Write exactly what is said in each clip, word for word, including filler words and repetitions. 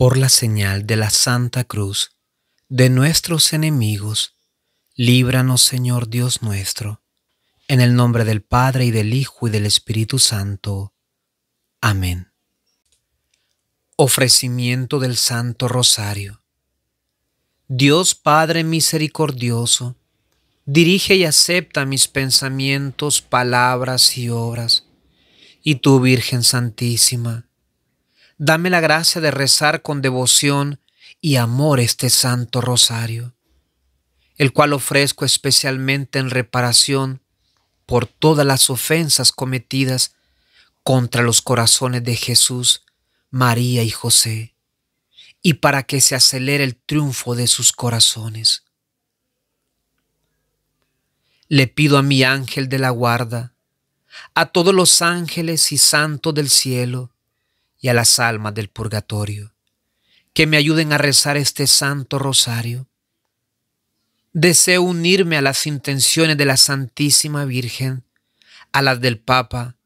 por la señal de la Santa Cruz, de nuestros enemigos, líbranos, Señor Dios nuestro, en el nombre del Padre, y del Hijo, y del Espíritu Santo. Amén. Ofrecimiento del Santo Rosario. Dios Padre misericordioso, dirige y acepta mis pensamientos, palabras y obras. Y tú, Virgen Santísima, dame la gracia de rezar con devoción y amor este Santo Rosario, el cual ofrezco especialmente en reparación por todas las ofensas cometidas contra los corazones de Jesús, María y José, y para que se acelere el triunfo de sus corazones. Le pido a mi ángel de la guarda, a todos los ángeles y santos del cielo, y a las almas del purgatorio, que me ayuden a rezar este Santo Rosario. Deseo unirme a las intenciones de la Santísima Virgen, a las del Papa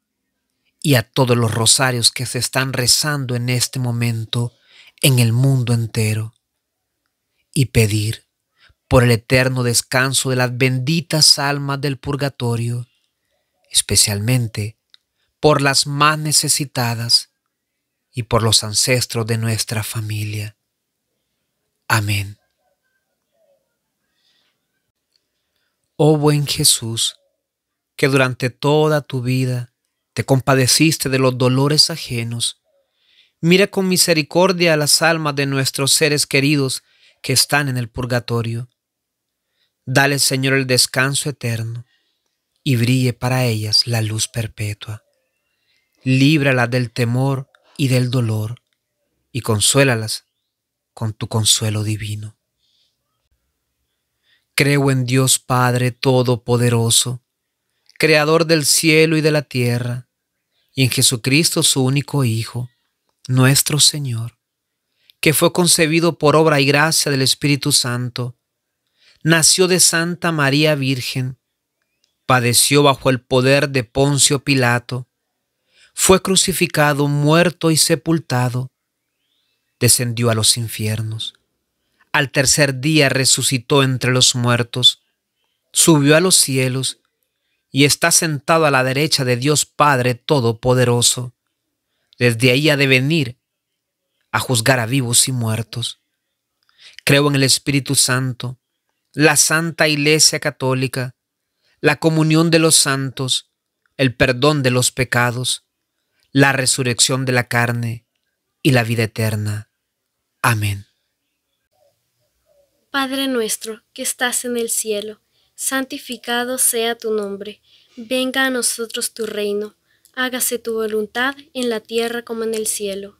y a todos los rosarios que se están rezando en este momento en el mundo entero, y pedir por el eterno descanso de las benditas almas del purgatorio, especialmente por las más necesitadas y por los ancestros de nuestra familia. Amén. Oh buen Jesús, que durante toda tu vida te compadeciste de los dolores ajenos, mira con misericordia a las almas de nuestros seres queridos que están en el purgatorio. Dale, Señor, el descanso eterno, y brille para ellas la luz perpetua. Líbralas del temor y del dolor, y consuélalas con tu consuelo divino. Creo en Dios Padre Todopoderoso, Creador del cielo y de la tierra, y en Jesucristo su único Hijo, nuestro Señor, que fue concebido por obra y gracia del Espíritu Santo, nació de Santa María Virgen, padeció bajo el poder de Poncio Pilato, fue crucificado, muerto y sepultado, descendió a los infiernos. Al tercer día resucitó entre los muertos, subió a los cielos y está sentado a la derecha de Dios Padre Todopoderoso. Desde ahí ha de venir a juzgar a vivos y muertos. Creo en el Espíritu Santo, la Santa Iglesia Católica, la comunión de los santos, el perdón de los pecados, la resurrección de la carne y la vida eterna. Amén. Padre nuestro que estás en el cielo, santificado sea tu nombre. Venga a nosotros tu reino. Hágase tu voluntad en la tierra como en el cielo.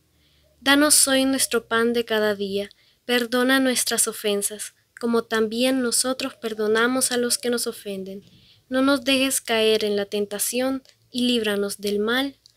Danos hoy nuestro pan de cada día. Perdona nuestras ofensas, como también nosotros perdonamos a los que nos ofenden. No nos dejes caer en la tentación y líbranos del mal.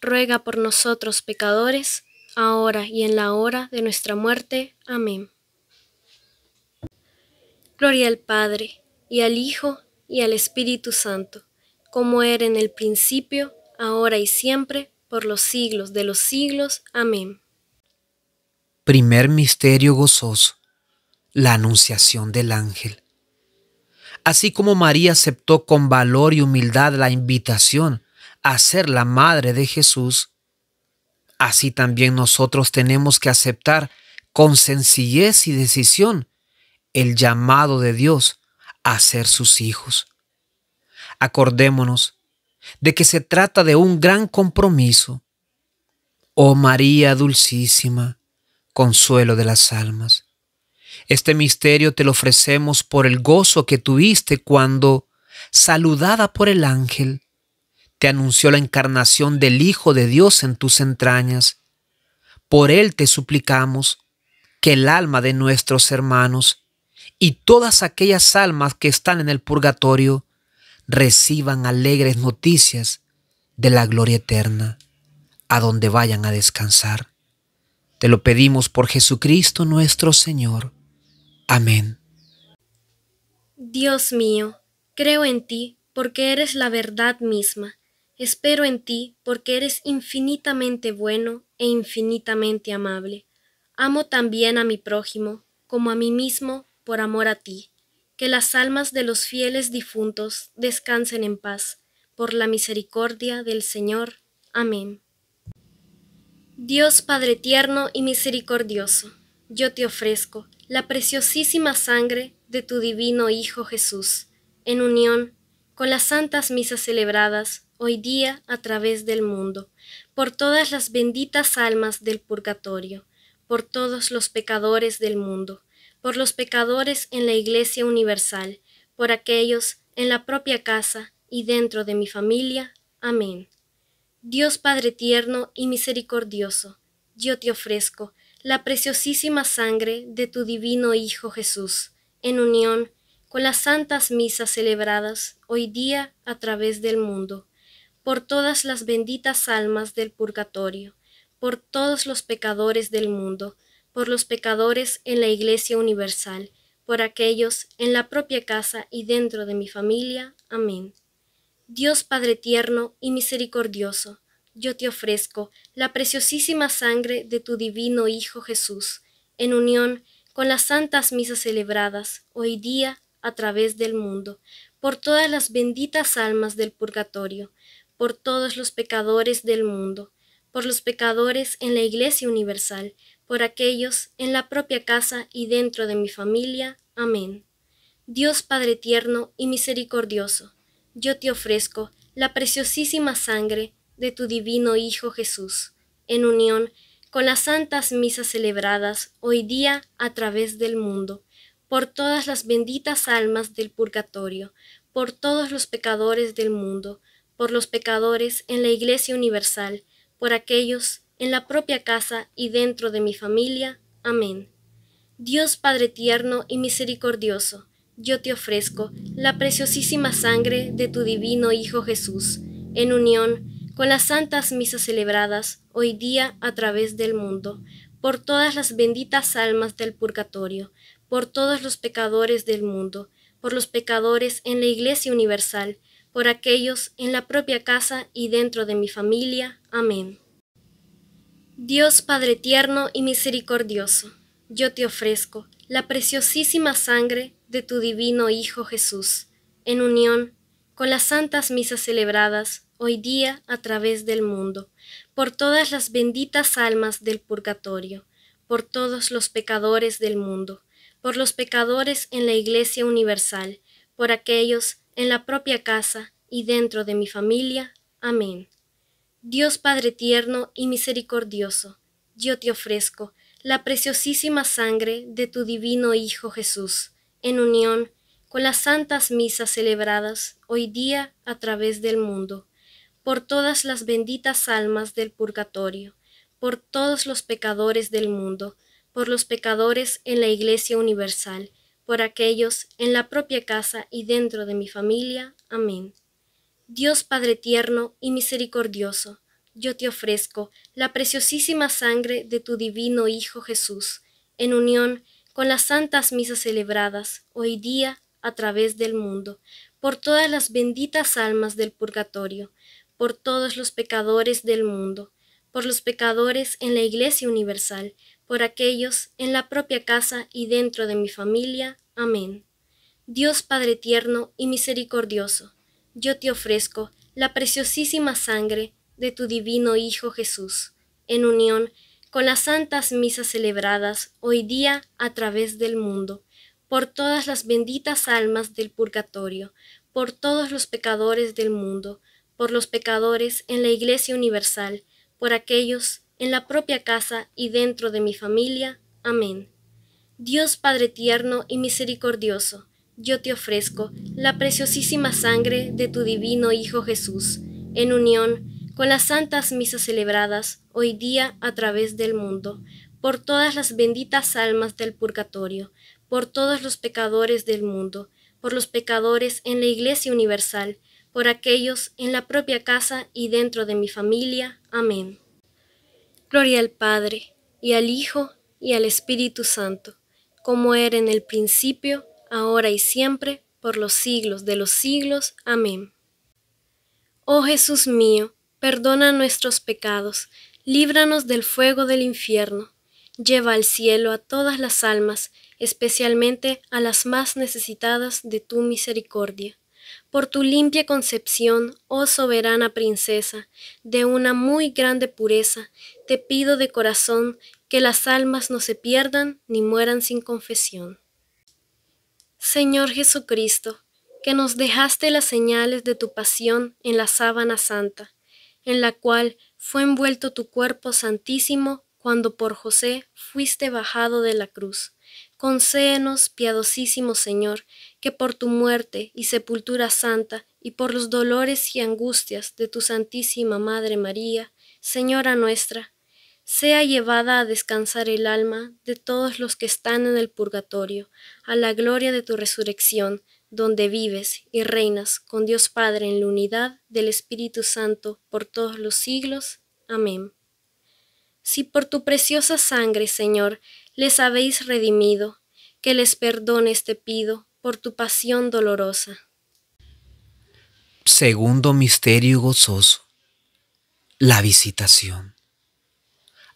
ruega por nosotros pecadores, ahora y en la hora de nuestra muerte. Amén. Gloria al Padre, y al Hijo, y al Espíritu Santo, como era en el principio, ahora y siempre, por los siglos de los siglos. Amén. Primer misterio gozoso, la anunciación del ángel. Así como María aceptó con valor y humildad la invitación a ser la madre de Jesús, así también nosotros tenemos que aceptar con sencillez y decisión el llamado de Dios a ser sus hijos. Acordémonos de que se trata de un gran compromiso. Oh María Dulcísima, consuelo de las almas, este misterio te lo ofrecemos por el gozo que tuviste cuando, saludada por el ángel, te anunció la encarnación del Hijo de Dios en tus entrañas. Por él te suplicamos que el alma de nuestros hermanos y todas aquellas almas que están en el purgatorio reciban alegres noticias de la gloria eterna, a donde vayan a descansar. Te lo pedimos por Jesucristo nuestro Señor. Amén. Dios mío, creo en ti porque eres la verdad misma. Espero en ti porque eres infinitamente bueno e infinitamente amable. Amo también a mi prójimo como a mí mismo por amor a ti. Que las almas de los fieles difuntos descansen en paz, por la misericordia del Señor. Amén. Dios Padre tierno y misericordioso, yo te ofrezco la preciosísima sangre de tu divino Hijo Jesús, en unión con las santas misas celebradas hoy día a través del mundo, por todas las benditas almas del purgatorio, por todos los pecadores del mundo, por los pecadores en la Iglesia Universal, por aquellos en la propia casa y dentro de mi familia. Amén. Dios Padre tierno y misericordioso, yo te ofrezco la preciosísima sangre de tu divino Hijo Jesús, en unión con las santas misas celebradas hoy día a través del mundo, por todas las benditas almas del purgatorio, por todos los pecadores del mundo, por los pecadores en la Iglesia Universal, por aquellos en la propia casa y dentro de mi familia. Amén. Dios Padre tierno y misericordioso, yo te ofrezco la preciosísima sangre de tu divino Hijo Jesús, en unión con las santas misas celebradas hoy día a través del mundo, por todas las benditas almas del purgatorio, por todos los pecadores del mundo, por los pecadores en la Iglesia Universal, por aquellos en la propia casa y dentro de mi familia. Amén. Dios Padre tierno y misericordioso, yo te ofrezco la preciosísima sangre de tu divino Hijo Jesús, en unión con las santas misas celebradas hoy día a través del mundo, por todas las benditas almas del purgatorio, por todos los pecadores del mundo, por los pecadores en la Iglesia Universal, por aquellos en la propia casa y dentro de mi familia. Amén. Dios Padre tierno y misericordioso, yo te ofrezco la preciosísima sangre de tu divino Hijo Jesús, en unión con las santas misas celebradas hoy día a través del mundo, por todas las benditas almas del purgatorio, por todos los pecadores del mundo, por los pecadores en la Iglesia Universal, por aquellos en la propia casa y dentro de mi familia. Amén. Dios Padre tierno y misericordioso, yo te ofrezco la preciosísima sangre de tu divino Hijo Jesús, en unión con las santas misas celebradas hoy día a través del mundo, por todas las benditas almas del purgatorio, por todos los pecadores del mundo, por los pecadores en la Iglesia Universal, por aquellos en la propia casa y dentro de mi familia. Amén. Dios Padre tierno y misericordioso, yo te ofrezco la preciosísima sangre de tu divino Hijo Jesús, en unión con las santas misas celebradas hoy día a través del mundo, por todas las benditas almas del purgatorio, por todos los pecadores del mundo, por los pecadores en la Iglesia Universal, por aquellos en la propia casa y dentro de mi familia. Amén. Dios Padre tierno y misericordioso, yo te ofrezco la preciosísima sangre de tu divino Hijo Jesús, en unión con las santas misas celebradas hoy día a través del mundo, por todas las benditas almas del purgatorio, por todos los pecadores del mundo, por los pecadores en la Iglesia Universal, por aquellos en la propia casa y dentro de mi familia. Amén. Dios Padre tierno y misericordioso, yo te ofrezco la preciosísima sangre de tu divino Hijo Jesús, en unión con las santas misas celebradas hoy día a través del mundo, por todas las benditas almas del purgatorio, por todos los pecadores del mundo, por los pecadores en la Iglesia Universal, por aquellos en la propia casa y dentro de mi familia. Amén. Dios Padre tierno y misericordioso, yo te ofrezco la preciosísima sangre de tu divino Hijo Jesús, en unión con las santas misas celebradas hoy día a través del mundo, por todas las benditas almas del purgatorio, por todos los pecadores del mundo, por los pecadores en la Iglesia Universal, por aquellos en la propia casa y dentro de mi familia. Amén. Gloria al Padre, y al Hijo, y al Espíritu Santo, como era en el principio, ahora y siempre, por los siglos de los siglos. Amén. Oh Jesús mío, perdona nuestros pecados, líbranos del fuego del infierno, lleva al cielo a todas las almas, especialmente a las más necesitadas de tu misericordia. Por tu limpia concepción, oh soberana princesa, de una muy grande pureza, te pido de corazón que las almas no se pierdan ni mueran sin confesión. Señor Jesucristo, que nos dejaste las señales de tu pasión en la sábana santa, en la cual fue envuelto tu cuerpo santísimo cuando por José fuiste bajado de la cruz, concédenos, piadosísimo Señor, que por tu muerte y sepultura santa y por los dolores y angustias de tu Santísima Madre María, Señora nuestra, sea llevada a descansar el alma de todos los que están en el purgatorio, a la gloria de tu resurrección, donde vives y reinas con Dios Padre en la unidad del Espíritu Santo por todos los siglos. Amén. Si por tu preciosa sangre, Señor, les habéis redimido, que les perdones te pido por tu pasión dolorosa. Segundo misterio gozoso, la visitación.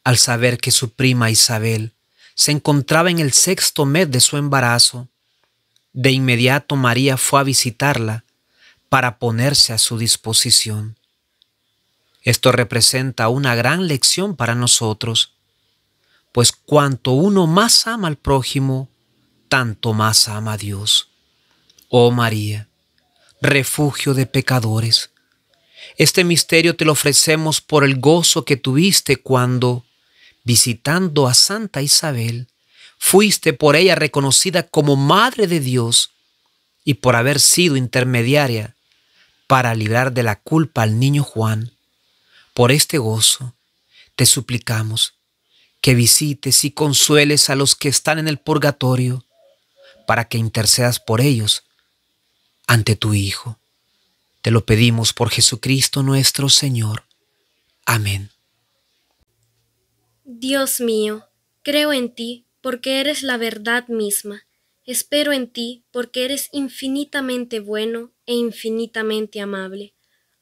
Al saber que su prima Isabel se encontraba en el sexto mes de su embarazo, de inmediato María fue a visitarla para ponerse a su disposición. Esto representa una gran lección para nosotros, pues cuanto uno más ama al prójimo, tanto más ama a Dios. Oh María, refugio de pecadores, este misterio te lo ofrecemos por el gozo que tuviste cuando, visitando a Santa Isabel, fuiste por ella reconocida como Madre de Dios y por haber sido intermediaria para librar de la culpa al niño Juan. Por este gozo te suplicamos que visites y consueles a los que están en el purgatorio para que intercedas por ellos ante tu Hijo. Te lo pedimos por Jesucristo nuestro Señor. Amén. Dios mío, creo en ti, porque eres la verdad misma. Espero en ti, porque eres infinitamente bueno e infinitamente amable.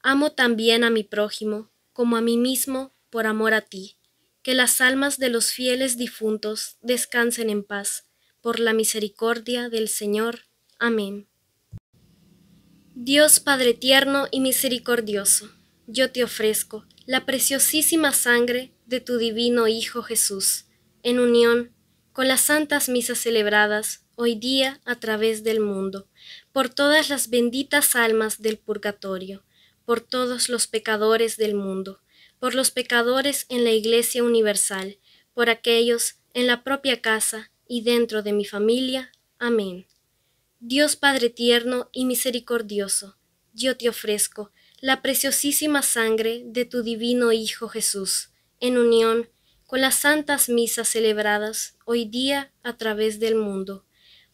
Amo también a mi prójimo, como a mí mismo, por amor a ti. Que las almas de los fieles difuntos descansen en paz, por la misericordia del Señor. Amén. Dios Padre tierno y misericordioso, yo te ofrezco la preciosísima sangre de tu divino Hijo Jesús, en unión con las santas misas celebradas hoy día a través del mundo, por todas las benditas almas del purgatorio, por todos los pecadores del mundo, por los pecadores en la Iglesia Universal, por aquellos en la propia casa y dentro de mi familia. Amén. Dios Padre tierno y misericordioso, yo te ofrezco la preciosísima sangre de tu divino Hijo Jesús, en unión con las santas misas celebradas hoy día a través del mundo,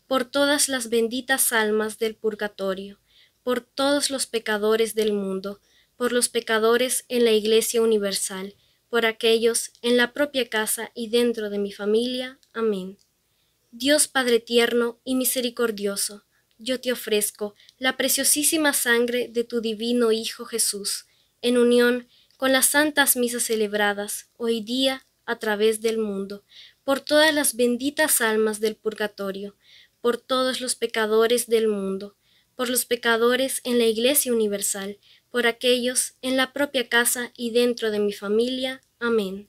por todas las benditas almas del purgatorio, por todos los pecadores del mundo, por los pecadores en la Iglesia Universal, por aquellos en la propia casa y dentro de mi familia. Amén. Dios Padre tierno y misericordioso, yo te ofrezco la preciosísima sangre de tu divino Hijo Jesús, en unión con las santas misas celebradas hoy día a través del mundo, por todas las benditas almas del purgatorio, por todos los pecadores del mundo, por los pecadores en la Iglesia Universal, por aquellos en la propia casa y dentro de mi familia. Amén.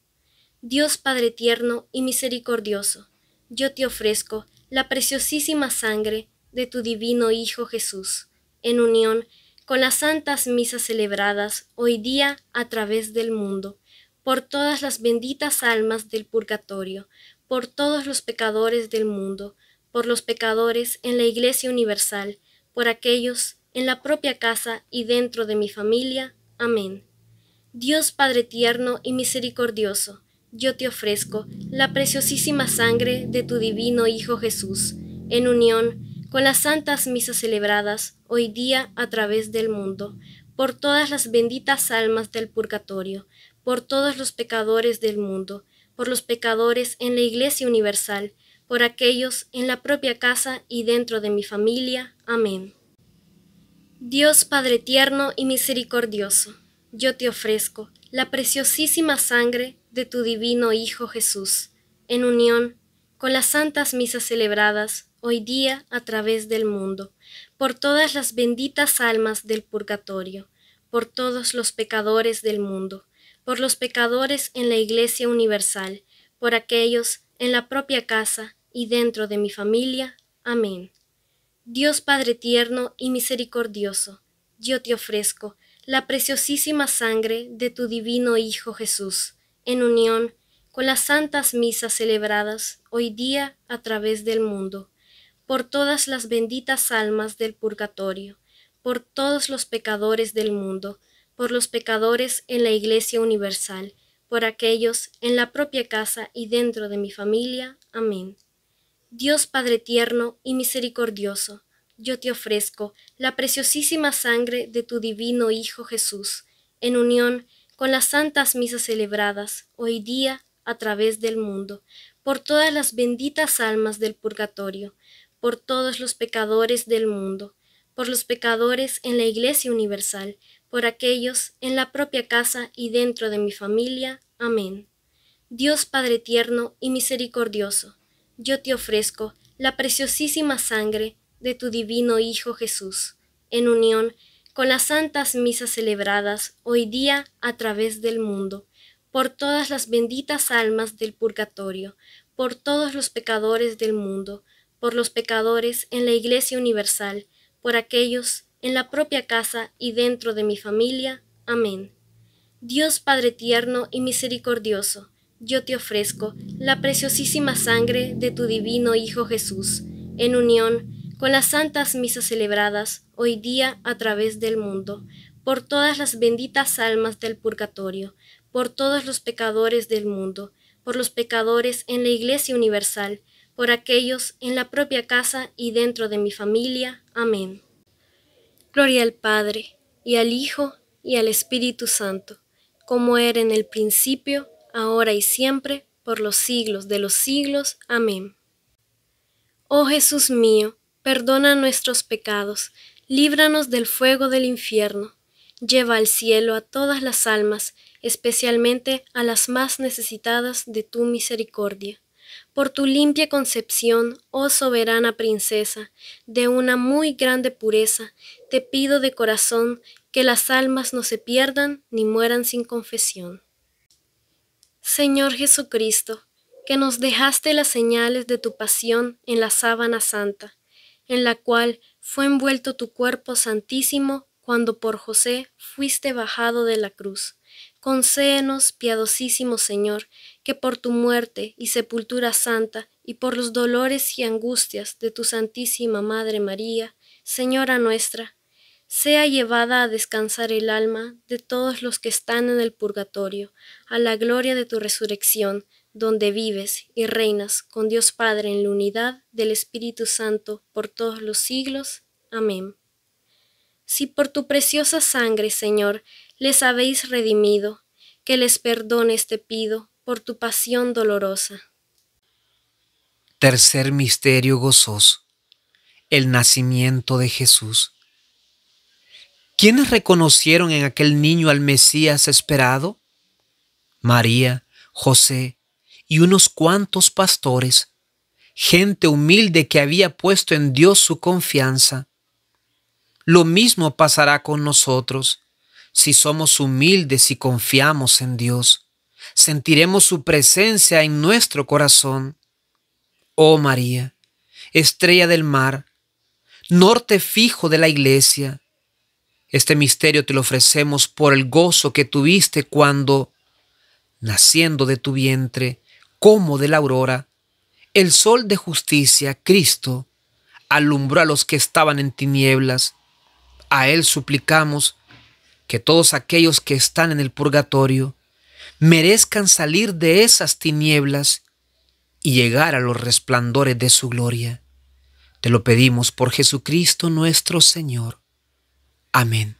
Dios Padre tierno y misericordioso, yo te ofrezco la preciosísima sangre de tu divino Hijo Jesús, en unión con las santas misas celebradas hoy día a través del mundo, por todas las benditas almas del purgatorio, por todos los pecadores del mundo, por los pecadores en la Iglesia Universal, por aquellos en la propia casa y dentro de mi familia. Amén. Dios Padre tierno y misericordioso, yo te ofrezco la preciosísima sangre de tu divino Hijo Jesús, en unión con las santas misas celebradas hoy día a través del mundo, por todas las benditas almas del purgatorio, por todos los pecadores del mundo, por los pecadores en la Iglesia Universal, por aquellos en la propia casa y dentro de mi familia. Amén. Dios Padre tierno y misericordioso, yo te ofrezco la preciosísima sangre de tu divino Hijo Jesús, en unión con las santas misas celebradas hoy día a través del mundo, por todas las benditas almas del purgatorio, por todos los pecadores del mundo, por los pecadores en la Iglesia Universal, por aquellos en la propia casa y dentro de mi familia. Amén. Dios Padre tierno y misericordioso, yo te ofrezco la preciosísima sangre de tu divino Hijo Jesús, en unión con las santas misas celebradas hoy día a través del mundo, por todas las benditas almas del purgatorio, por todos los pecadores del mundo, por los pecadores en la Iglesia Universal, por aquellos en la propia casa y dentro de mi familia. Amén. Dios Padre tierno y misericordioso, yo te ofrezco la preciosísima sangre de tu divino Hijo Jesús, en unión con las santas misas celebradas hoy día a través del mundo, por todas las benditas almas del purgatorio, por todos los pecadores del mundo, por los pecadores en la Iglesia Universal, por aquellos en la propia casa y dentro de mi familia. Amén. Dios Padre tierno y misericordioso, yo te ofrezco la preciosísima sangre de tu divino Hijo Jesús, en unión con las santas misas celebradas hoy día a través del mundo, por todas las benditas almas del purgatorio, por todos los pecadores del mundo, por los pecadores en la Iglesia Universal, por aquellos en la propia casa y dentro de mi familia. Amén. Dios Padre tierno y misericordioso, yo te ofrezco la preciosísima sangre de tu divino Hijo Jesús, en unión con las santas misas celebradas hoy día a través del mundo, por todas las benditas almas del purgatorio, por todos los pecadores del mundo, por los pecadores en la Iglesia Universal, por aquellos en la propia casa y dentro de mi familia. Amén. Gloria al Padre, y al Hijo, y al Espíritu Santo, como era en el principio, ahora y siempre, por los siglos de los siglos. Amén. Oh Jesús mío, perdona nuestros pecados, líbranos del fuego del infierno, lleva al cielo a todas las almas, especialmente a las más necesitadas de tu misericordia. Por tu limpia concepción, oh soberana princesa, de una muy grande pureza, te pido de corazón que las almas no se pierdan ni mueran sin confesión. Señor Jesucristo, que nos dejaste las señales de tu pasión en la sábana santa, en la cual fue envuelto tu cuerpo santísimo cuando por José fuiste bajado de la cruz. Concéenos, piadosísimo Señor, que por tu muerte y sepultura santa y por los dolores y angustias de tu Santísima Madre María, Señora nuestra, sea llevada a descansar el alma de todos los que están en el purgatorio, a la gloria de tu resurrección, donde vives y reinas con Dios Padre en la unidad del Espíritu Santo por todos los siglos. Amén. Si por tu preciosa sangre, Señor, les habéis redimido, que les perdones te pido por tu pasión dolorosa. Tercer misterio gozoso, el nacimiento de Jesús. ¿Quiénes reconocieron en aquel niño al Mesías esperado? María, José y unos cuantos pastores, gente humilde que había puesto en Dios su confianza. Lo mismo pasará con nosotros. Si somos humildes y confiamos en Dios, sentiremos su presencia en nuestro corazón. Oh María, estrella del mar, norte fijo de la iglesia. Este misterio te lo ofrecemos por el gozo que tuviste cuando, naciendo de tu vientre, como de la aurora, el sol de justicia, Cristo, alumbró a los que estaban en tinieblas. A Él suplicamos que todos aquellos que están en el purgatorio merezcan salir de esas tinieblas y llegar a los resplandores de su gloria. Te lo pedimos por Jesucristo nuestro Señor. Amén.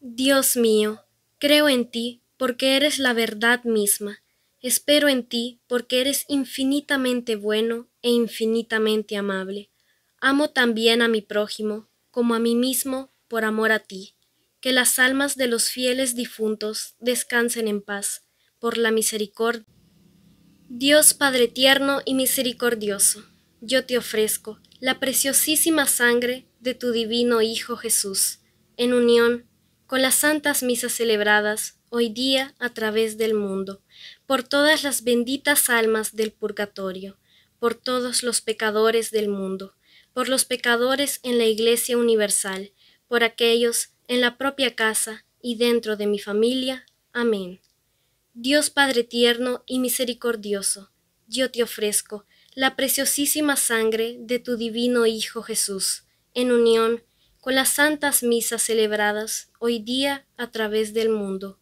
Dios mío, creo en ti porque eres la verdad misma. Espero en ti porque eres infinitamente bueno e infinitamente amable. Amo también a mi prójimo, como a mí mismo, por amor a ti. Que las almas de los fieles difuntos descansen en paz, por la misericordia. Dios Padre tierno y misericordioso, yo te ofrezco la preciosísima sangre de tu divino Hijo Jesús, en unión con las santas misas celebradas hoy día a través del mundo, por todas las benditas almas del purgatorio, por todos los pecadores del mundo, por los pecadores en la Iglesia Universal, por aquellos en la propia casa y dentro de mi familia. Amén. Dios Padre tierno y misericordioso, yo te ofrezco la preciosísima sangre de tu divino Hijo Jesús, en unión con las santas misas celebradas hoy día a través del mundo,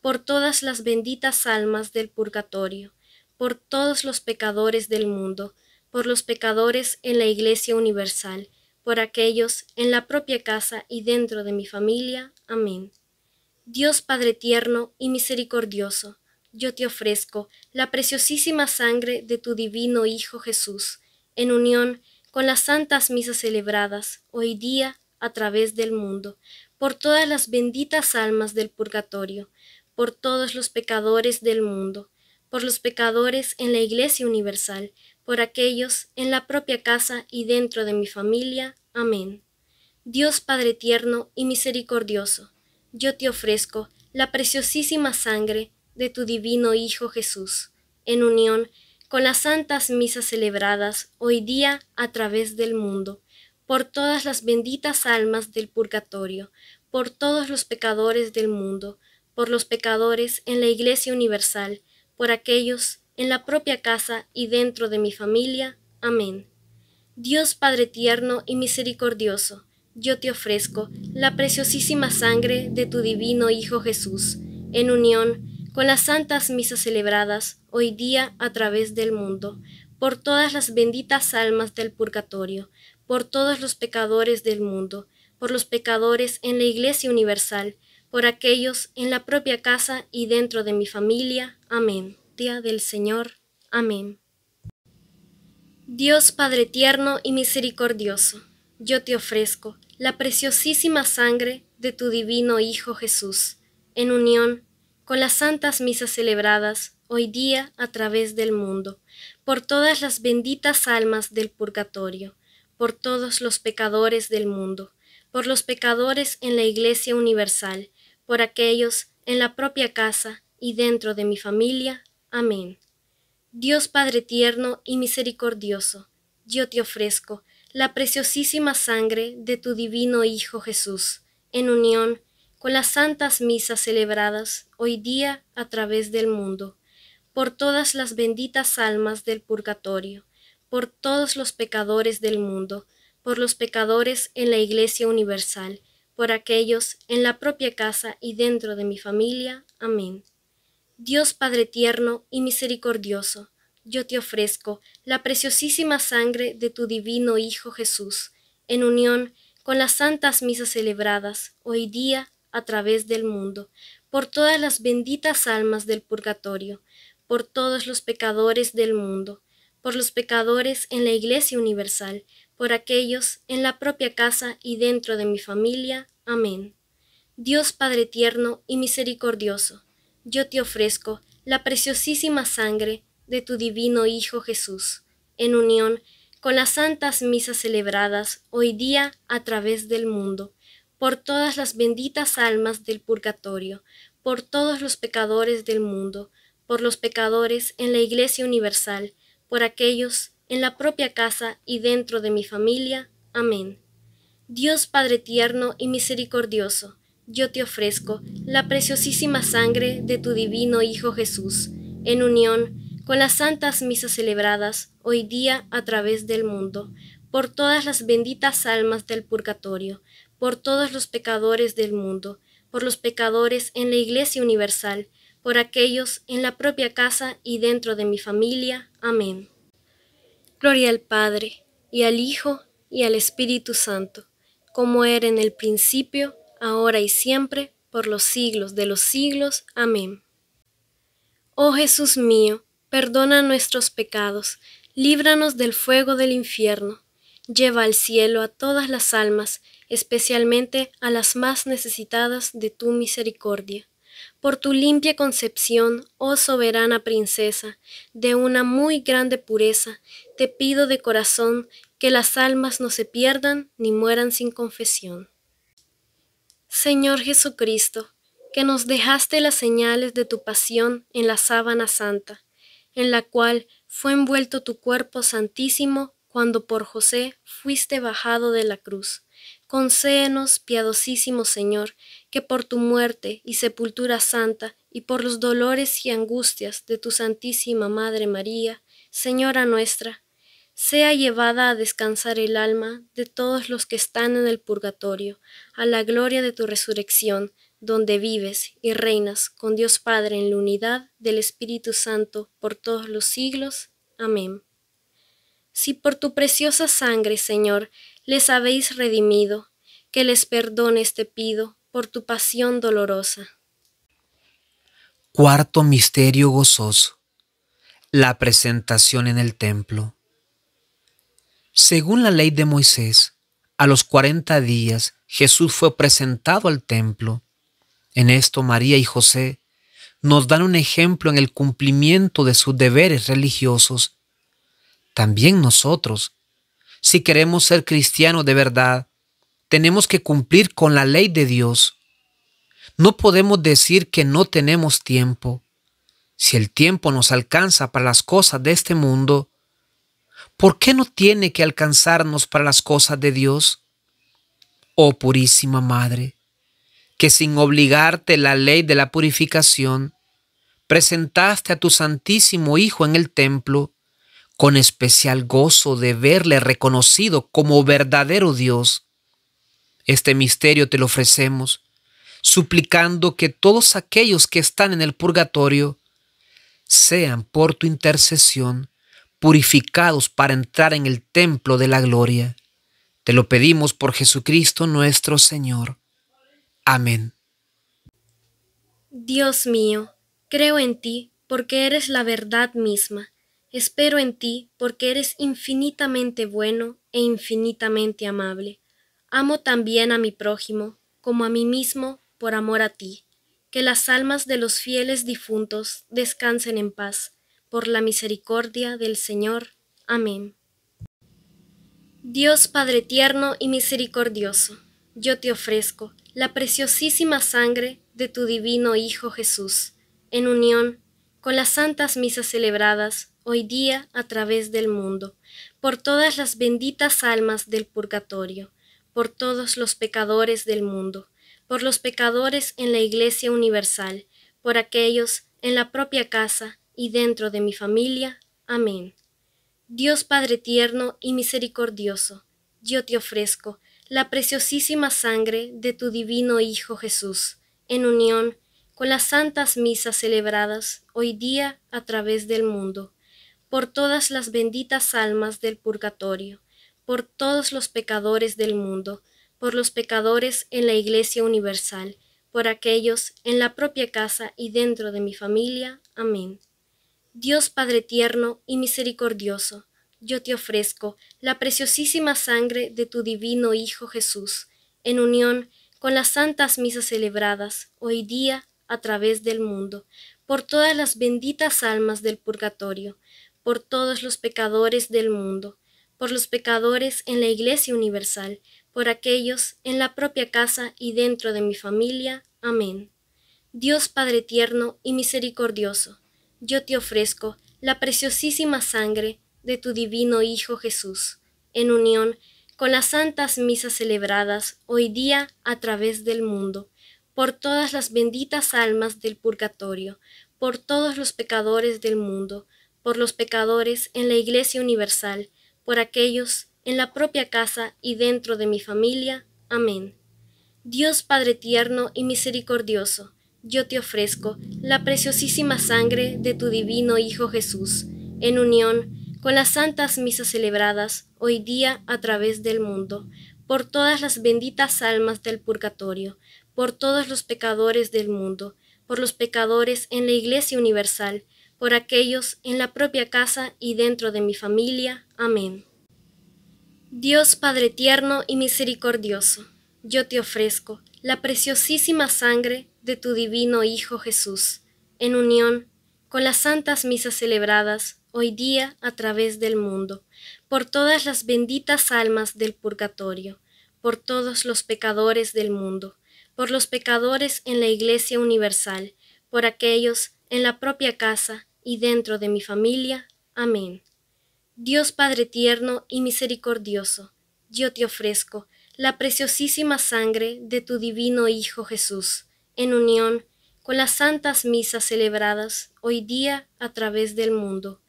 por todas las benditas almas del purgatorio, por todos los pecadores del mundo, por los pecadores en la Iglesia Universal, por aquellos en la propia casa y dentro de mi familia. Amén. Dios Padre tierno y misericordioso, yo te ofrezco la preciosísima sangre de tu divino Hijo Jesús, en unión con las santas misas celebradas hoy día a través del mundo, por todas las benditas almas del purgatorio, por todos los pecadores del mundo, por los pecadores en la Iglesia Universal, por aquellos en la propia casa y dentro de mi familia. Amén. Dios Padre tierno y misericordioso, yo te ofrezco la preciosísima sangre de tu divino Hijo Jesús, en unión con las santas misas celebradas hoy día a través del mundo, por todas las benditas almas del purgatorio, por todos los pecadores del mundo, por los pecadores en la Iglesia Universal, por aquellos en la propia casa y dentro de mi familia. Amén. Dios Padre tierno y misericordioso, yo te ofrezco la preciosísima sangre de tu divino Hijo Jesús, en unión con las santas misas celebradas hoy día a través del mundo, por todas las benditas almas del purgatorio, por todos los pecadores del mundo, por los pecadores en la Iglesia Universal, por aquellos en la propia casa y dentro de mi familia. Amén. Del Señor. Amén. Dios Padre tierno y misericordioso, yo te ofrezco la preciosísima sangre de tu divino Hijo Jesús, en unión con las santas misas celebradas hoy día a través del mundo, por todas las benditas almas del purgatorio, por todos los pecadores del mundo, por los pecadores en la Iglesia Universal, por aquellos en la propia casa y dentro de mi familia. Amén. Dios Padre tierno y misericordioso, yo te ofrezco la preciosísima sangre de tu divino Hijo Jesús, en unión con las santas misas celebradas hoy día a través del mundo, por todas las benditas almas del purgatorio, por todos los pecadores del mundo, por los pecadores en la Iglesia Universal, por aquellos en la propia casa y dentro de mi familia. Amén. Dios Padre tierno y misericordioso, yo te ofrezco la preciosísima sangre de tu divino Hijo Jesús, en unión con las santas misas celebradas hoy día a través del mundo, por todas las benditas almas del purgatorio, por todos los pecadores del mundo, por los pecadores en la Iglesia Universal, por aquellos en la propia casa y dentro de mi familia. Amén. Dios Padre tierno y misericordioso, yo te ofrezco la preciosísima sangre de tu divino Hijo Jesús, en unión con las santas misas celebradas hoy día a través del mundo, por todas las benditas almas del purgatorio, por todos los pecadores del mundo, por los pecadores en la Iglesia Universal, por aquellos en la propia casa y dentro de mi familia. Amén. Dios Padre tierno y misericordioso, yo te ofrezco la preciosísima sangre de tu divino Hijo Jesús, en unión con las santas misas celebradas hoy día a través del mundo, por todas las benditas almas del purgatorio, por todos los pecadores del mundo, por los pecadores en la Iglesia universal, por aquellos en la propia casa y dentro de mi familia. Amén. Gloria al Padre, y al Hijo, y al Espíritu Santo, como era en el principio, ahora y siempre, por los siglos de los siglos. Amén. Oh Jesús mío, perdona nuestros pecados, líbranos del fuego del infierno, lleva al cielo a todas las almas, especialmente a las más necesitadas de tu misericordia. Por tu limpia concepción, oh soberana princesa, de una muy grande pureza, te pido de corazón que las almas no se pierdan ni mueran sin confesión. Señor Jesucristo, que nos dejaste las señales de tu pasión en la sábana santa, en la cual fue envuelto tu cuerpo santísimo cuando por José fuiste bajado de la cruz, concédenos, piadosísimo Señor, que por tu muerte y sepultura santa y por los dolores y angustias de tu Santísima Madre María, Señora nuestra, sea llevada a descansar el alma de todos los que están en el purgatorio, a la gloria de tu resurrección, donde vives y reinas con Dios Padre en la unidad del Espíritu Santo por todos los siglos. Amén. Si por tu preciosa sangre, Señor, les habéis redimido, que les perdones te pido por tu pasión dolorosa. Cuarto misterio gozoso. La presentación en el templo. Según la ley de Moisés, a los cuarenta días Jesús fue presentado al templo. En esto María y José nos dan un ejemplo en el cumplimiento de sus deberes religiosos. También nosotros, si queremos ser cristianos de verdad, tenemos que cumplir con la ley de Dios. No podemos decir que no tenemos tiempo. Si el tiempo nos alcanza para las cosas de este mundo, ¿por qué no tiene que alcanzarnos para las cosas de Dios? Oh purísima Madre, que sin obligarte la ley de la purificación, presentaste a tu Santísimo Hijo en el templo, con especial gozo de verle reconocido como verdadero Dios. Este misterio te lo ofrecemos, suplicando que todos aquellos que están en el purgatorio sean por tu intercesión purificados para entrar en el templo de la gloria. Te lo pedimos por Jesucristo nuestro Señor. Amén. Dios mío, creo en ti porque eres la verdad misma. Espero en ti porque eres infinitamente bueno e infinitamente amable. Amo también a mi prójimo, como a mí mismo, por amor a ti. Que las almas de los fieles difuntos descansen en paz, por la misericordia del Señor. Amén. Dios Padre tierno y misericordioso, yo te ofrezco la preciosísima sangre de tu divino Hijo Jesús, en unión con las santas misas celebradas hoy día a través del mundo, por todas las benditas almas del purgatorio, por todos los pecadores del mundo, por los pecadores en la Iglesia universal, por aquellos en la propia casa y dentro de mi familia. Amén. Dios Padre tierno y misericordioso, yo te ofrezco la preciosísima sangre de tu divino Hijo Jesús, en unión con las santas misas celebradas hoy día a través del mundo, por todas las benditas almas del purgatorio, por todos los pecadores del mundo, por los pecadores en la Iglesia universal, por aquellos en la propia casa y dentro de mi familia. Amén. Dios Padre tierno y misericordioso, yo te ofrezco la preciosísima sangre de tu divino Hijo Jesús, en unión con las santas misas celebradas hoy día a través del mundo, por todas las benditas almas del purgatorio, por todos los pecadores del mundo, por los pecadores en la Iglesia universal, por aquellos en la propia casa y dentro de mi familia. Amén. Dios Padre tierno y misericordioso, yo te ofrezco la preciosísima sangre de tu divino Hijo Jesús, en unión con las santas misas celebradas hoy día a través del mundo, por todas las benditas almas del purgatorio, por todos los pecadores del mundo, por los pecadores en la Iglesia Universal, por aquellos en la propia casa y dentro de mi familia. Amén. Dios Padre tierno y misericordioso, yo te ofrezco la preciosísima sangre de tu divino Hijo Jesús, en unión con las santas misas celebradas hoy día a través del mundo, por todas las benditas almas del purgatorio, por todos los pecadores del mundo, por los pecadores en la Iglesia Universal, por aquellos en la propia casa y dentro de mi familia. Amén. Dios Padre tierno y misericordioso, yo te ofrezco la preciosísima sangre de tu divino Hijo Jesús, en unión con las santas misas celebradas hoy día a través del mundo, por todas las benditas almas del purgatorio, por todos los pecadores del mundo, por los pecadores en la Iglesia Universal, por aquellos en la propia casa y dentro de mi familia. Amén. Dios Padre tierno y misericordioso, yo te ofrezco la preciosísima sangre de tu divino Hijo Jesús, en unión con las santas misas celebradas hoy día a través del mundo,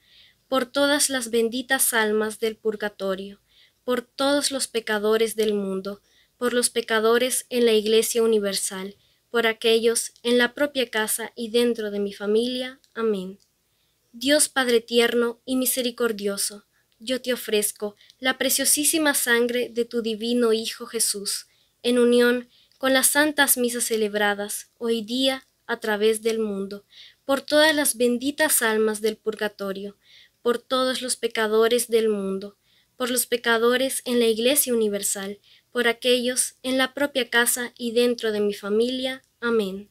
por todas las benditas almas del purgatorio, por todos los pecadores del mundo, por los pecadores en la Iglesia Universal, por aquellos en la propia casa y dentro de mi familia. Amén. Dios Padre tierno y misericordioso, yo te ofrezco la preciosísima sangre de tu divino Hijo Jesús, en unión con las santas misas celebradas hoy día a través del mundo, por todas las benditas almas del purgatorio, por todos los pecadores del mundo, por los pecadores en la Iglesia Universal, por aquellos en la propia casa y dentro de mi familia. Amén.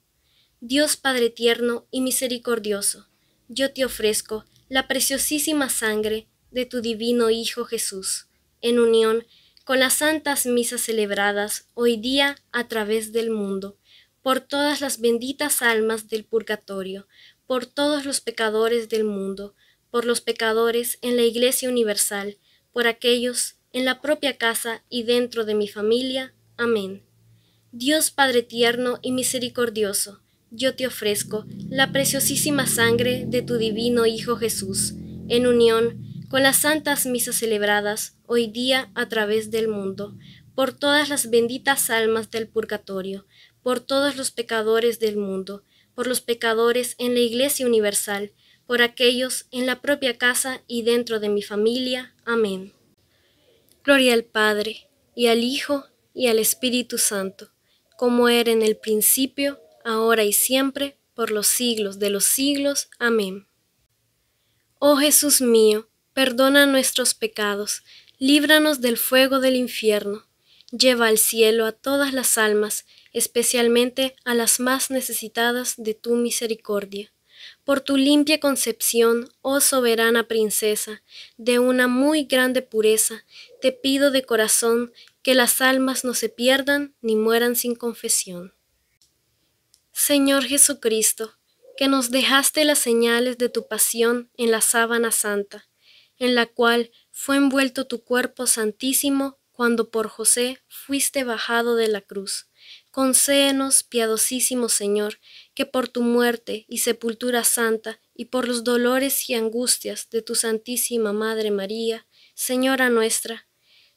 Dios Padre tierno y misericordioso, yo te ofrezco la preciosísima sangre de tu divino Hijo Jesús, en unión con las santas misas celebradas hoy día a través del mundo, por todas las benditas almas del purgatorio, por todos los pecadores del mundo, por los pecadores en la Iglesia Universal, por aquellos en la propia casa y dentro de mi familia. Amén. Dios Padre tierno y misericordioso, yo te ofrezco la preciosísima sangre de tu divino Hijo Jesús, en unión con las santas misas celebradas hoy día a través del mundo, por todas las benditas almas del purgatorio, por todos los pecadores del mundo, por los pecadores en la Iglesia Universal, por aquellos en la propia casa y dentro de mi familia. Amén. Gloria al Padre, y al Hijo, y al Espíritu Santo, como era en el principio, ahora y siempre, por los siglos de los siglos. Amén. Oh Jesús mío, perdona nuestros pecados, líbranos del fuego del infierno, lleva al cielo a todas las almas, especialmente a las más necesitadas de tu misericordia. Por tu limpia concepción, oh soberana princesa, de una muy grande pureza, te pido de corazón que las almas no se pierdan ni mueran sin confesión. Señor Jesucristo, que nos dejaste las señales de tu pasión en la sábana santa, en la cual fue envuelto tu cuerpo santísimo cuando por José fuiste bajado de la cruz, concédenos, piadosísimo Señor, que por tu muerte y sepultura santa y por los dolores y angustias de tu Santísima Madre María, Señora nuestra,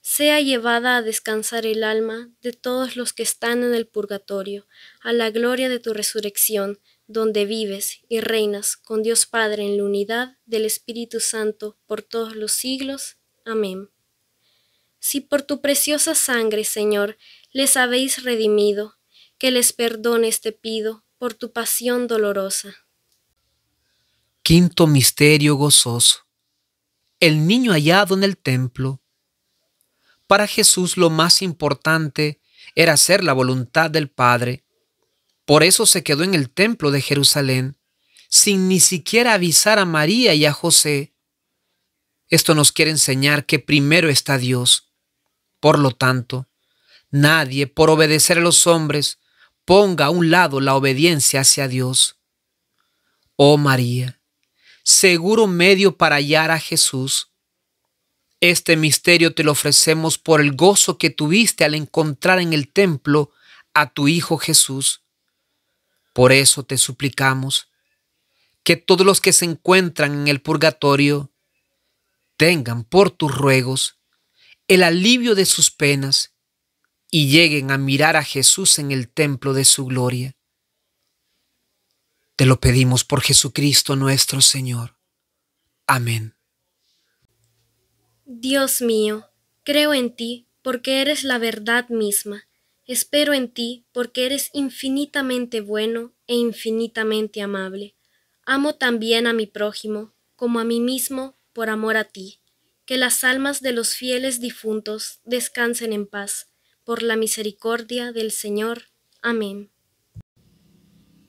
sea llevada a descansar el alma de todos los que están en el purgatorio, a la gloria de tu resurrección, donde vives y reinas con Dios Padre en la unidad del Espíritu Santo por todos los siglos. Amén. Si por tu preciosa sangre, Señor, les habéis redimido, que les perdones te pido por tu pasión dolorosa. Quinto misterio gozoso. El niño hallado en el templo. Para Jesús lo más importante era hacer la voluntad del Padre. Por eso se quedó en el templo de Jerusalén, sin ni siquiera avisar a María y a José. Esto nos quiere enseñar que primero está Dios. Por lo tanto, nadie, por obedecer a los hombres, ponga a un lado la obediencia hacia Dios. Oh María, seguro medio para hallar a Jesús, Este misterio te lo ofrecemos por el gozo que tuviste al encontrar en el templo a tu Hijo Jesús. Por eso te suplicamos que todos los que se encuentran en el purgatorio tengan por tus ruegos el alivio de sus penas y lleguen a mirar a Jesús en el templo de su gloria. Te lo pedimos por Jesucristo nuestro Señor. Amén. Dios mío, creo en ti porque eres la verdad misma. Espero en ti porque eres infinitamente bueno e infinitamente amable. Amo también a mi prójimo como a mí mismo por amor a ti. Que las almas de los fieles difuntos descansen en paz. Por la misericordia del Señor. Amén.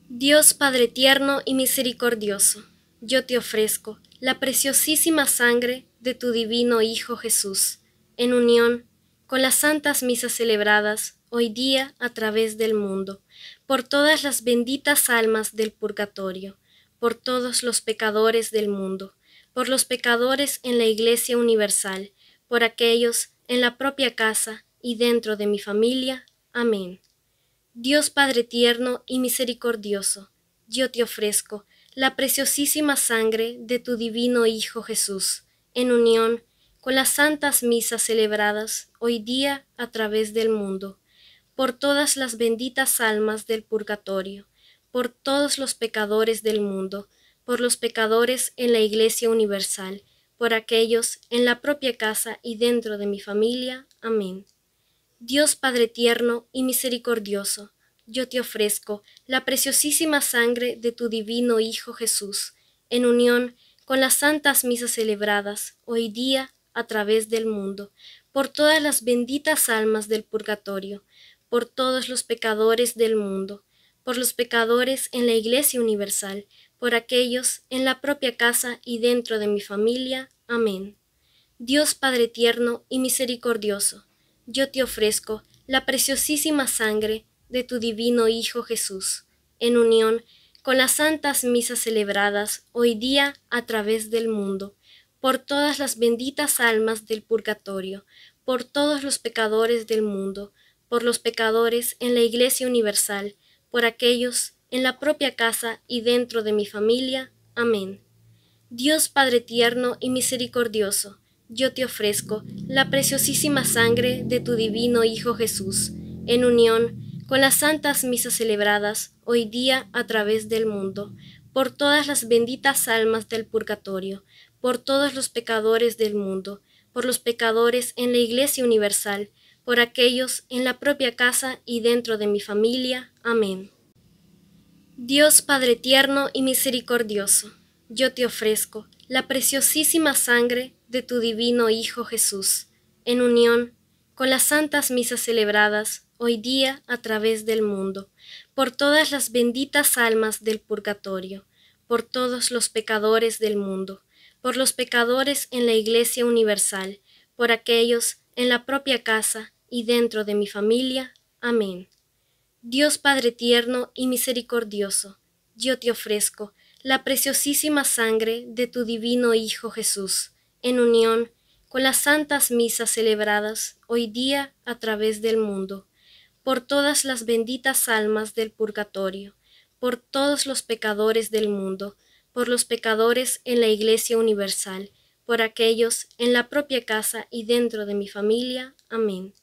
Dios Padre tierno y misericordioso, yo te ofrezco la preciosísima sangre de tu divino Hijo Jesús, en unión con las santas misas celebradas hoy día a través del mundo, por todas las benditas almas del purgatorio, por todos los pecadores del mundo, por los pecadores en la Iglesia Universal, por aquellos en la propia casa y dentro de mi familia. Amén. Dios Padre tierno y misericordioso, yo te ofrezco la preciosísima sangre de tu divino Hijo Jesús, en unión con las santas misas celebradas hoy día a través del mundo, por todas las benditas almas del purgatorio, por todos los pecadores del mundo, por los pecadores en la Iglesia Universal, por aquellos en la propia casa y dentro de mi familia. Amén. Dios Padre tierno y misericordioso, yo te ofrezco la preciosísima sangre de tu divino Hijo Jesús, en unión con las santas misas celebradas hoy día a través del mundo, por todas las benditas almas del purgatorio, por todos los pecadores del mundo, por los pecadores en la Iglesia Universal, por aquellos en la propia casa y dentro de mi familia. Amén. Dios Padre tierno y misericordioso, yo te ofrezco la preciosísima sangre de tu divino Hijo Jesús, en unión con las santas misas celebradas hoy día a través del mundo, por todas las benditas almas del purgatorio, por todos los pecadores del mundo, por los pecadores en la Iglesia Universal, por aquellos en la propia casa y dentro de mi familia. Amén. Dios Padre tierno y misericordioso, yo te ofrezco la preciosísima sangre de tu divino Hijo Jesús, en unión con las santas misas celebradas hoy día a través del mundo, por todas las benditas almas del purgatorio, por todos los pecadores del mundo, por los pecadores en la Iglesia Universal, por aquellos en la propia casa y dentro de mi familia. Amén. Dios Padre tierno y misericordioso, yo te ofrezco la preciosísima sangre de tu divino Hijo Jesús, en unión con las santas misas celebradas hoy día a través del mundo, por todas las benditas almas del purgatorio, por todos los pecadores del mundo, por los pecadores en la Iglesia Universal, por aquellos en la propia casa y dentro de mi familia. Amén. Dios Padre tierno y misericordioso, yo te ofrezco la preciosísima sangre de tu divino Hijo Jesús, en unión con las santas misas celebradas hoy día a través del mundo, por todas las benditas almas del purgatorio, por todos los pecadores del mundo, por los pecadores en la Iglesia Universal, por aquellos en la propia casa y dentro de mi familia. Amén.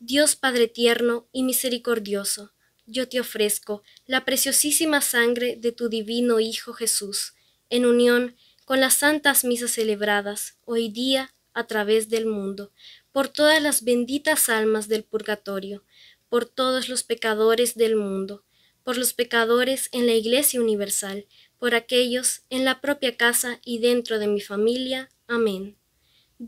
Dios Padre tierno y misericordioso, yo te ofrezco la preciosísima sangre de tu divino Hijo Jesús, en unión con las santas misas celebradas hoy día a través del mundo, por todas las benditas almas del purgatorio, por todos los pecadores del mundo, por los pecadores en la Iglesia Universal, por aquellos en la propia casa y dentro de mi familia. Amén.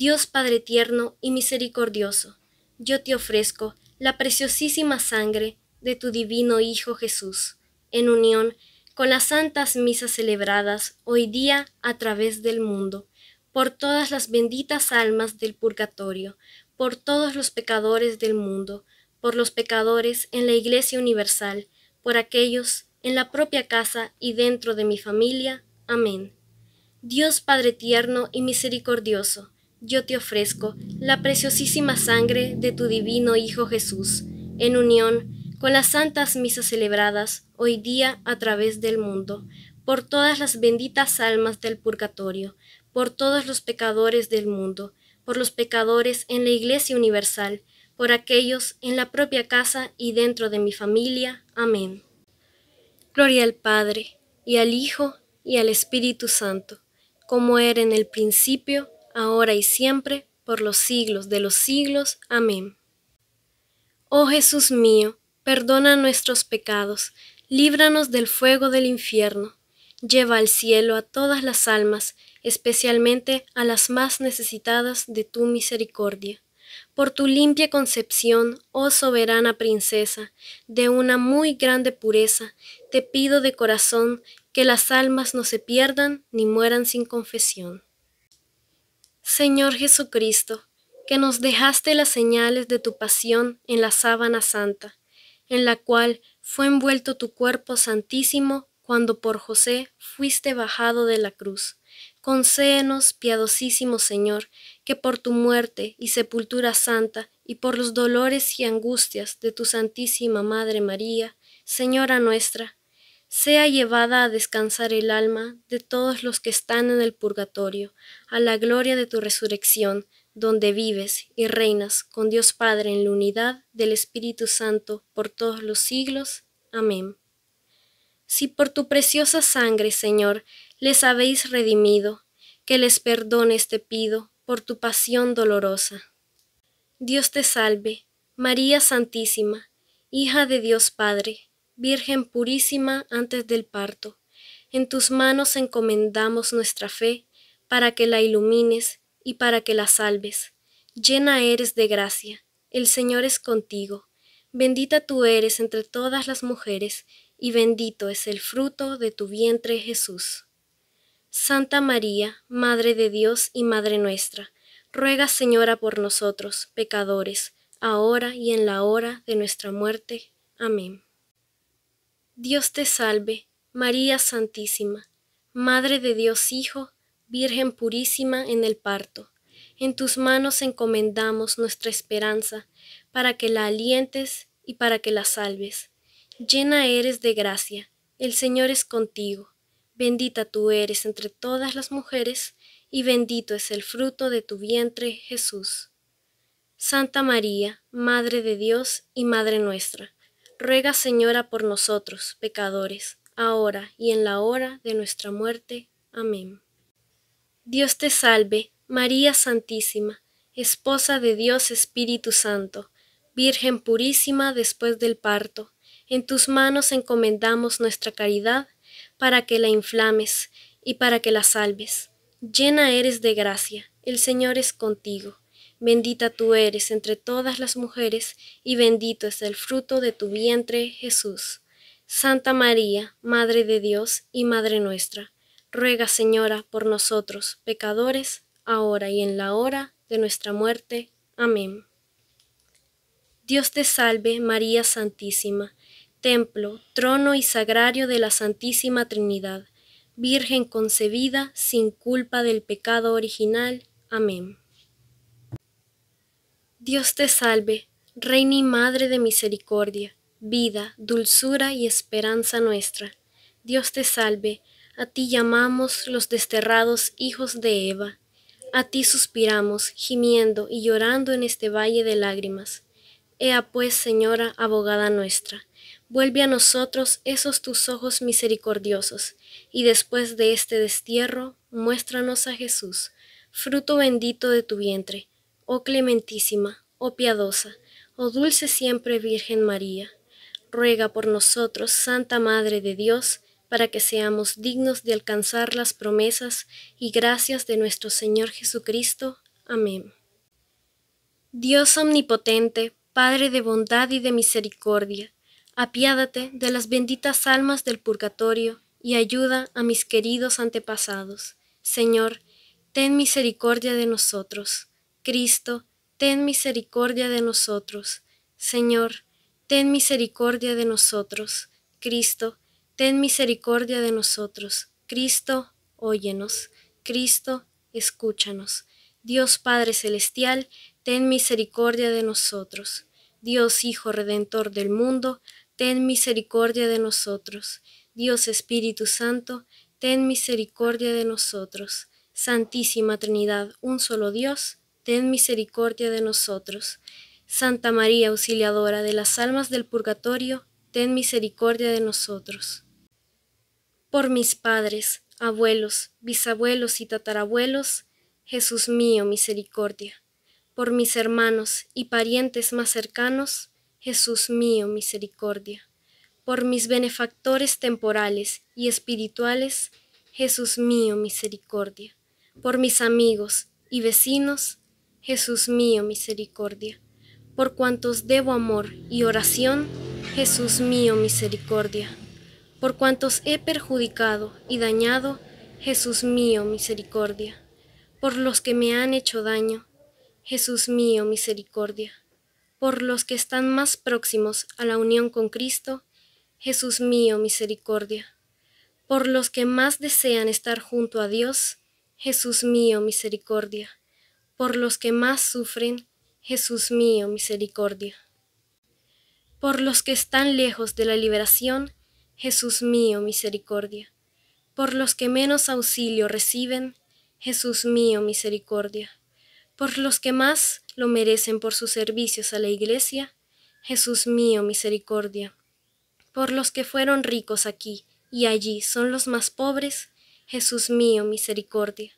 Dios Padre tierno y misericordioso, yo te ofrezco la preciosísima sangre de tu divino Hijo Jesús, en unión con las santas misas celebradas hoy día a través del mundo, por todas las benditas almas del purgatorio, por todos los pecadores del mundo, por los pecadores en la Iglesia Universal, por aquellos en la propia casa y dentro de mi familia. Amén. Dios Padre tierno y misericordioso, yo te ofrezco la preciosísima sangre de tu divino Hijo Jesús, en unión con las santas misas celebradas hoy día a través del mundo, por todas las benditas almas del purgatorio, por todos los pecadores del mundo, por los pecadores en la Iglesia Universal, por aquellos en la propia casa y dentro de mi familia. Amén. Gloria al Padre, y al Hijo, y al Espíritu Santo, como era en el principio, ahora y siempre, por los siglos de los siglos. Amén. Oh Jesús mío, perdona nuestros pecados, líbranos del fuego del infierno. Lleva al cielo a todas las almas, especialmente a las más necesitadas de tu misericordia. Por tu limpia concepción, oh soberana princesa, de una muy grande pureza, te pido de corazón que las almas no se pierdan ni mueran sin confesión. Señor Jesucristo, que nos dejaste las señales de tu pasión en la sábana santa, en la cual fue envuelto tu cuerpo santísimo cuando por José fuiste bajado de la cruz. Concédenos, piadosísimo Señor, que por tu muerte y sepultura santa y por los dolores y angustias de tu Santísima Madre María, Señora nuestra, sea llevada a descansar el alma de todos los que están en el purgatorio, a la gloria de tu resurrección, donde vives y reinas con Dios Padre en la unidad del Espíritu Santo por todos los siglos. Amén. Si por tu preciosa sangre, Señor, les habéis redimido, que les perdones te pido por tu pasión dolorosa. Dios te salve, María Santísima, hija de Dios Padre, Virgen purísima antes del parto, en tus manos encomendamos nuestra fe, para que la ilumines y para que la salves. Llena eres de gracia, el Señor es contigo. Bendita tú eres entre todas las mujeres, y bendito es el fruto de tu vientre, Jesús. Santa María, Madre de Dios y Madre nuestra, ruega, Señora, por nosotros, pecadores, ahora y en la hora de nuestra muerte. Amén. Dios te salve, María Santísima, Madre de Dios Hijo, Virgen purísima en el parto. En tus manos encomendamos nuestra esperanza, para que la alientes y para que la salves. Llena eres de gracia, el Señor es contigo. Bendita tú eres entre todas las mujeres, y bendito es el fruto de tu vientre, Jesús. Santa María, Madre de Dios y Madre nuestra, ruega, Señora, por nosotros, pecadores, ahora y en la hora de nuestra muerte. Amén. Dios te salve, María Santísima, Esposa de Dios Espíritu Santo, Virgen purísima después del parto. En tus manos encomendamos nuestra caridad, para que la inflames y para que la salves. Llena eres de gracia, el Señor es contigo. Bendita tú eres entre todas las mujeres, y bendito es el fruto de tu vientre, Jesús. Santa María, Madre de Dios y Madre nuestra, ruega, Señora, por nosotros, pecadores, ahora y en la hora de nuestra muerte. Amén. Dios te salve, María Santísima, templo, trono y sagrario de la Santísima Trinidad, Virgen concebida sin culpa del pecado original. Amén. Dios te salve, Reina y Madre de misericordia, vida, dulzura y esperanza nuestra. Dios te salve, a ti llamamos los desterrados hijos de Eva. A ti suspiramos, gimiendo y llorando en este valle de lágrimas. Ea pues, Señora, abogada nuestra, vuelve a nosotros esos tus ojos misericordiosos, y después de este destierro, muéstranos a Jesús, fruto bendito de tu vientre. Oh clementísima, oh piadosa, oh dulce siempre Virgen María, ruega por nosotros, Santa Madre de Dios, para que seamos dignos de alcanzar las promesas y gracias de nuestro Señor Jesucristo. Amén. Dios omnipotente, Padre de bondad y de misericordia, apiádate de las benditas almas del purgatorio y ayuda a mis queridos antepasados. Señor, ten misericordia de nosotros. Cristo, ten misericordia de nosotros. Señor, ten misericordia de nosotros. Cristo, ten misericordia de nosotros. Cristo, óyenos. Cristo, escúchanos. Dios Padre Celestial, ten misericordia de nosotros. Dios Hijo Redentor del mundo, ten misericordia de nosotros. Dios Espíritu Santo, ten misericordia de nosotros. Santísima Trinidad, un solo Dios, ten misericordia de nosotros. Santa María Auxiliadora de las almas del purgatorio, ten misericordia de nosotros. Por mis padres, abuelos, bisabuelos y tatarabuelos, Jesús mío, misericordia. Por mis hermanos y parientes más cercanos, Jesús mío, misericordia. Por mis benefactores temporales y espirituales, Jesús mío, misericordia. Por mis amigos y vecinos, Jesús mío, misericordia. Por cuantos debo amor y oración, Jesús mío, misericordia. Por cuantos he perjudicado y dañado, Jesús mío, misericordia. Por los que me han hecho daño, Jesús mío, misericordia. Por los que están más próximos a la unión con Cristo, Jesús mío, misericordia. Por los que más desean estar junto a Dios, Jesús mío, misericordia. Por los que más sufren, Jesús mío, misericordia. Por los que están lejos de la liberación, Jesús mío, misericordia. Por los que menos auxilio reciben, Jesús mío, misericordia. Por los que más lo merecen por sus servicios a la Iglesia, Jesús mío, misericordia. Por los que fueron ricos aquí y allí son los más pobres, Jesús mío, misericordia.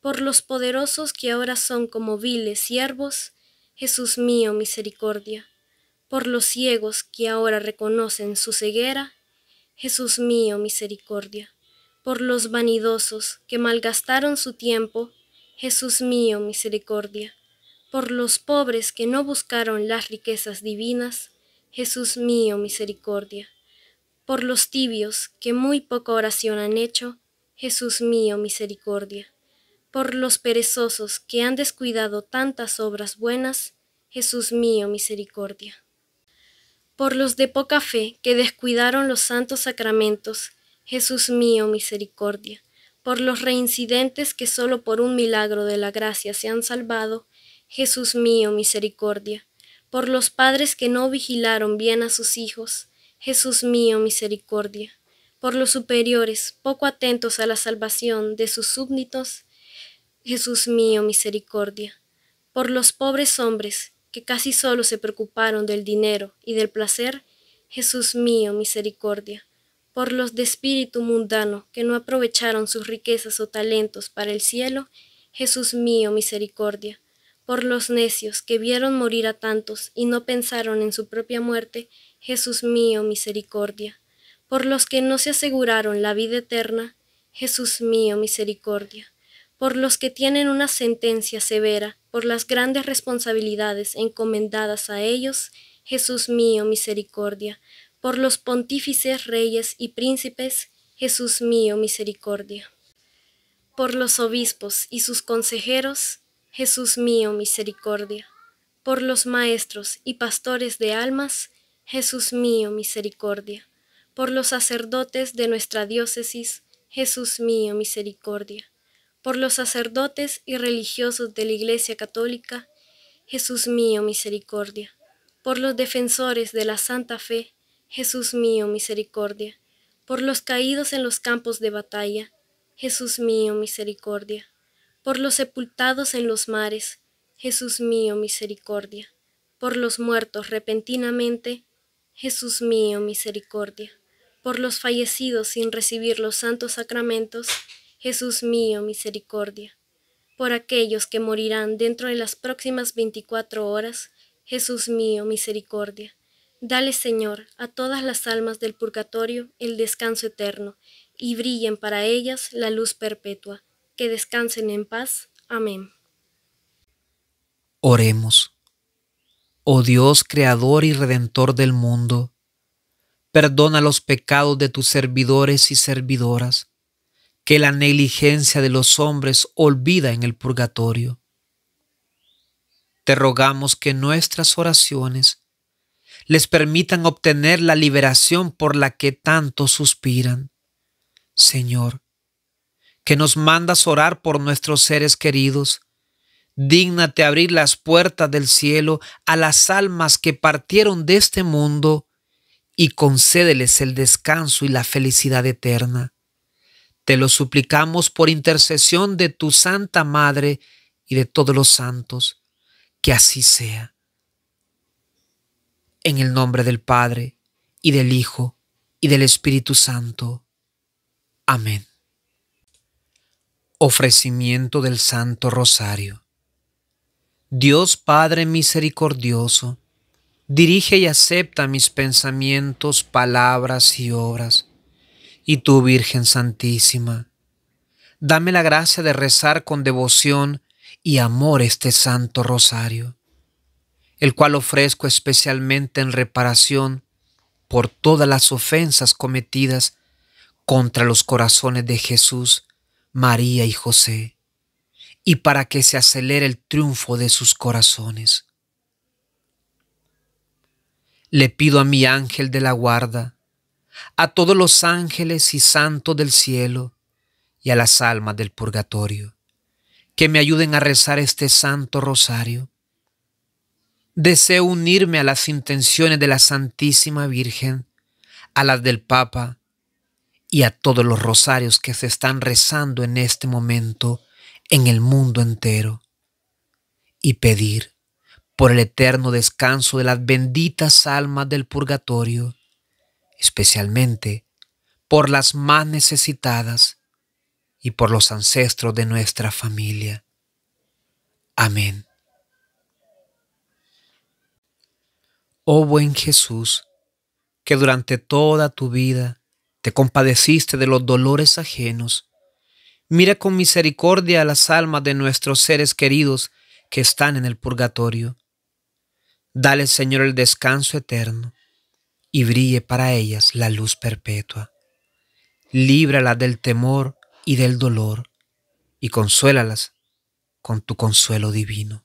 Por los poderosos que ahora son como viles siervos, Jesús mío, misericordia. Por los ciegos que ahora reconocen su ceguera, Jesús mío, misericordia. Por los vanidosos que malgastaron su tiempo, Jesús mío, misericordia. Por los pobres que no buscaron las riquezas divinas, Jesús mío, misericordia. Por los tibios que muy poca oración han hecho, Jesús mío, misericordia. Por los perezosos que han descuidado tantas obras buenas, Jesús mío, misericordia. Por los de poca fe que descuidaron los santos sacramentos, Jesús mío, misericordia. Por los reincidentes que solo por un milagro de la gracia se han salvado, Jesús mío, misericordia. Por los padres que no vigilaron bien a sus hijos, Jesús mío, misericordia. Por los superiores poco atentos a la salvación de sus súbditos, Jesús mío, misericordia. Por los pobres hombres que casi solo se preocuparon del dinero y del placer, Jesús mío, misericordia. Por los de espíritu mundano que no aprovecharon sus riquezas o talentos para el cielo, Jesús mío, misericordia. Por los necios que vieron morir a tantos y no pensaron en su propia muerte, Jesús mío, misericordia. Por los que no se aseguraron la vida eterna, Jesús mío, misericordia. Por los que tienen una sentencia severa, por las grandes responsabilidades encomendadas a ellos, Jesús mío, misericordia. Por los pontífices, reyes y príncipes, Jesús mío, misericordia. Por los obispos y sus consejeros, Jesús mío, misericordia. Por los maestros y pastores de almas, Jesús mío, misericordia. Por los sacerdotes de nuestra diócesis, Jesús mío, misericordia. Por los sacerdotes y religiosos de la Iglesia Católica, Jesús mío, misericordia. Por los defensores de la Santa Fe, Jesús mío, misericordia. Por los caídos en los campos de batalla, Jesús mío, misericordia. Por los sepultados en los mares, Jesús mío, misericordia. Por los muertos repentinamente, Jesús mío, misericordia. Por los fallecidos sin recibir los santos sacramentos, Jesús mío, misericordia. Por aquellos que morirán dentro de las próximas veinticuatro horas, Jesús mío, misericordia. Dale, Señor, a todas las almas del purgatorio el descanso eterno, y brillen para ellas la luz perpetua. Que descansen en paz. Amén. Oremos. Oh Dios, Creador y Redentor del mundo, perdona los pecados de tus servidores y servidoras, que la negligencia de los hombres olvida en el purgatorio. Te rogamos que nuestras oraciones les permitan obtener la liberación por la que tanto suspiran. Señor, que nos mandas orar por nuestros seres queridos, Dígnate abrir las puertas del cielo a las almas que partieron de este mundo y concédeles el descanso y la felicidad eterna. Te lo suplicamos por intercesión de tu Santa Madre y de todos los santos, que así sea. En el nombre del Padre, y del Hijo, y del Espíritu Santo. Amén. Ofrecimiento del Santo Rosario. Dios Padre misericordioso, dirige y acepta mis pensamientos, palabras y obras. Y tú, Virgen Santísima, dame la gracia de rezar con devoción y amor este Santo Rosario, el cual ofrezco especialmente en reparación por todas las ofensas cometidas contra los corazones de Jesús, María y José, y para que se acelere el triunfo de sus corazones. Le pido a mi ángel de la guarda, a todos los ángeles y santos del cielo y a las almas del purgatorio, que me ayuden a rezar este Santo Rosario. Deseo unirme a las intenciones de la Santísima Virgen, a las del Papa y a todos los rosarios que se están rezando en este momento en el mundo entero, y pedir por el eterno descanso de las benditas almas del purgatorio, especialmente por las más necesitadas y por los ancestros de nuestra familia. Amén. Oh buen Jesús, que durante toda tu vida te compadeciste de los dolores ajenos, mira con misericordia a las almas de nuestros seres queridos que están en el purgatorio. Dale, Señor, el descanso eterno, y brille para ellas la luz perpetua. Líbralas del temor y del dolor, y consuélalas con tu consuelo divino.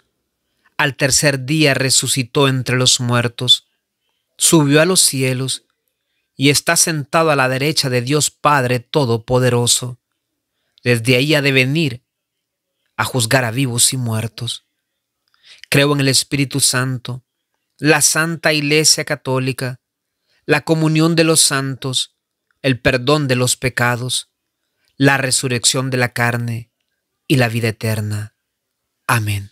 al tercer día resucitó entre los muertos, subió a los cielos y está sentado a la derecha de Dios Padre Todopoderoso. Desde ahí ha de venir a juzgar a vivos y muertos. Creo en el Espíritu Santo, la Santa Iglesia Católica, la comunión de los santos, el perdón de los pecados, la resurrección de la carne y la vida eterna. Amén.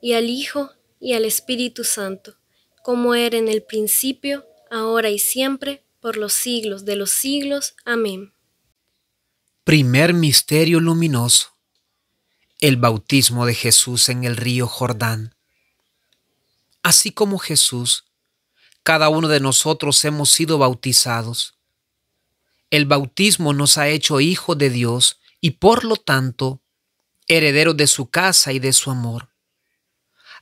y al Hijo, y al Espíritu Santo, como era en el principio, ahora y siempre, por los siglos de los siglos. Amén. Primer misterio luminoso. El bautismo de Jesús en el río Jordán. Así como Jesús, cada uno de nosotros hemos sido bautizados. El bautismo nos ha hecho hijos de Dios y por lo tanto, herederos de su casa y de su amor.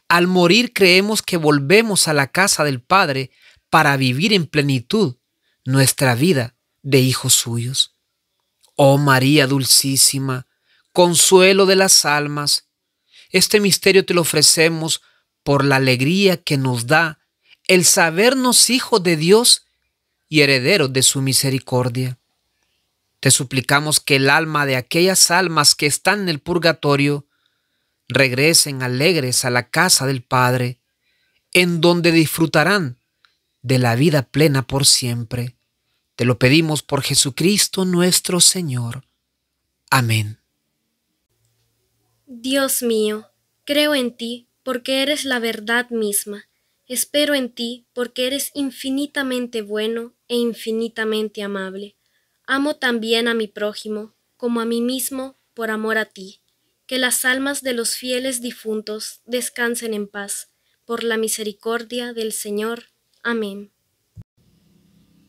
Al morir creemos que volvemos a la casa del Padre para vivir en plenitud nuestra vida de hijos suyos. Oh María Dulcísima, consuelo de las almas, este misterio te lo ofrecemos por la alegría que nos da el sabernos hijos de Dios y herederos de su misericordia. Te suplicamos que el alma de aquellas almas que están en el purgatorio regresen alegres a la casa del Padre, en donde disfrutarán de la vida plena por siempre. Te lo pedimos por Jesucristo nuestro Señor. Amén. Dios mío, creo en ti porque eres la verdad misma. Espero en ti porque eres infinitamente bueno e infinitamente amable. Amo también a mi prójimo, como a mí mismo, por amor a ti. Que las almas de los fieles difuntos descansen en paz, por la misericordia del Señor. Amén.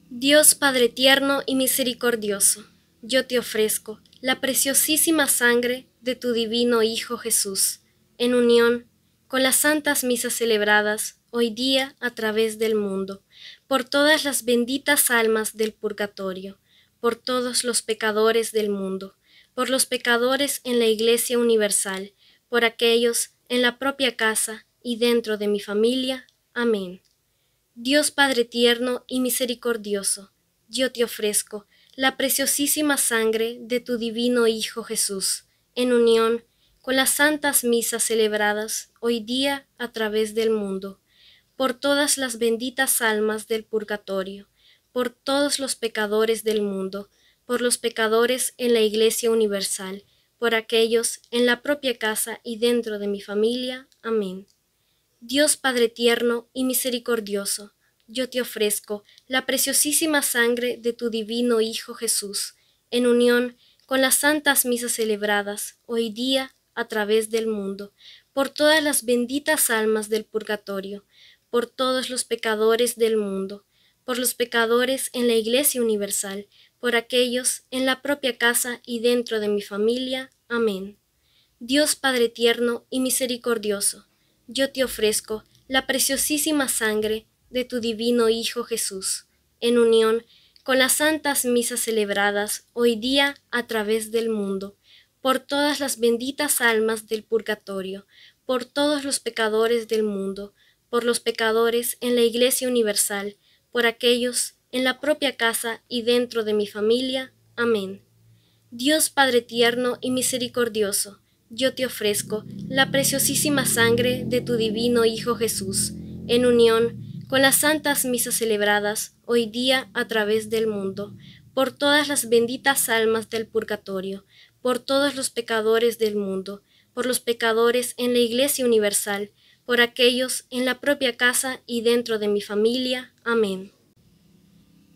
Dios Padre tierno y misericordioso, yo te ofrezco la preciosísima sangre de tu divino Hijo Jesús, en unión con las santas misas celebradas hoy día a través del mundo, por todas las benditas almas del purgatorio, por todos los pecadores del mundo, por los pecadores en la Iglesia Universal, por aquellos en la propia casa y dentro de mi familia. Amén. Dios Padre tierno y misericordioso, yo te ofrezco la preciosísima sangre de tu divino Hijo Jesús, en unión con las santas misas celebradas hoy día a través del mundo, por todas las benditas almas del purgatorio, por todos los pecadores del mundo, por los pecadores en la Iglesia Universal, por aquellos en la propia casa y dentro de mi familia. Amén. Dios Padre tierno y misericordioso, yo te ofrezco la preciosísima sangre de tu divino Hijo Jesús, en unión con las santas misas celebradas hoy día a través del mundo, por todas las benditas almas del purgatorio, por todos los pecadores del mundo, por los pecadores en la Iglesia Universal, por aquellos en la propia casa y dentro de mi familia. Amén. Dios Padre tierno y misericordioso, yo te ofrezco la preciosísima sangre de tu divino Hijo Jesús, en unión con las santas misas celebradas hoy día a través del mundo, por todas las benditas almas del purgatorio, por todos los pecadores del mundo, por los pecadores en la Iglesia Universal, por aquellos en la propia casa y dentro de mi familia. Amén. Dios Padre tierno y misericordioso, yo te ofrezco la preciosísima sangre de tu divino Hijo Jesús, en unión con las santas misas celebradas hoy día a través del mundo, por todas las benditas almas del purgatorio, por todos los pecadores del mundo, por los pecadores en la Iglesia Universal, por aquellos en la propia casa y dentro de mi familia. Amén.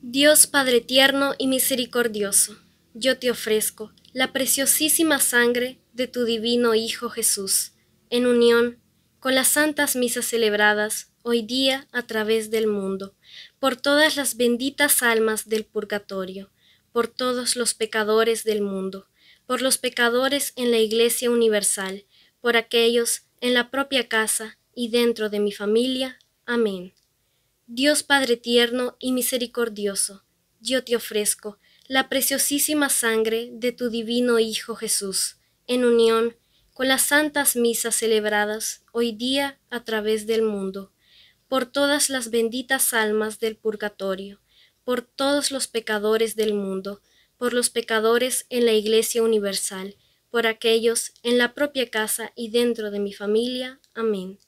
Dios Padre tierno y misericordioso, yo te ofrezco la preciosísima sangre de tu divino Hijo Jesús, en unión con las santas misas celebradas hoy día a través del mundo, por todas las benditas almas del purgatorio, por todos los pecadores del mundo, por los pecadores en la Iglesia Universal, por aquellos en la propia casa y dentro de mi familia. Amén. Dios Padre tierno y misericordioso, yo te ofrezco la preciosísima sangre de tu divino Hijo Jesús, en unión con las santas misas celebradas hoy día a través del mundo, por todas las benditas almas del purgatorio, por todos los pecadores del mundo, por los pecadores en la Iglesia Universal, por aquellos en la propia casa y dentro de mi familia. Amén.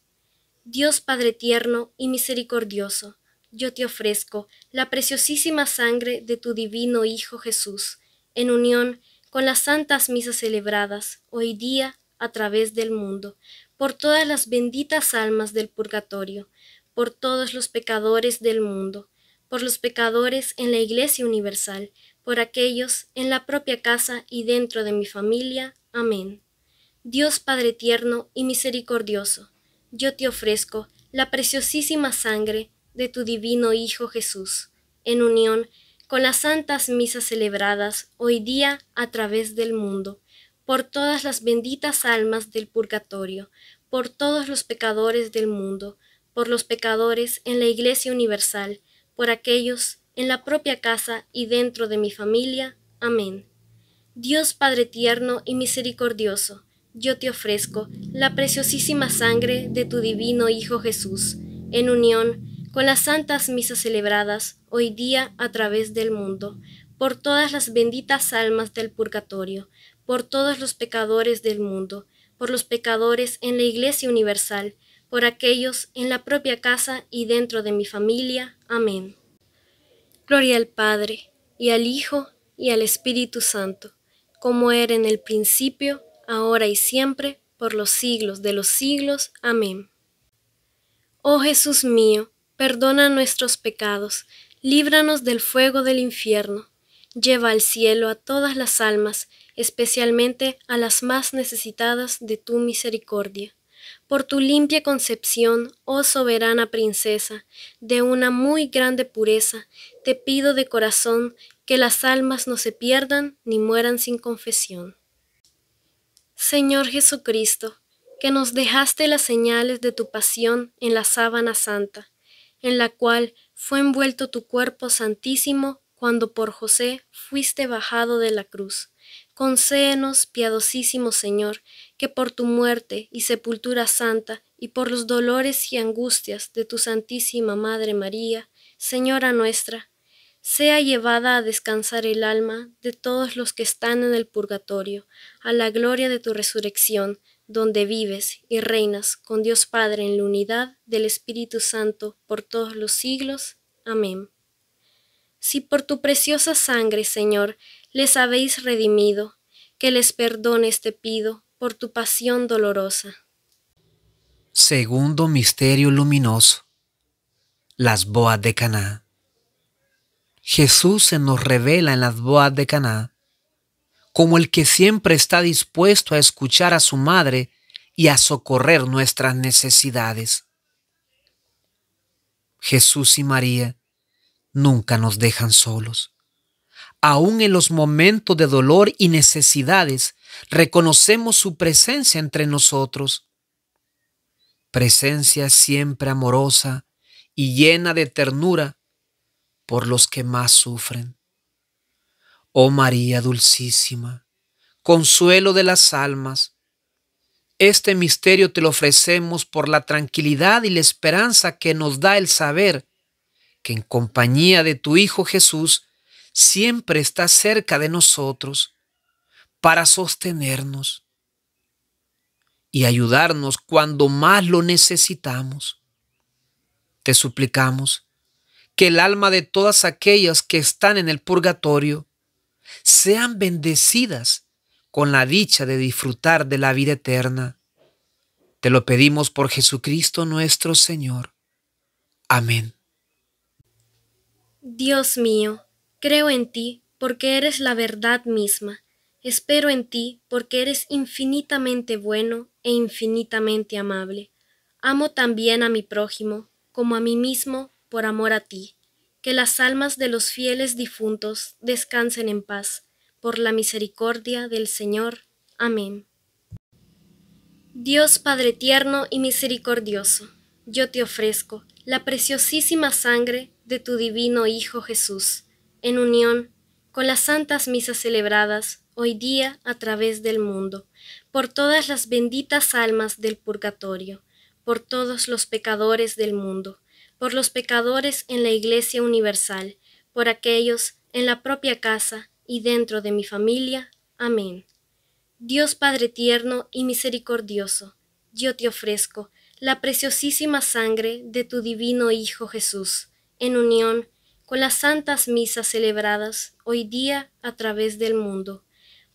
Dios Padre tierno y misericordioso, yo te ofrezco la preciosísima sangre de tu divino Hijo Jesús, en unión con las santas misas celebradas hoy día a través del mundo, por todas las benditas almas del purgatorio, por todos los pecadores del mundo, por los pecadores en la Iglesia Universal, por aquellos en la propia casa y dentro de mi familia. Amén. Dios Padre tierno y misericordioso, yo te ofrezco la preciosísima sangre de tu divino Hijo Jesús, en unión con las santas misas celebradas hoy día a través del mundo, por todas las benditas almas del purgatorio, por todos los pecadores del mundo, por los pecadores en la Iglesia Universal, por aquellos en la propia casa y dentro de mi familia. Amén. Dios Padre tierno y misericordioso, yo te ofrezco la preciosísima sangre de tu divino Hijo Jesús, en unión con las santas misas celebradas hoy día a través del mundo, por todas las benditas almas del purgatorio, por todos los pecadores del mundo, por los pecadores en la Iglesia Universal, por aquellos en la propia casa y dentro de mi familia. Amén. Gloria al Padre, y al Hijo, y al Espíritu Santo, como era en el principio, ahora y siempre, por los siglos de los siglos. Amén. Oh Jesús mío, perdona nuestros pecados, líbranos del fuego del infierno, lleva al cielo a todas las almas, especialmente a las más necesitadas de tu misericordia. Por tu limpia concepción, oh soberana princesa, de una muy grande pureza, te pido de corazón que las almas no se pierdan ni mueran sin confesión. Señor Jesucristo, que nos dejaste las señales de tu pasión en la sábana santa, en la cual fue envuelto tu cuerpo santísimo cuando por José fuiste bajado de la cruz, concéenos, piadosísimo Señor, que por tu muerte y sepultura santa y por los dolores y angustias de tu Santísima Madre María, Señora nuestra, sea llevada a descansar el alma de todos los que están en el purgatorio, a la gloria de tu resurrección, donde vives y reinas con Dios Padre en la unidad del Espíritu Santo por todos los siglos. Amén. Si por tu preciosa sangre, Señor, les habéis redimido, que les perdones te pido por tu pasión dolorosa. Segundo misterio luminoso. Las bodas de Caná. Jesús se nos revela en las bodas de Caná como el que siempre está dispuesto a escuchar a su madre y a socorrer nuestras necesidades. Jesús y María nunca nos dejan solos. Aún en los momentos de dolor y necesidades, reconocemos su presencia entre nosotros. Presencia siempre amorosa y llena de ternura por los que más sufren. Oh María Dulcísima, consuelo de las almas, este misterio te lo ofrecemos por la tranquilidad y la esperanza que nos da el saber que en compañía de tu Hijo Jesús siempre está cerca de nosotros para sostenernos y ayudarnos cuando más lo necesitamos. Te suplicamos que el alma de todas aquellas que están en el purgatorio sean bendecidas con la dicha de disfrutar de la vida eterna. Te lo pedimos por Jesucristo nuestro Señor. Amén. Dios mío, creo en ti porque eres la verdad misma. Espero en ti porque eres infinitamente bueno e infinitamente amable. Amo también a mi prójimo como a mí mismo por amor a ti. Que las almas de los fieles difuntos descansen en paz, por la misericordia del Señor. Amén. Dios Padre tierno y misericordioso, yo te ofrezco la preciosísima sangre de tu divino Hijo Jesús, en unión con las santas misas celebradas hoy día a través del mundo, por todas las benditas almas del purgatorio, por todos los pecadores del mundo, por los pecadores en la Iglesia Universal, por aquellos en la propia casa y dentro de mi familia. Amén. Dios Padre tierno y misericordioso, yo te ofrezco la preciosísima sangre de tu divino Hijo Jesús, en unión con las santas misas celebradas hoy día a través del mundo,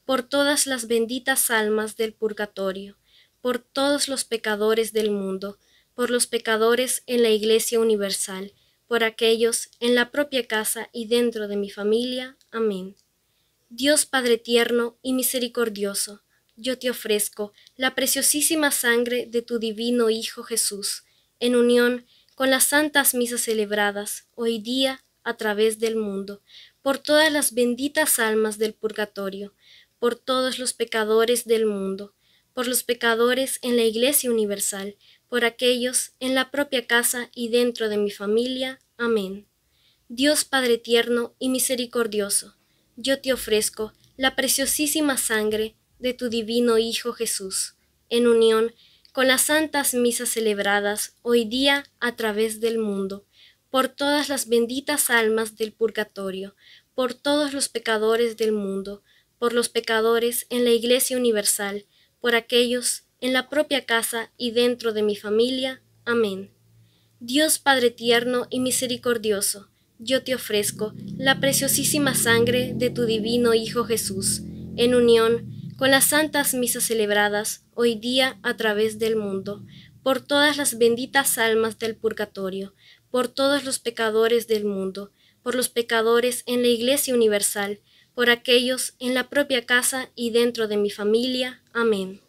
por todas las benditas almas del purgatorio, por todos los pecadores del mundo, por los pecadores en la Iglesia Universal, por aquellos en la propia casa y dentro de mi familia. Amén. Dios Padre tierno y misericordioso, yo te ofrezco la preciosísima sangre de tu divino Hijo Jesús, en unión con las santas misas celebradas hoy día a través del mundo, por todas las benditas almas del purgatorio, por todos los pecadores del mundo, por los pecadores en la Iglesia Universal, por aquellos en la propia casa y dentro de mi familia. Amén. Dios Padre tierno y misericordioso, yo te ofrezco la preciosísima sangre de tu divino Hijo Jesús, en unión con las santas misas celebradas hoy día a través del mundo, por todas las benditas almas del purgatorio, por todos los pecadores del mundo, por los pecadores en la Iglesia Universal, por aquellos en la propia casa y dentro de mi familia. Amén. Dios Padre tierno y misericordioso, yo te ofrezco la preciosísima sangre de tu divino Hijo Jesús, en unión con las santas misas celebradas hoy día a través del mundo, por todas las benditas almas del purgatorio, por todos los pecadores del mundo, por los pecadores en la Iglesia Universal, por aquellos en la propia casa y dentro de mi familia. Amén.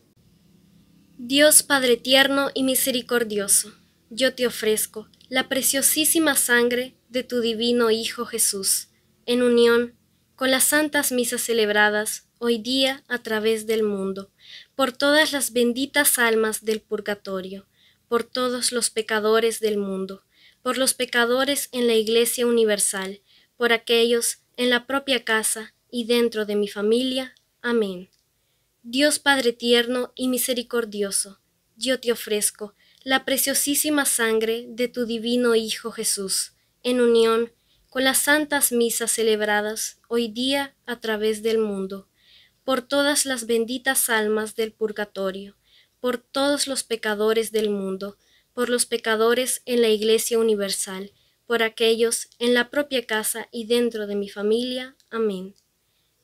Dios Padre tierno y misericordioso, yo te ofrezco la preciosísima sangre de tu divino Hijo Jesús, en unión con las santas misas celebradas hoy día a través del mundo, por todas las benditas almas del purgatorio, por todos los pecadores del mundo, por los pecadores en la Iglesia Universal, por aquellos en la propia casa y dentro de mi familia. Amén. Dios Padre tierno y misericordioso, yo te ofrezco la preciosísima sangre de tu divino Hijo Jesús, en unión con las santas misas celebradas hoy día a través del mundo, por todas las benditas almas del purgatorio, por todos los pecadores del mundo, por los pecadores en la Iglesia Universal, por aquellos en la propia casa y dentro de mi familia. Amén.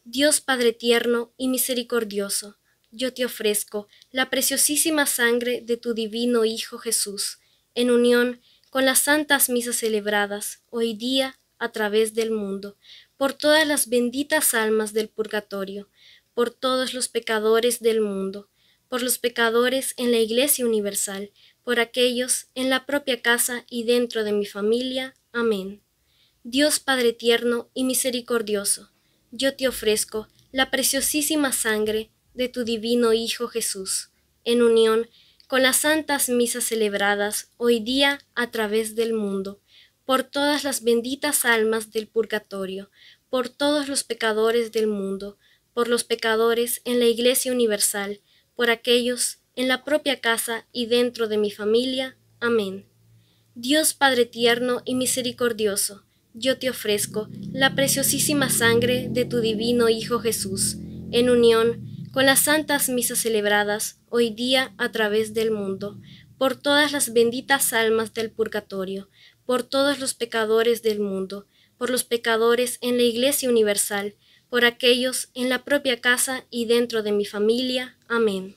Dios Padre tierno y misericordioso, yo te ofrezco la preciosísima sangre de tu divino Hijo Jesús, en unión con las santas misas celebradas hoy día a través del mundo, por todas las benditas almas del purgatorio, por todos los pecadores del mundo, por los pecadores en la Iglesia Universal, por aquellos en la propia casa y dentro de mi familia. Amén. Dios Padre tierno y misericordioso, yo te ofrezco la preciosísima sangre de tu divino Hijo Jesús, en unión con las santas misas celebradas hoy día a través del mundo, por todas las benditas almas del purgatorio, por todos los pecadores del mundo, por los pecadores en la Iglesia Universal, por aquellos en la propia casa y dentro de mi familia. Amén. Dios Padre tierno y misericordioso, yo te ofrezco la preciosísima sangre de tu divino Hijo Jesús, en unión con las santas misas celebradas hoy día a través del mundo, por todas las benditas almas del purgatorio, por todos los pecadores del mundo, por los pecadores en la Iglesia Universal, por aquellos en la propia casa y dentro de mi familia. Amén.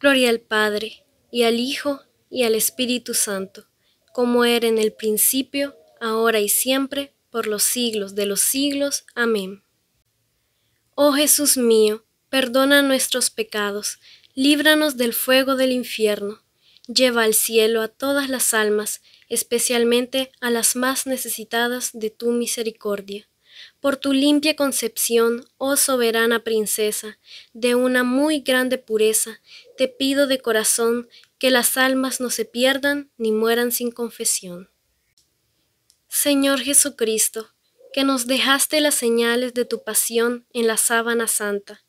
Gloria al Padre, y al Hijo, y al Espíritu Santo, como era en el principio, ahora y siempre, por los siglos de los siglos. Amén. Oh Jesús mío, perdona nuestros pecados, líbranos del fuego del infierno, lleva al cielo a todas las almas, especialmente a las más necesitadas de tu misericordia. Por tu limpia concepción, oh soberana princesa, de una muy grande pureza, te pido de corazón que las almas no se pierdan ni mueran sin confesión. Señor Jesucristo, que nos dejaste las señales de tu pasión en la sábana santa,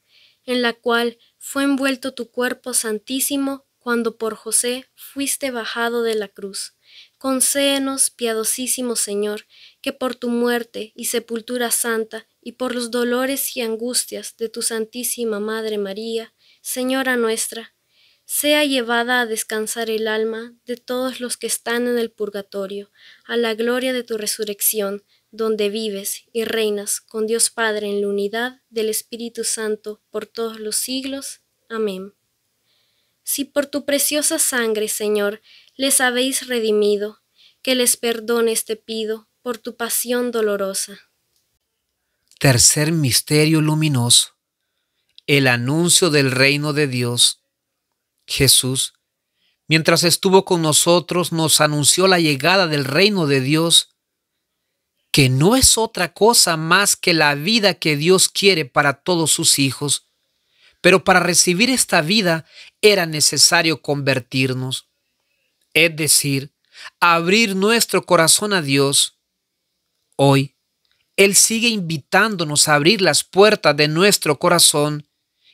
en la cual fue envuelto tu cuerpo santísimo cuando por José fuiste bajado de la cruz, concédenos, piadosísimo Señor, que por tu muerte y sepultura santa y por los dolores y angustias de tu Santísima Madre María, Señora nuestra, sea llevada a descansar el alma de todos los que están en el purgatorio, a la gloria de tu resurrección, donde vives y reinas con Dios Padre en la unidad del Espíritu Santo por todos los siglos. Amén. Si por tu preciosa sangre, Señor, les habéis redimido, que les perdones te pido por tu pasión dolorosa. Tercer misterio luminoso, el anuncio del reino de Dios. Jesús, Mientras estuvo con nosotros, nos anunció la llegada del reino de Dios, que no es otra cosa más que la vida que Dios quiere para todos sus hijos. Pero para recibir esta vida era necesario convertirnos, es decir, abrir nuestro corazón a Dios. Hoy, Él sigue invitándonos a abrir las puertas de nuestro corazón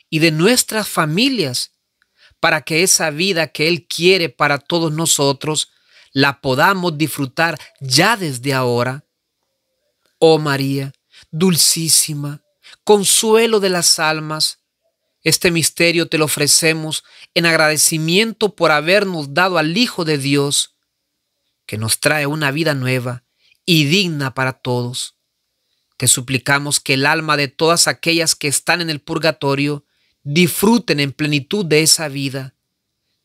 y de nuestras familias para que esa vida que Él quiere para todos nosotros la podamos disfrutar ya desde ahora. Oh María, dulcísima, consuelo de las almas, este misterio te lo ofrecemos en agradecimiento por habernos dado al Hijo de Dios, que nos trae una vida nueva y digna para todos. Te suplicamos que el alma de todas aquellas que están en el purgatorio disfruten en plenitud de esa vida,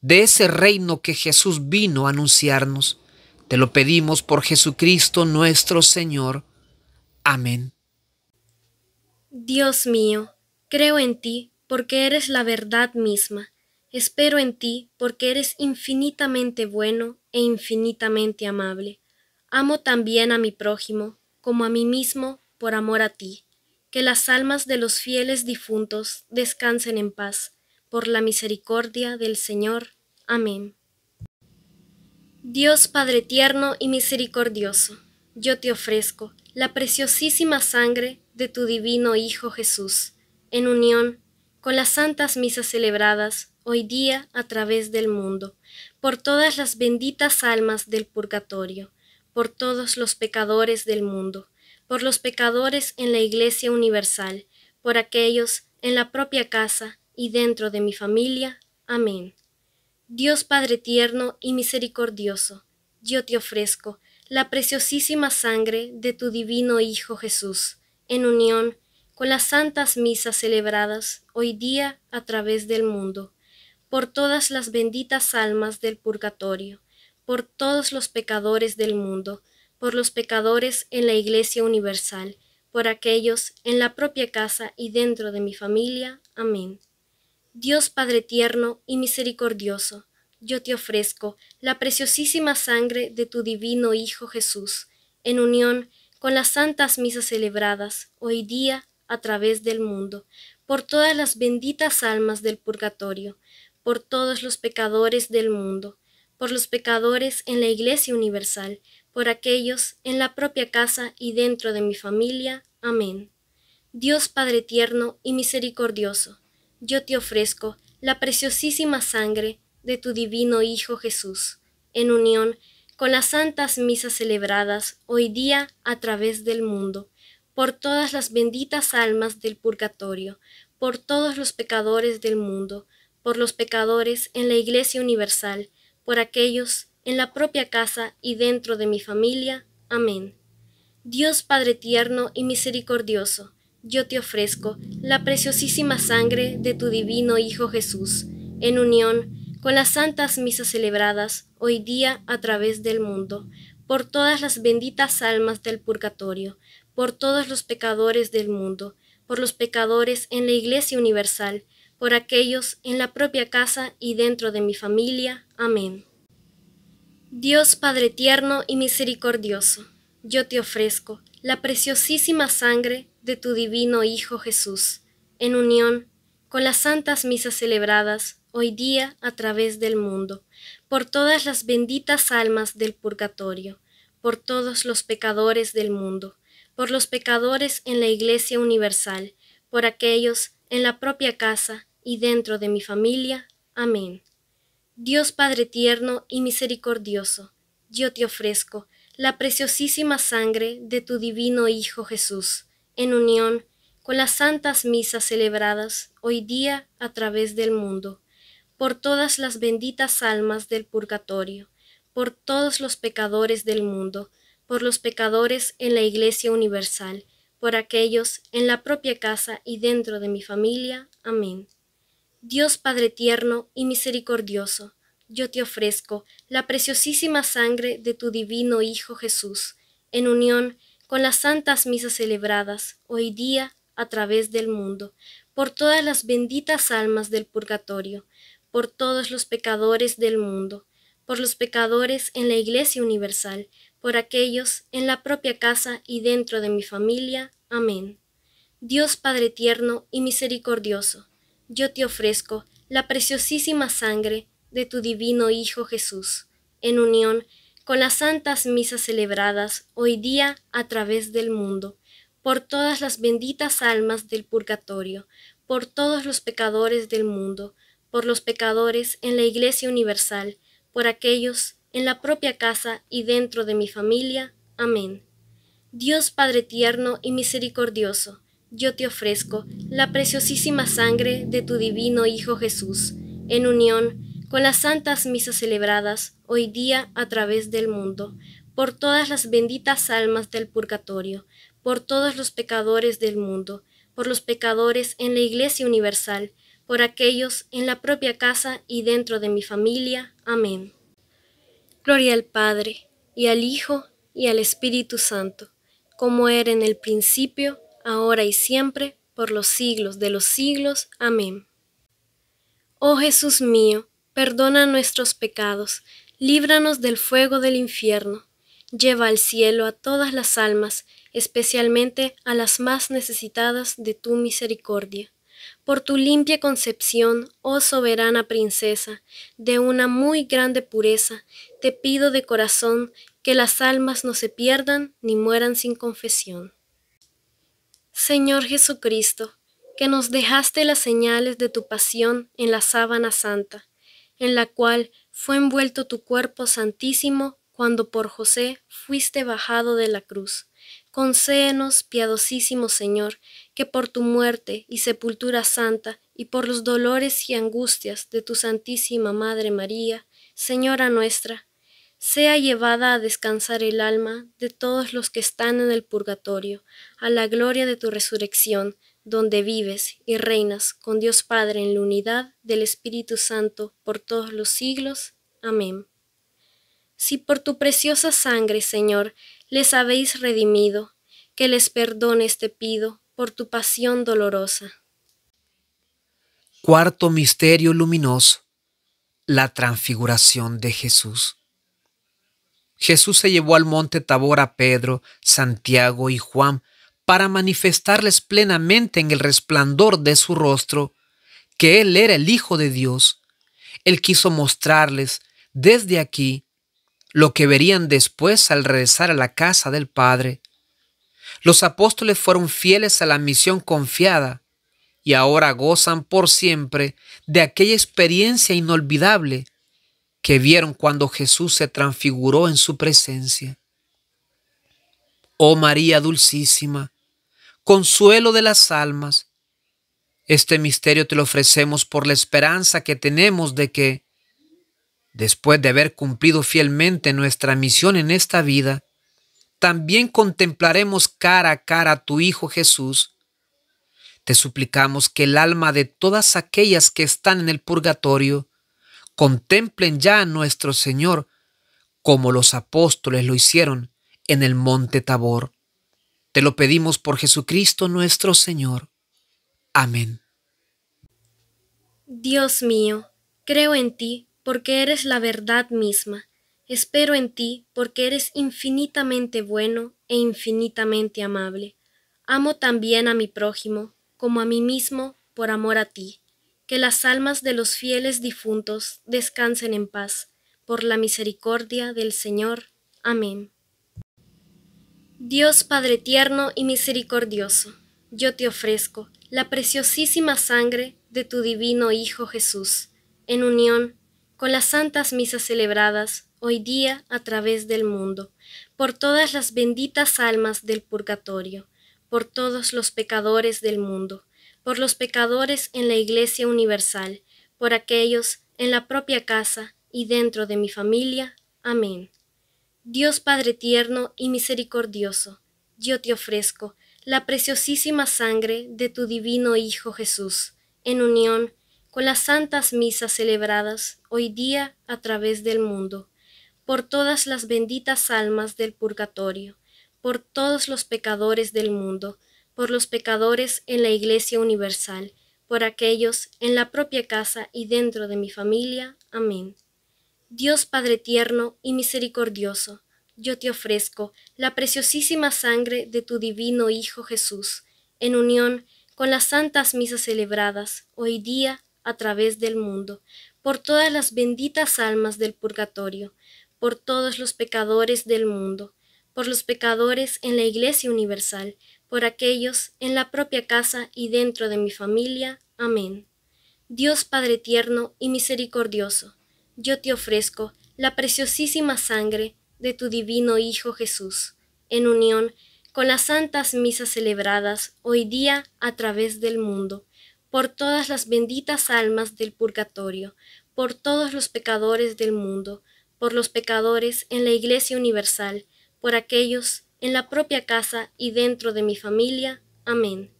de ese reino que Jesús vino a anunciarnos. Te lo pedimos por Jesucristo nuestro Señor. Amén. Dios mío, creo en ti, porque eres la verdad misma. Espero en ti, porque eres infinitamente bueno e infinitamente amable. Amo también a mi prójimo, como a mí mismo, por amor a ti. Que las almas de los fieles difuntos descansen en paz, por la misericordia del Señor. Amén. Dios Padre tierno y misericordioso, yo te ofrezco la preciosísima sangre de tu divino Hijo Jesús, en unión con las santas misas celebradas hoy día a través del mundo, por todas las benditas almas del purgatorio, por todos los pecadores del mundo, por los pecadores en la Iglesia Universal, por aquellos en la propia casa y dentro de mi familia. Amén. Dios Padre tierno y misericordioso, yo te ofrezco la preciosísima sangre de tu divino Hijo Jesús, en unión con las santas misas celebradas hoy día a través del mundo, por todas las benditas almas del purgatorio, por todos los pecadores del mundo, por los pecadores en la Iglesia Universal, por aquellos en la propia casa y dentro de mi familia. Amén. Dios Padre tierno y misericordioso, yo te ofrezco la preciosísima sangre de tu divino Hijo Jesús, en unión con las santas misas celebradas hoy día a través del mundo, por todas las benditas almas del purgatorio, por todos los pecadores del mundo, por los pecadores en la Iglesia Universal, por aquellos en la propia casa y dentro de mi familia. Amén. Dios Padre tierno y misericordioso, yo te ofrezco la preciosísima sangre de tu divino Hijo Jesús, en unión con las santas misas celebradas hoy día a través del mundo, por todas las benditas almas del purgatorio, por todos los pecadores del mundo, por los pecadores en la Iglesia Universal, por aquellos en la propia casa y dentro de mi familia. Amén. Dios Padre tierno y misericordioso, yo te ofrezco la preciosísima sangre de tu divino Hijo Jesús, en unión con las santas misas celebradas hoy día a través del mundo, por todas las benditas almas del purgatorio, por todos los pecadores del mundo, por los pecadores en la Iglesia Universal, por aquellos en la propia casa y dentro de mi familia. Amén. Dios Padre tierno y misericordioso, yo te ofrezco la preciosísima sangre de tu divino Hijo Jesús, en unión con las santas misas celebradas hoy día a través del mundo, por todas las benditas almas del purgatorio, por todos los pecadores del mundo, por los pecadores en la Iglesia Universal, por aquellos en la propia casa y dentro de mi familia. Amén. Dios Padre tierno y misericordioso, yo te ofrezco la preciosísima sangre de tu divino Hijo Jesús, en unión con las santas misas celebradas hoy día a través del mundo, por todas las benditas almas del purgatorio, por todos los pecadores del mundo, por los pecadores en la Iglesia Universal, por aquellos en la propia casa y dentro de mi familia. Amén. Dios Padre tierno y misericordioso, yo te ofrezco la preciosísima sangre de tu divino Hijo Jesús, en unión con las santas misas celebradas hoy día a través del mundo, por todas las benditas almas del purgatorio, por todos los pecadores del mundo, por los pecadores en la Iglesia Universal, por aquellos en la propia casa y dentro de mi familia. Amén. Dios Padre tierno y misericordioso, yo te ofrezco la preciosísima sangre de tu divino Hijo Jesús, en unión con las santas misas celebradas hoy día a través del mundo, por todas las benditas almas del purgatorio, por todos los pecadores del mundo, por los pecadores en la Iglesia Universal, por aquellos en la propia casa y dentro de mi familia. Amén. Dios Padre tierno y misericordioso, yo te ofrezco la preciosísima sangre de tu divino Hijo Jesús, en unión con las santas misas celebradas hoy día a través del mundo, por todas las benditas almas del purgatorio, por todos los pecadores del mundo, por los pecadores en la Iglesia Universal, por aquellos en la propia casa y dentro de mi familia. Amén. Gloria al Padre, y al Hijo, y al Espíritu Santo, como era en el principio, ahora y siempre, por los siglos de los siglos. Amén. Oh Jesús mío, perdona nuestros pecados, líbranos del fuego del infierno, lleva al cielo a todas las almas, especialmente a las más necesitadas de tu misericordia. Por tu limpia concepción, oh soberana princesa, de una muy grande pureza, te pido de corazón que las almas no se pierdan ni mueran sin confesión. Señor Jesucristo, que nos dejaste las señales de tu pasión en la sábana santa, en la cual fue envuelto tu cuerpo santísimo cuando por José fuiste bajado de la cruz, concéenos, piadosísimo Señor, que por tu muerte y sepultura santa y por los dolores y angustias de tu Santísima Madre María, Señora nuestra, sea llevada a descansar el alma de todos los que están en el purgatorio, a la gloria de tu resurrección, donde vives y reinas con Dios Padre en la unidad del Espíritu Santo por todos los siglos. Amén. Si por tu preciosa sangre, Señor, les habéis redimido, que les perdones te pido por tu pasión dolorosa. Cuarto misterio luminoso, la transfiguración de Jesús. Jesús se llevó al monte Tabor a Pedro, Santiago y Juan para manifestarles plenamente en el resplandor de su rostro que Él era el Hijo de Dios. Él quiso mostrarles desde aquí lo que verían después al regresar a la casa del Padre. Los apóstoles fueron fieles a la misión confiada y ahora gozan por siempre de aquella experiencia inolvidable que vieron cuando Jesús se transfiguró en su presencia. Oh María Dulcísima, consuelo de las almas, este misterio te lo ofrecemos por la esperanza que tenemos de que, después de haber cumplido fielmente nuestra misión en esta vida, también contemplaremos cara a cara a tu Hijo Jesús. Te suplicamos que el alma de todas aquellas que están en el purgatorio contemplen ya a nuestro Señor como los apóstoles lo hicieron en el monte Tabor. Te lo pedimos por Jesucristo nuestro Señor. Amén. Dios mío, creo en ti, porque eres la verdad misma. Espero en ti, porque eres infinitamente bueno e infinitamente amable. Amo también a mi prójimo, como a mí mismo, por amor a ti. Que las almas de los fieles difuntos descansen en paz, por la misericordia del Señor. Amén. Dios Padre tierno y misericordioso, yo te ofrezco la preciosísima sangre de tu divino Hijo Jesús, en unión con las santas misas celebradas hoy día a través del mundo, por todas las benditas almas del purgatorio, por todos los pecadores del mundo, por los pecadores en la Iglesia Universal, por aquellos en la propia casa y dentro de mi familia. Amén. Dios Padre tierno y misericordioso, yo te ofrezco la preciosísima sangre de tu divino Hijo Jesús, en unión con las santas misas celebradas hoy día a través del mundo, por todas las benditas almas del purgatorio, por todos los pecadores del mundo, por los pecadores en la Iglesia Universal, por aquellos en la propia casa y dentro de mi familia. Amén. Dios Padre tierno y misericordioso, yo te ofrezco la preciosísima sangre de tu divino Hijo Jesús, en unión con las santas misas celebradas hoy día a través del mundo, por todas las benditas almas del purgatorio, por todos los pecadores del mundo, por los pecadores en la Iglesia Universal, por aquellos en la propia casa y dentro de mi familia. Amén. Dios Padre tierno y misericordioso, yo te ofrezco la preciosísima sangre de tu divino Hijo Jesús, en unión con las santas misas celebradas hoy día a través del mundo, por todas las benditas almas del purgatorio, por todos los pecadores del mundo, por los pecadores en la Iglesia Universal, por aquellos en la propia casa y dentro de mi familia. Amén.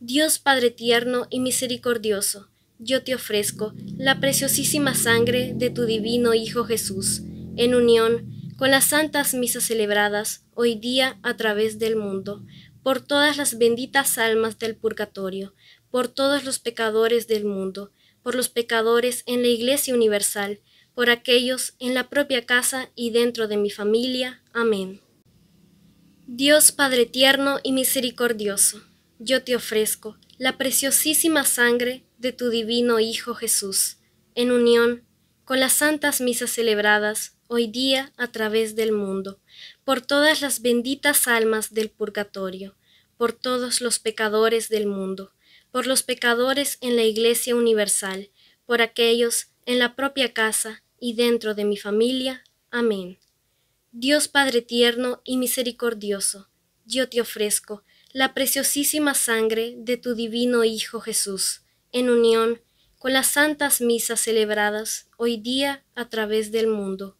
Dios Padre tierno y misericordioso, yo te ofrezco la preciosísima sangre de tu divino Hijo Jesús, en unión con las santas misas celebradas hoy día a través del mundo, por todas las benditas almas del purgatorio, por todos los pecadores del mundo, por los pecadores en la Iglesia Universal, por aquellos en la propia casa y dentro de mi familia. Amén. Dios Padre tierno y misericordioso, yo te ofrezco la preciosísima sangre de tu divino Hijo Jesús, en unión con las santas misas celebradas hoy día a través del mundo, por todas las benditas almas del purgatorio, por todos los pecadores del mundo, por los pecadores en la Iglesia Universal, por aquellos en la propia casa y dentro de mi familia. Amén. Dios Padre tierno y misericordioso, yo te ofrezco la preciosísima sangre de tu divino Hijo Jesús, en unión con las santas misas celebradas hoy día a través del mundo,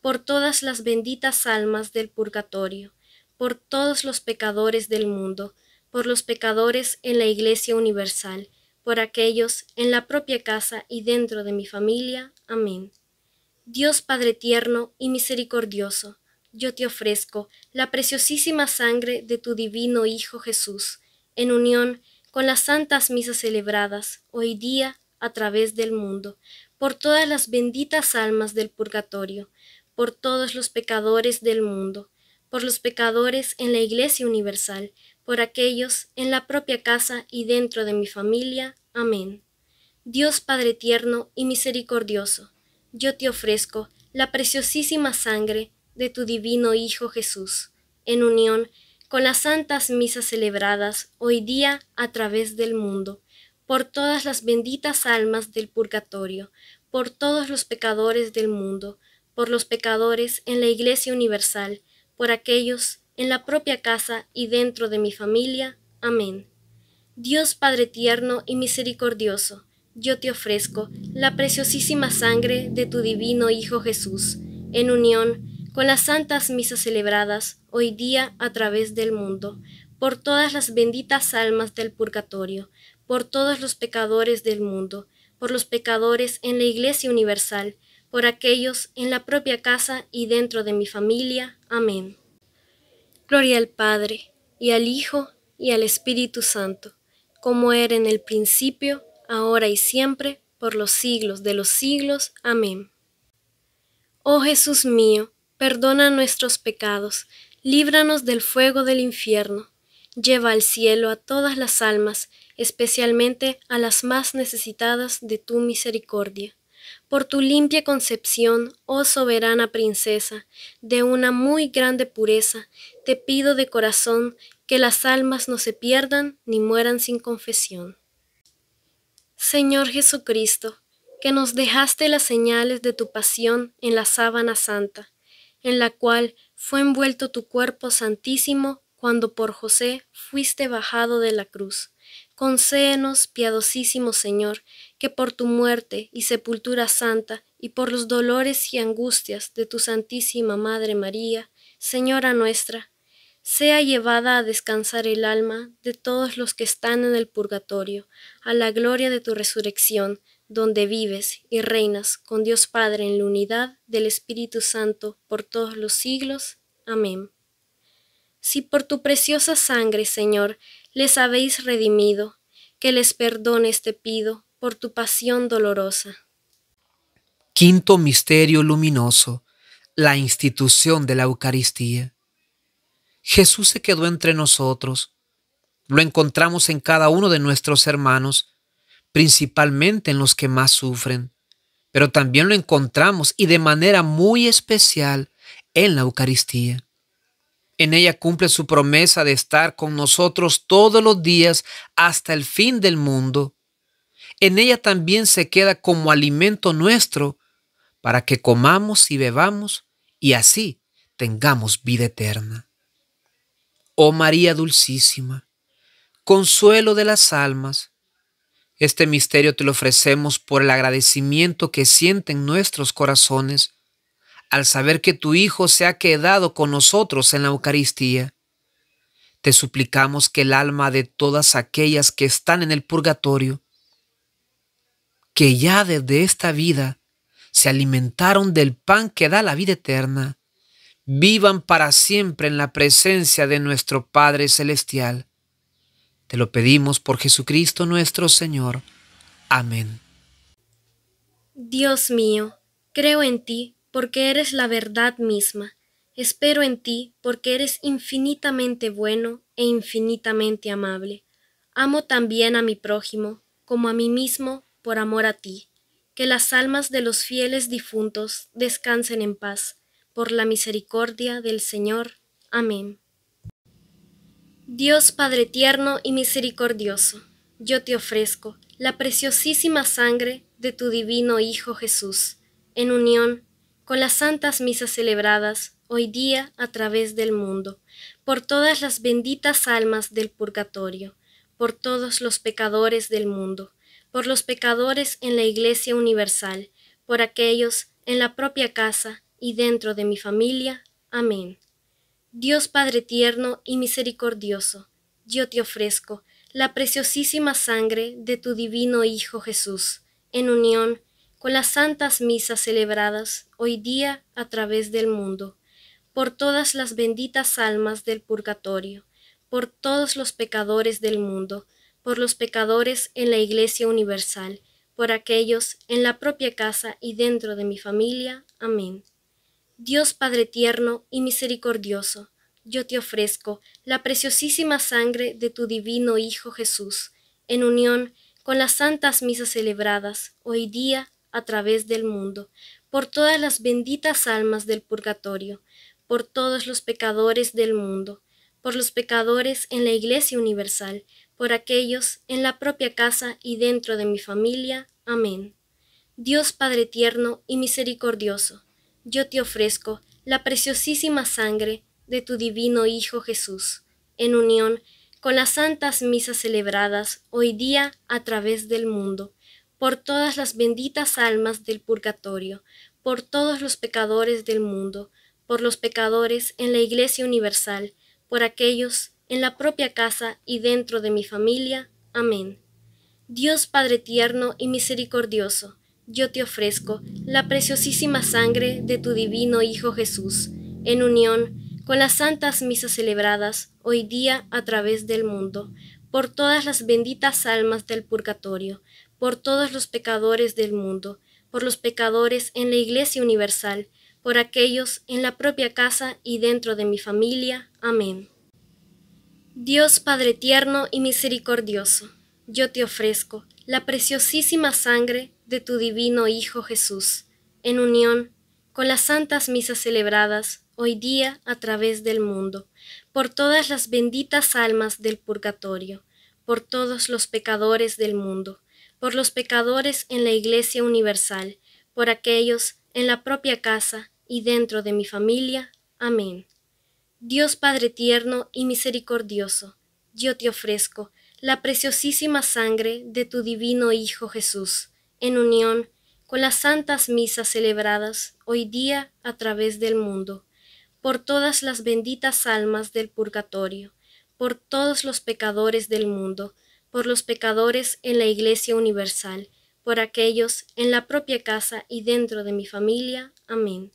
por todas las benditas almas del purgatorio, por todos los pecadores del mundo, por los pecadores en la Iglesia Universal, por aquellos en la propia casa y dentro de mi familia. Amén. Dios Padre tierno y misericordioso, yo te ofrezco la preciosísima sangre de tu divino Hijo Jesús, en unión con las santas misas celebradas hoy día a través del mundo, por todas las benditas almas del purgatorio, por todos los pecadores del mundo, por los pecadores en la Iglesia Universal, por aquellos en la propia casa y dentro de mi familia. Amén. Dios Padre tierno y misericordioso, yo te ofrezco la preciosísima sangre de tu divino Hijo Jesús, en unión con las santas misas celebradas hoy día a través del mundo, por todas las benditas almas del purgatorio, por todos los pecadores del mundo, por los pecadores en la Iglesia Universal, por aquellos en la propia casa y dentro de mi familia. Amén. Dios Padre tierno y misericordioso, yo te ofrezco la preciosísima sangre de tu divino Hijo Jesús, en unión con las santas misas celebradas hoy día a través del mundo, por todas las benditas almas del purgatorio, por todos los pecadores del mundo, por los pecadores en la Iglesia Universal, por aquellos en la propia casa y dentro de mi familia. Amén. Gloria al Padre, y al Hijo, y al Espíritu Santo, como era en el principio, ahora y siempre, por los siglos de los siglos. Amén. Oh Jesús mío, perdona nuestros pecados, líbranos del fuego del infierno, lleva al cielo a todas las almas, especialmente a las más necesitadas de tu misericordia. Por tu limpia concepción, oh soberana princesa, de una muy grande pureza, te pido de corazón que las almas no se pierdan ni mueran sin confesión. Señor Jesucristo, que nos dejaste las señales de tu pasión en la sábana santa, en la cual fue envuelto tu cuerpo santísimo cuando por José fuiste bajado de la cruz, concédenos, piadosísimo Señor, que por tu muerte y sepultura santa y por los dolores y angustias de tu Santísima Madre María, Señora nuestra, sea llevada a descansar el alma de todos los que están en el purgatorio, a la gloria de tu resurrección, donde vives y reinas con Dios Padre en la unidad del Espíritu Santo por todos los siglos. Amén. Si por tu preciosa sangre, Señor, les habéis redimido, que les perdones te pido por tu pasión dolorosa. Quinto misterio luminoso, la institución de la Eucaristía. Jesús se quedó entre nosotros. Lo encontramos en cada uno de nuestros hermanos, principalmente en los que más sufren, pero también lo encontramos y de manera muy especial en la Eucaristía. En ella cumple su promesa de estar con nosotros todos los días hasta el fin del mundo. En ella también se queda como alimento nuestro para que comamos y bebamos y así tengamos vida eterna. Oh María Dulcísima, consuelo de las almas, este misterio te lo ofrecemos por el agradecimiento que sienten nuestros corazones al saber que tu Hijo se ha quedado con nosotros en la Eucaristía. Te suplicamos que el alma de todas aquellas que están en el purgatorio, que ya desde esta vida se alimentaron del pan que da la vida eterna, vivan para siempre en la presencia de nuestro Padre Celestial. Te lo pedimos por Jesucristo nuestro Señor. Amén. Dios mío, creo en ti, porque eres la verdad misma. Espero en ti, porque eres infinitamente bueno e infinitamente amable. Amo también a mi prójimo, como a mí mismo, por amor a ti. Que las almas de los fieles difuntos descansen en paz, por la misericordia del Señor. Amén. Dios Padre tierno y misericordioso, yo te ofrezco la preciosísima sangre de tu divino Hijo Jesús, en unión con las santas misas celebradas hoy día a través del mundo, por todas las benditas almas del purgatorio, por todos los pecadores del mundo, por los pecadores en la Iglesia Universal, por aquellos en la propia casa y dentro de mi familia. Amén. Dios Padre tierno y misericordioso, yo te ofrezco la preciosísima sangre de tu divino Hijo Jesús, en unión con las santas misas celebradas hoy día a través del mundo, por todas las benditas almas del purgatorio, por todos los pecadores del mundo, por los pecadores en la Iglesia Universal, por aquellos en la propia casa y dentro de mi familia. Amén. Dios Padre tierno y misericordioso, yo te ofrezco la preciosísima sangre de tu divino Hijo Jesús, en unión con las santas misas celebradas hoy día a través del mundo, por todas las benditas almas del purgatorio, por todos los pecadores del mundo, por los pecadores en la Iglesia Universal, por aquellos en la propia casa y dentro de mi familia. Amén. Dios Padre tierno y misericordioso, yo te ofrezco la preciosísima sangre de tu divino Hijo Jesús, en unión con las santas misas celebradas hoy día a través del mundo, por todas las benditas almas del purgatorio, por todos los pecadores del mundo, por los pecadores en la Iglesia Universal, por aquellos en la propia casa y dentro de mi familia. Amén. Dios Padre tierno y misericordioso, yo te ofrezco la preciosísima sangre de tu divino Hijo Jesús, en unión con las santas misas celebradas hoy día a través del mundo, por todas las benditas almas del purgatorio, por todos los pecadores del mundo, por los pecadores en la Iglesia Universal, por aquellos en la propia casa y dentro de mi familia. Amén. Dios Padre tierno y misericordioso, yo te ofrezco la preciosísima sangre de tu divino Hijo Jesús, en unión con las santas misas celebradas hoy día a través del mundo, por todas las benditas almas del purgatorio, por todos los pecadores del mundo, por los pecadores en la Iglesia Universal, por aquellos en la propia casa y dentro de mi familia. Amén. Dios Padre tierno y misericordioso, yo te ofrezco la preciosísima sangre de tu divino Hijo Jesús, en unión con las santas misas celebradas hoy día a través del mundo, por todas las benditas almas del purgatorio, por todos los pecadores del mundo, por los pecadores en la Iglesia Universal, por aquellos en la propia casa y dentro de mi familia. Amén.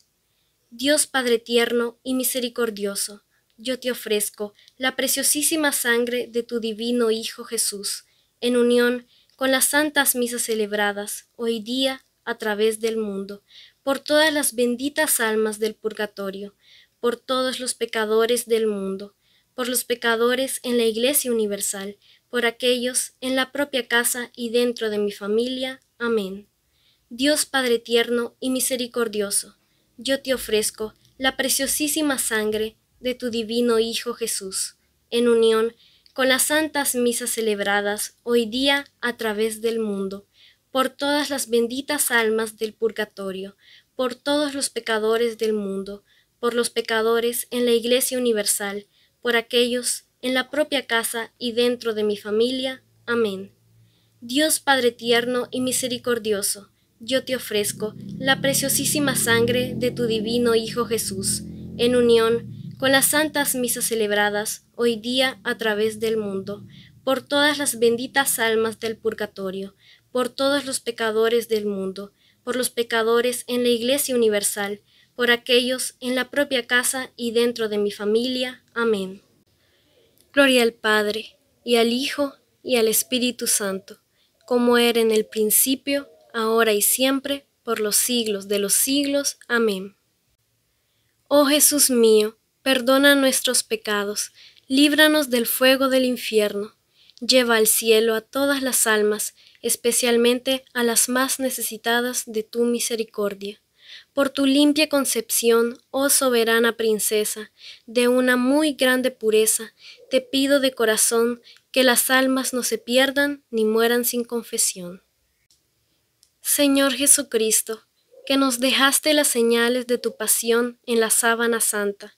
Dios Padre tierno y misericordioso, yo te ofrezco la preciosísima sangre de tu divino Hijo Jesús, en unión con las santas misas celebradas hoy día a través del mundo, por todas las benditas almas del purgatorio, por todos los pecadores del mundo, por los pecadores en la Iglesia Universal, por aquellos en la propia casa y dentro de mi familia. Amén. Dios Padre tierno y misericordioso, yo te ofrezco la preciosísima sangre de tu divino Hijo Jesús, en unión con las santas misas celebradas hoy día a través del mundo, por todas las benditas almas del purgatorio, por todos los pecadores del mundo, por los pecadores en la Iglesia Universal, por aquellos en la propia casa y dentro de mi familia. Amén. Dios Padre tierno y misericordioso, yo te ofrezco la preciosísima sangre de tu divino Hijo Jesús, en unión con las santas misas celebradas hoy día a través del mundo, por todas las benditas almas del purgatorio, por todos los pecadores del mundo, por los pecadores en la Iglesia Universal, por aquellos en la propia casa y dentro de mi familia. Amén. Gloria al Padre, y al Hijo, y al Espíritu Santo, como era en el principio, ahora y siempre, por los siglos de los siglos. Amén. Oh Jesús mío, perdona nuestros pecados, líbranos del fuego del infierno, lleva al cielo a todas las almas, especialmente a las más necesitadas de tu misericordia. Por tu limpia concepción, oh soberana princesa, de una muy grande pureza, te pido de corazón que las almas no se pierdan ni mueran sin confesión. Señor Jesucristo, que nos dejaste las señales de tu pasión en la sábana santa,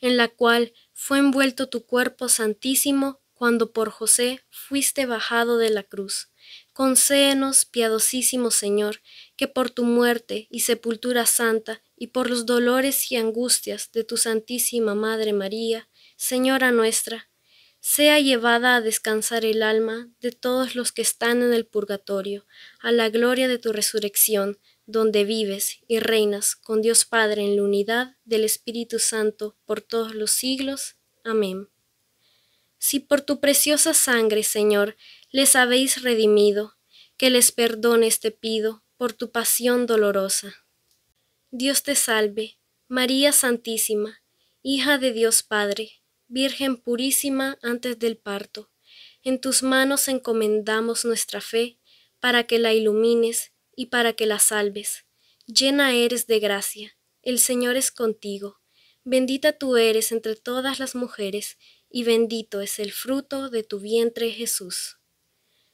en la cual fue envuelto tu cuerpo santísimo cuando por José fuiste bajado de la cruz. Concéenos, piadosísimo Señor, que por tu muerte y sepultura santa y por los dolores y angustias de tu Santísima Madre María, Señora nuestra, sea llevada a descansar el alma de todos los que están en el purgatorio, a la gloria de tu resurrección, donde vives y reinas con Dios Padre en la unidad del Espíritu Santo por todos los siglos. Amén. Si por tu preciosa sangre, Señor, les habéis redimido, que les perdones te pido por tu pasión dolorosa. Dios te salve, María Santísima, hija de Dios Padre, Virgen purísima antes del parto. En tus manos encomendamos nuestra fe, para que la ilumines y para que la salves. Llena eres de gracia, el Señor es contigo. Bendita tú eres entre todas las mujeres, y bendito es el fruto de tu vientre, Jesús.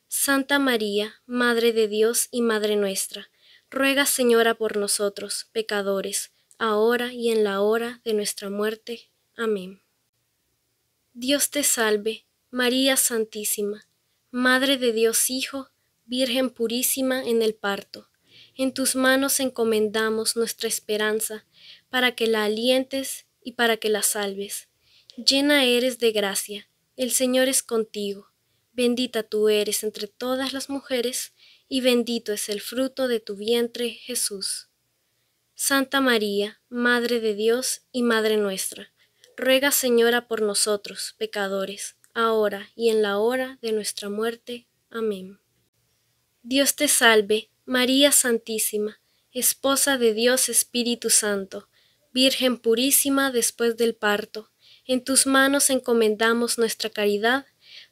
Santa María, Madre de Dios y Madre nuestra, ruega, Señora, por nosotros, pecadores, ahora y en la hora de nuestra muerte. Amén. Dios te salve, María Santísima, Madre de Dios Hijo, Virgen purísima en el parto. En tus manos encomendamos nuestra esperanza, para que la alientes y para que la salves. Llena eres de gracia, el Señor es contigo. Bendita tú eres entre todas las mujeres, y bendito es el fruto de tu vientre, Jesús. Santa María, Madre de Dios y Madre nuestra, ruega, Señora, por nosotros, pecadores, ahora y en la hora de nuestra muerte. Amén. Dios te salve, María Santísima, esposa de Dios Espíritu Santo, Virgen purísima después del parto. En tus manos encomendamos nuestra caridad,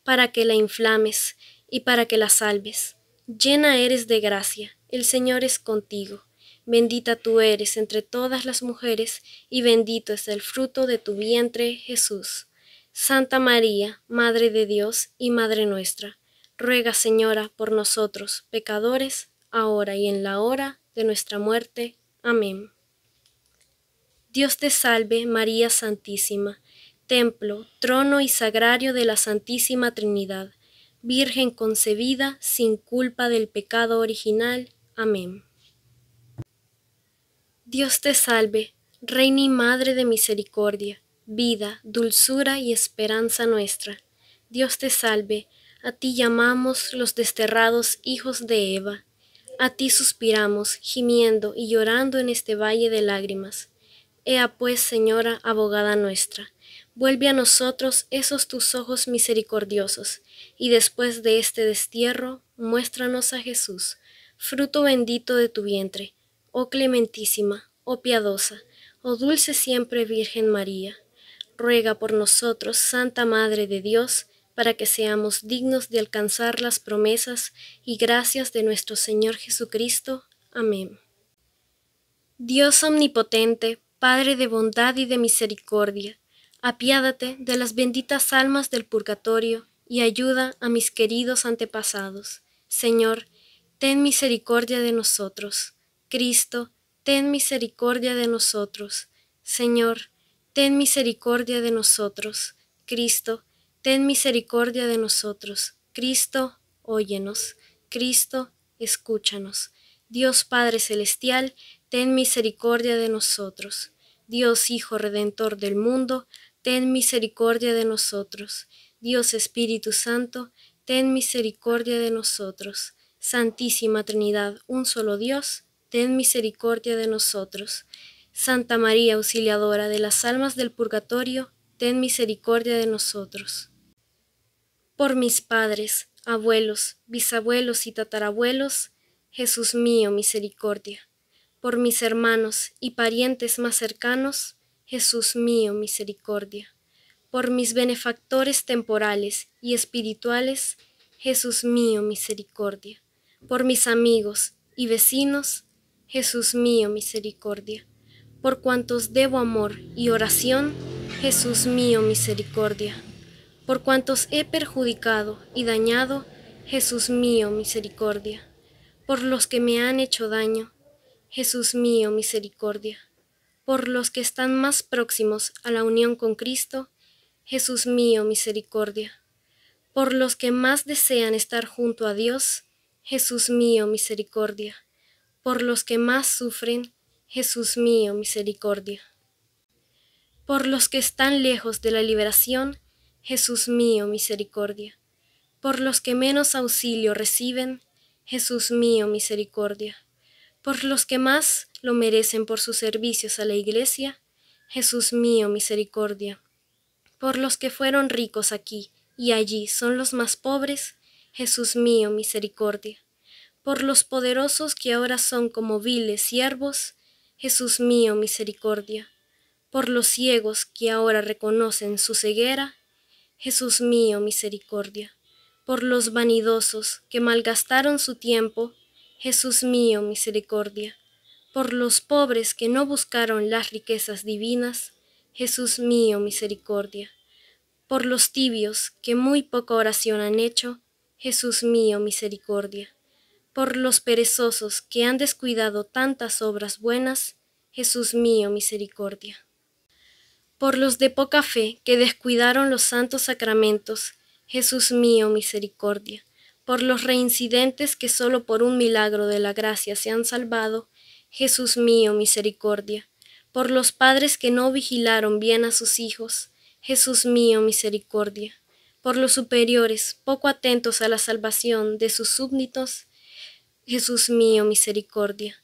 para que la inflames y para que la salves. Llena eres de gracia, el Señor es contigo. Bendita tú eres entre todas las mujeres, y bendito es el fruto de tu vientre, Jesús. Santa María, Madre de Dios y Madre nuestra, ruega, Señora, por nosotros, pecadores, ahora y en la hora de nuestra muerte. Amén. Dios te salve, María Santísima, templo, trono y sagrario de la Santísima Trinidad, Virgen concebida sin culpa del pecado original. Amén. Dios te salve, Reina y Madre de misericordia, vida, dulzura y esperanza nuestra. Dios te salve, a ti llamamos los desterrados hijos de Eva. A ti suspiramos, gimiendo y llorando en este valle de lágrimas. Ea pues, Señora, abogada nuestra, Vuelve a nosotros esos tus ojos misericordiosos, y después de este destierro, muéstranos a Jesús, fruto bendito de tu vientre, oh clementísima, oh piadosa, oh dulce siempre Virgen María. Ruega por nosotros, Santa Madre de Dios, para que seamos dignos de alcanzar las promesas y gracias de nuestro Señor Jesucristo. Amén. Dios omnipotente, Padre de bondad y de misericordia, apiádate de las benditas almas del purgatorio y ayuda a mis queridos antepasados. Señor, ten misericordia de nosotros. Cristo, ten misericordia de nosotros. Señor, ten misericordia de nosotros. Cristo, ten misericordia de nosotros. Cristo, óyenos. Cristo, escúchanos. Dios Padre Celestial, ten misericordia de nosotros. Dios Hijo Redentor del mundo, ten misericordia de nosotros. Dios Espíritu Santo, ten misericordia de nosotros. Santísima Trinidad, un solo Dios, ten misericordia de nosotros. Santa María Auxiliadora de las almas del purgatorio, ten misericordia de nosotros. Por mis padres, abuelos, bisabuelos y tatarabuelos, Jesús mío, misericordia. Por mis hermanos y parientes más cercanos, Jesús mío, misericordia. Por mis benefactores temporales y espirituales, Jesús mío, misericordia. Por mis amigos y vecinos, Jesús mío, misericordia. Por cuantos debo amor y oración, Jesús mío, misericordia. Por cuantos he perjudicado y dañado, Jesús mío, misericordia. Por los que me han hecho daño, Jesús mío, misericordia. Por los que están más próximos a la unión con Cristo, Jesús mío, misericordia. Por los que más desean estar junto a Dios, Jesús mío, misericordia. Por los que más sufren, Jesús mío, misericordia. Por los que están lejos de la liberación, Jesús mío, misericordia. Por los que menos auxilio reciben, Jesús mío, misericordia. Por los que más lo merecen por sus servicios a la Iglesia, Jesús mío, misericordia. Por los que fueron ricos aquí y allí son los más pobres, Jesús mío, misericordia. Por los poderosos que ahora son como viles siervos, Jesús mío, misericordia. Por los ciegos que ahora reconocen su ceguera, Jesús mío, misericordia. Por los vanidosos que malgastaron su tiempo, Jesús mío, misericordia. Por los pobres que no buscaron las riquezas divinas, Jesús mío, misericordia. Por los tibios que muy poca oración han hecho, Jesús mío, misericordia. Por los perezosos que han descuidado tantas obras buenas, Jesús mío, misericordia. Por los de poca fe que descuidaron los santos sacramentos, Jesús mío, misericordia. Por los reincidentes que solo por un milagro de la gracia se han salvado, Jesús mío, misericordia. Por los padres que no vigilaron bien a sus hijos, Jesús mío, misericordia. Por los superiores, poco atentos a la salvación de sus súbditos, Jesús mío, misericordia.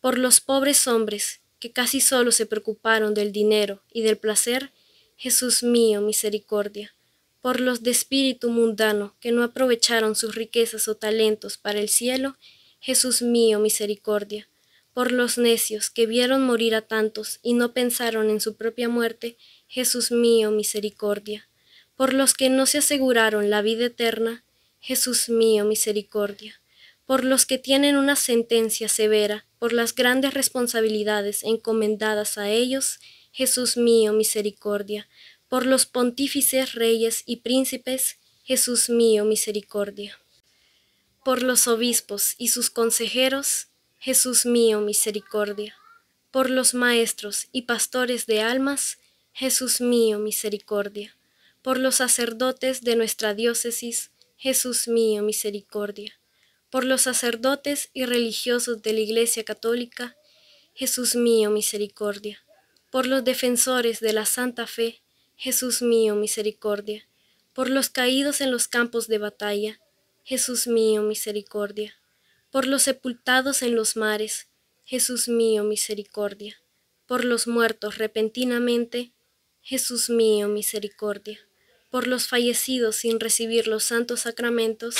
Por los pobres hombres que casi solo se preocuparon del dinero y del placer, Jesús mío, misericordia. Por los de espíritu mundano que no aprovecharon sus riquezas o talentos para el cielo, Jesús mío, misericordia. Por los necios que vieron morir a tantos y no pensaron en su propia muerte, Jesús mío, misericordia. Por los que no se aseguraron la vida eterna, Jesús mío, misericordia. Por los que tienen una sentencia severa por las grandes responsabilidades encomendadas a ellos, Jesús mío, misericordia. Por los pontífices, reyes y príncipes, Jesús mío, misericordia. Por los obispos y sus consejeros, Jesús mío, misericordia. Por los maestros y pastores de almas, Jesús mío, misericordia. Por los sacerdotes de nuestra diócesis, Jesús mío, misericordia. Por los sacerdotes y religiosos de la Iglesia Católica, Jesús mío, misericordia. Por los defensores de la Santa Fe, Jesús mío, misericordia. Por los caídos en los campos de batalla, Jesús mío, misericordia. Por los sepultados en los mares, Jesús mío, misericordia. Por los muertos repentinamente, Jesús mío, misericordia. Por los fallecidos sin recibir los santos sacramentos,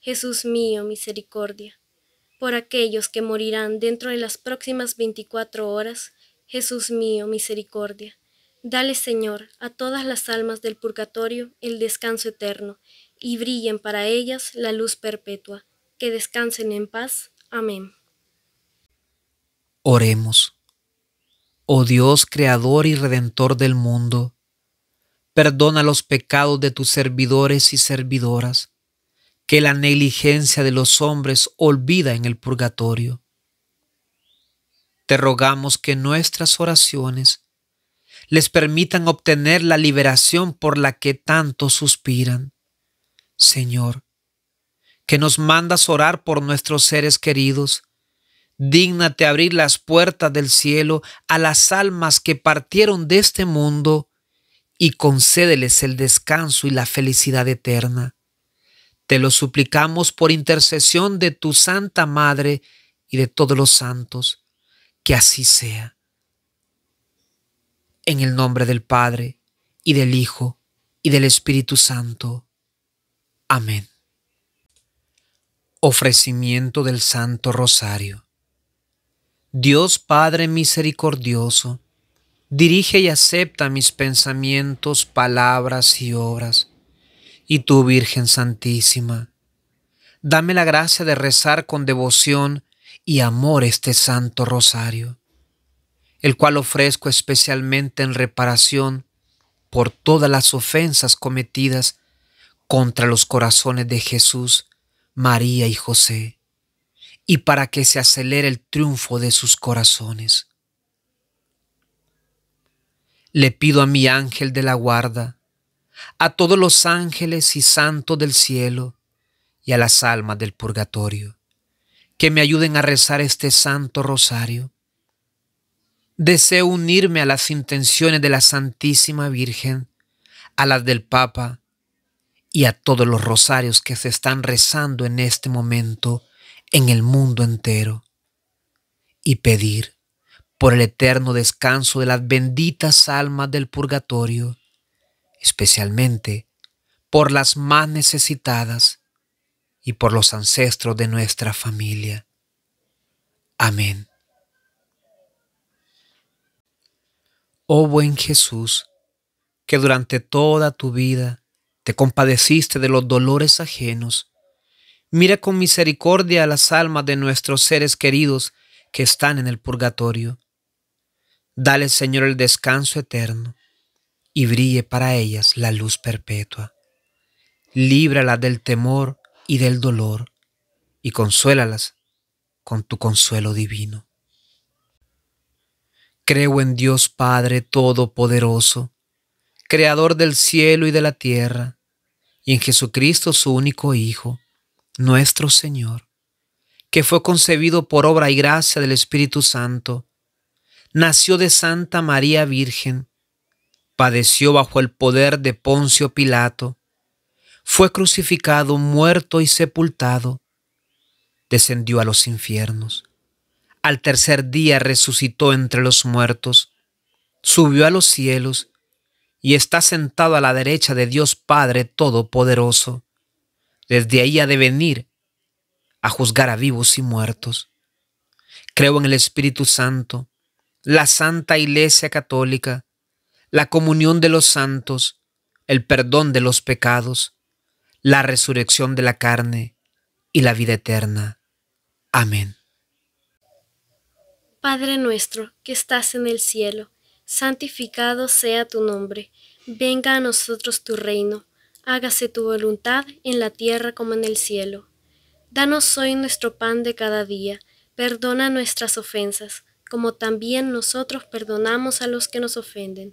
Jesús mío, misericordia. Por aquellos que morirán dentro de las próximas veinticuatro horas, Jesús mío, misericordia. Dale, Señor, a todas las almas del purgatorio el descanso eterno, y brillen para ellas la luz perpetua. Que descansen en paz. Amén. Oremos. Oh Dios, Creador y Redentor del mundo, perdona los pecados de tus servidores y servidoras, que la negligencia de los hombres olvida en el purgatorio. Te rogamos que nuestras oraciones les permitan obtener la liberación por la que tanto suspiran. Señor, que nos mandas orar por nuestros seres queridos, dígnate abrir las puertas del cielo a las almas que partieron de este mundo y concédeles el descanso y la felicidad eterna. Te lo suplicamos por intercesión de tu Santa Madre y de todos los santos, que así sea. En el nombre del Padre, y del Hijo, y del Espíritu Santo. Amén. Ofrecimiento del Santo Rosario. Dios Padre misericordioso, dirige y acepta mis pensamientos, palabras y obras. Y tú, Virgen Santísima, dame la gracia de rezar con devoción y amor este Santo Rosario, el cual ofrezco especialmente en reparación por todas las ofensas cometidas contra los corazones de Jesús, María y José, y para que se acelere el triunfo de sus corazones. Le pido a mi ángel de la guarda, a todos los ángeles y santos del cielo y a las almas del purgatorio, que me ayuden a rezar este santo rosario. Deseo unirme a las intenciones de la Santísima Virgen, a las del Papa y a todos los rosarios que se están rezando en este momento en el mundo entero, y pedir por el eterno descanso de las benditas almas del purgatorio, especialmente por las más necesitadas y por los ancestros de nuestra familia. Amén. Oh buen Jesús, que durante toda tu vida te compadeciste de los dolores ajenos, mira con misericordia a las almas de nuestros seres queridos que están en el purgatorio. Dale, Señor, el descanso eterno, y brille para ellas la luz perpetua. Líbralas del temor y del dolor, y consuélalas con tu consuelo divino. Creo en Dios Padre Todopoderoso, Creador del cielo y de la tierra, y en Jesucristo su único Hijo, nuestro Señor, que fue concebido por obra y gracia del Espíritu Santo, nació de Santa María Virgen, padeció bajo el poder de Poncio Pilato, fue crucificado, muerto y sepultado, descendió a los infiernos, al tercer día resucitó entre los muertos, subió a los cielos y está sentado a la derecha de Dios Padre Todopoderoso. Desde ahí ha de venir a juzgar a vivos y muertos. Creo en el Espíritu Santo, la Santa Iglesia Católica, la comunión de los santos, el perdón de los pecados, la resurrección de la carne y la vida eterna. Amén. Padre nuestro que estás en el cielo, santificado sea tu nombre. Venga a nosotros tu reino. Hágase tu voluntad en la tierra como en el cielo. Danos hoy nuestro pan de cada día. Perdona nuestras ofensas, como también nosotros perdonamos a los que nos ofenden.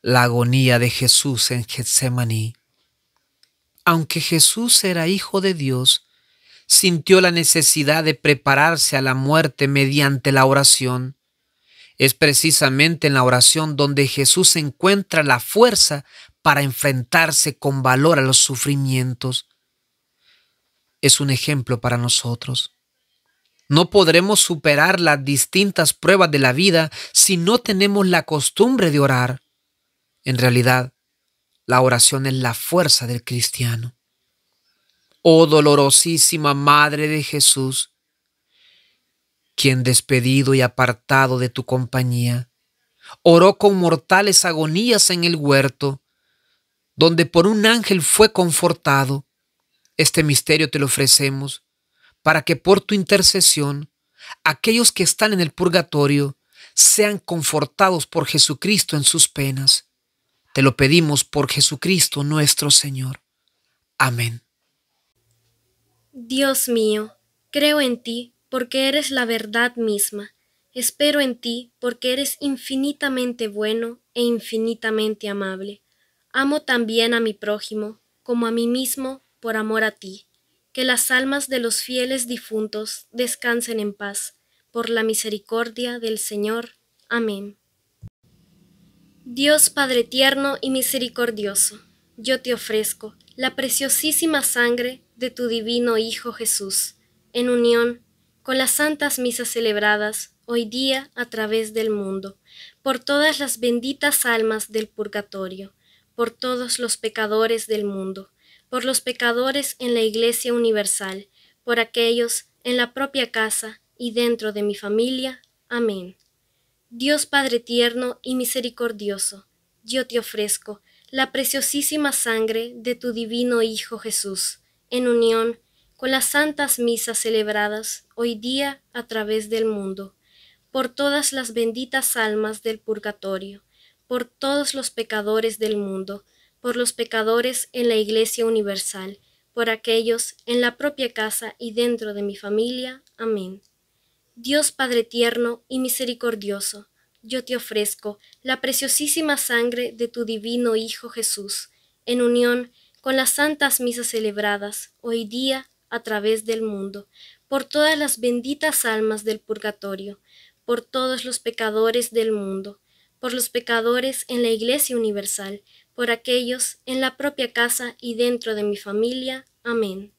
La agonía de Jesús en Getsemaní. Aunque Jesús era hijo de Dios, sintió la necesidad de prepararse a la muerte mediante la oración. Es precisamente en la oración donde Jesús encuentra la fuerza para enfrentarse con valor a los sufrimientos. Es un ejemplo para nosotros. No podremos superar las distintas pruebas de la vida si no tenemos la costumbre de orar. En realidad, la oración es la fuerza del cristiano. Oh dolorosísima Madre de Jesús, quien despedido y apartado de tu compañía, oró con mortales agonías en el huerto, donde por un ángel fue confortado. Este misterio te lo ofrecemos, para que por tu intercesión, aquellos que están en el purgatorio, sean confortados por Jesucristo en sus penas. Te lo pedimos por Jesucristo nuestro Señor. Amén. Dios mío, creo en ti porque eres la verdad misma. Espero en ti porque eres infinitamente bueno e infinitamente amable. Amo también a mi prójimo, como a mí mismo, por amor a ti. Que las almas de los fieles difuntos descansen en paz, por la misericordia del Señor. Amén. Dios Padre tierno y misericordioso, yo te ofrezco la preciosísima sangre de tu divino Hijo Jesús, en unión con las santas misas celebradas hoy día a través del mundo, por todas las benditas almas del purgatorio, por todos los pecadores del mundo, por los pecadores en la Iglesia Universal, por aquellos en la propia casa y dentro de mi familia. Amén. Dios Padre tierno y misericordioso, yo te ofrezco la preciosísima sangre de tu divino Hijo Jesús, en unión con las santas misas celebradas hoy día a través del mundo, por todas las benditas almas del purgatorio, por todos los pecadores del mundo, por los pecadores en la Iglesia Universal, por aquellos en la propia casa y dentro de mi familia. Amén. Dios Padre tierno y misericordioso, yo te ofrezco la preciosísima sangre de tu divino Hijo Jesús, en unión con las santas misas celebradas hoy día a través del mundo, por todas las benditas almas del purgatorio, por todos los pecadores del mundo, por los pecadores en la Iglesia Universal, por aquellos en la propia casa y dentro de mi familia. Amén.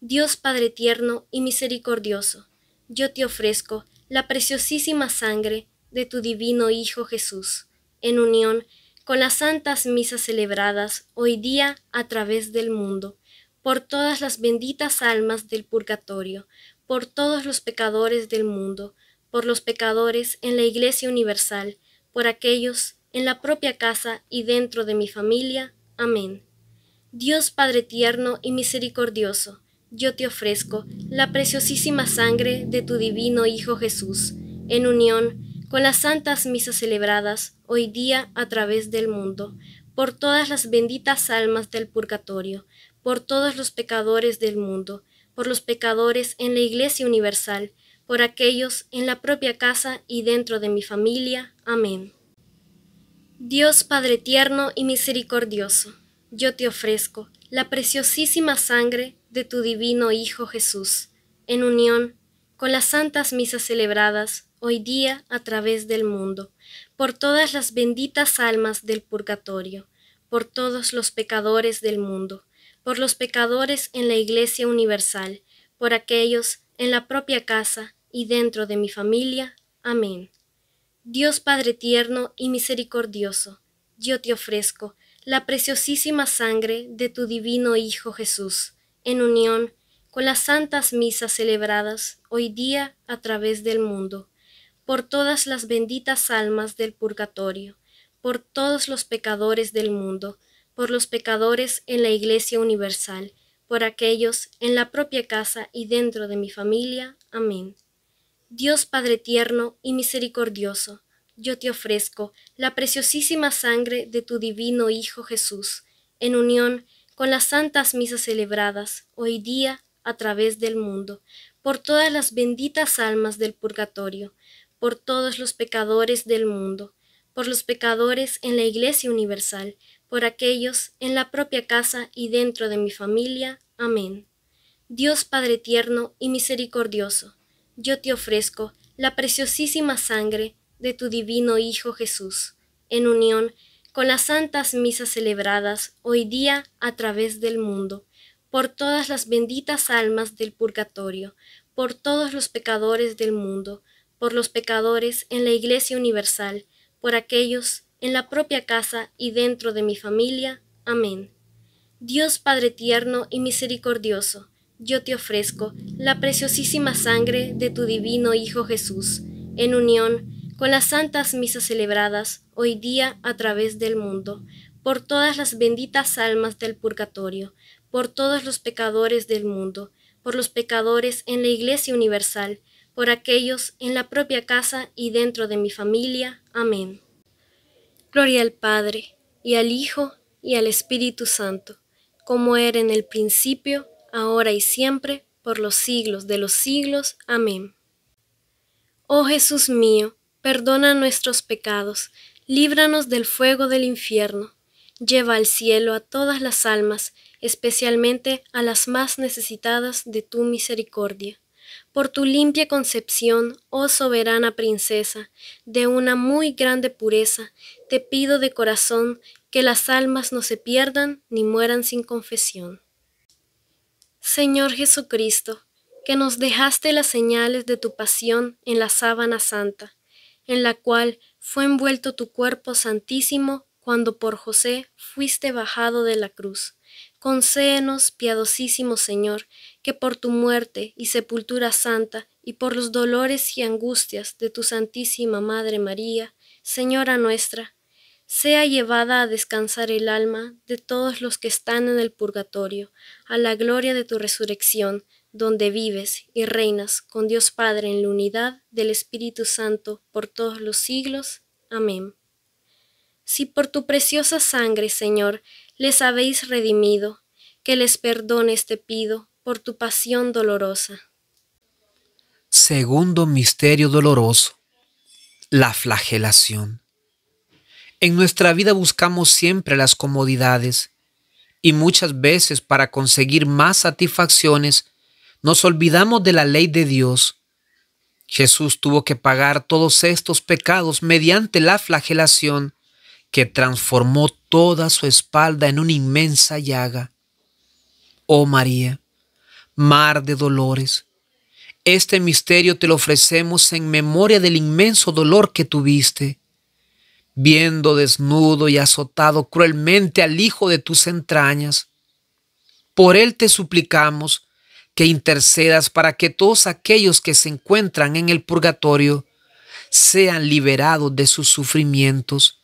Dios Padre tierno y misericordioso, yo te ofrezco la preciosísima sangre de tu divino Hijo Jesús, en unión con las santas misas celebradas hoy día a través del mundo, por todas las benditas almas del purgatorio, por todos los pecadores del mundo, por los pecadores en la Iglesia Universal, por aquellos en la propia casa y dentro de mi familia. Amén. Dios Padre tierno y misericordioso, yo te ofrezco la preciosísima sangre de tu divino Hijo Jesús, en unión con las santas misas celebradas hoy día a través del mundo, por todas las benditas almas del purgatorio, por todos los pecadores del mundo, por los pecadores en la Iglesia Universal, por aquellos en la propia casa y dentro de mi familia. Amén. Dios Padre tierno y misericordioso, yo te ofrezco la preciosísima sangre de tu divino Hijo Jesús, en unión con las santas misas celebradas hoy día a través del mundo, por todas las benditas almas del purgatorio, por todos los pecadores del mundo, por los pecadores en la Iglesia Universal, por aquellos en la propia casa y dentro de mi familia. Amén. Dios Padre tierno y misericordioso, yo te ofrezco la preciosísima sangre de tu divino Hijo Jesús, en unión con las santas misas celebradas hoy día a través del mundo, por todas las benditas almas del purgatorio, por todos los pecadores del mundo, por los pecadores en la Iglesia universal, por aquellos en la propia casa y dentro de mi familia. Amén. Dios Padre tierno y misericordioso, yo te ofrezco la preciosísima sangre de tu divino Hijo Jesús, en unión con las santas misas celebradas hoy día a través del mundo, por todas las benditas almas del purgatorio, por todos los pecadores del mundo, por los pecadores en la Iglesia universal, por aquellos en la propia casa y dentro de mi familia. Amén. Dios Padre tierno y misericordioso, yo te ofrezco la preciosísima sangre de tu divino Hijo Jesús, en unión con las santas misas celebradas hoy día a través del mundo, por todas las benditas almas del purgatorio, por todos los pecadores del mundo, por los pecadores en la Iglesia universal, por aquellos en la propia casa y dentro de mi familia. Amén. Dios Padre tierno y misericordioso, yo te ofrezco la preciosísima sangre de tu divino Hijo Jesús, en unión con las santas misas celebradas hoy día a través del mundo, por todas las benditas almas del purgatorio, por todos los pecadores del mundo, por los pecadores en la Iglesia universal, por aquellos en la propia casa y dentro de mi familia. Amén. Gloria al Padre, y al Hijo, y al Espíritu Santo, como era en el principio, ahora y siempre, por los siglos de los siglos. Amén. Oh Jesús mío, perdona nuestros pecados, líbranos del fuego del infierno. Lleva al cielo a todas las almas, especialmente a las más necesitadas de tu misericordia. Por tu limpia concepción, oh soberana princesa, de una muy grande pureza, te pido de corazón que las almas no se pierdan ni mueran sin confesión. Señor Jesucristo, que nos dejaste las señales de tu pasión en la sábana santa, en la cual fue envuelto tu cuerpo santísimo cuando por José fuiste bajado de la cruz. Concéenos, piadosísimo Señor, que por tu muerte y sepultura santa y por los dolores y angustias de tu Santísima Madre María, Señora nuestra, sea llevada a descansar el alma de todos los que están en el purgatorio, a la gloria de tu resurrección, donde vives y reinas con Dios Padre en la unidad del Espíritu Santo por todos los siglos. Amén. Si por tu preciosa sangre, Señor, les habéis redimido, que les perdones te pido por tu pasión dolorosa. Segundo misterio doloroso, la flagelación. En nuestra vida buscamos siempre las comodidades y muchas veces para conseguir más satisfacciones nos olvidamos de la ley de Dios. Jesús tuvo que pagar todos estos pecados mediante la flagelación, que transformó toda su espalda en una inmensa llaga. Oh María, mar de dolores, este misterio te lo ofrecemos en memoria del inmenso dolor que tuviste, viendo desnudo y azotado cruelmente al Hijo de tus entrañas. Por él te suplicamos que intercedas para que todos aquellos que se encuentran en el purgatorio sean liberados de sus sufrimientos.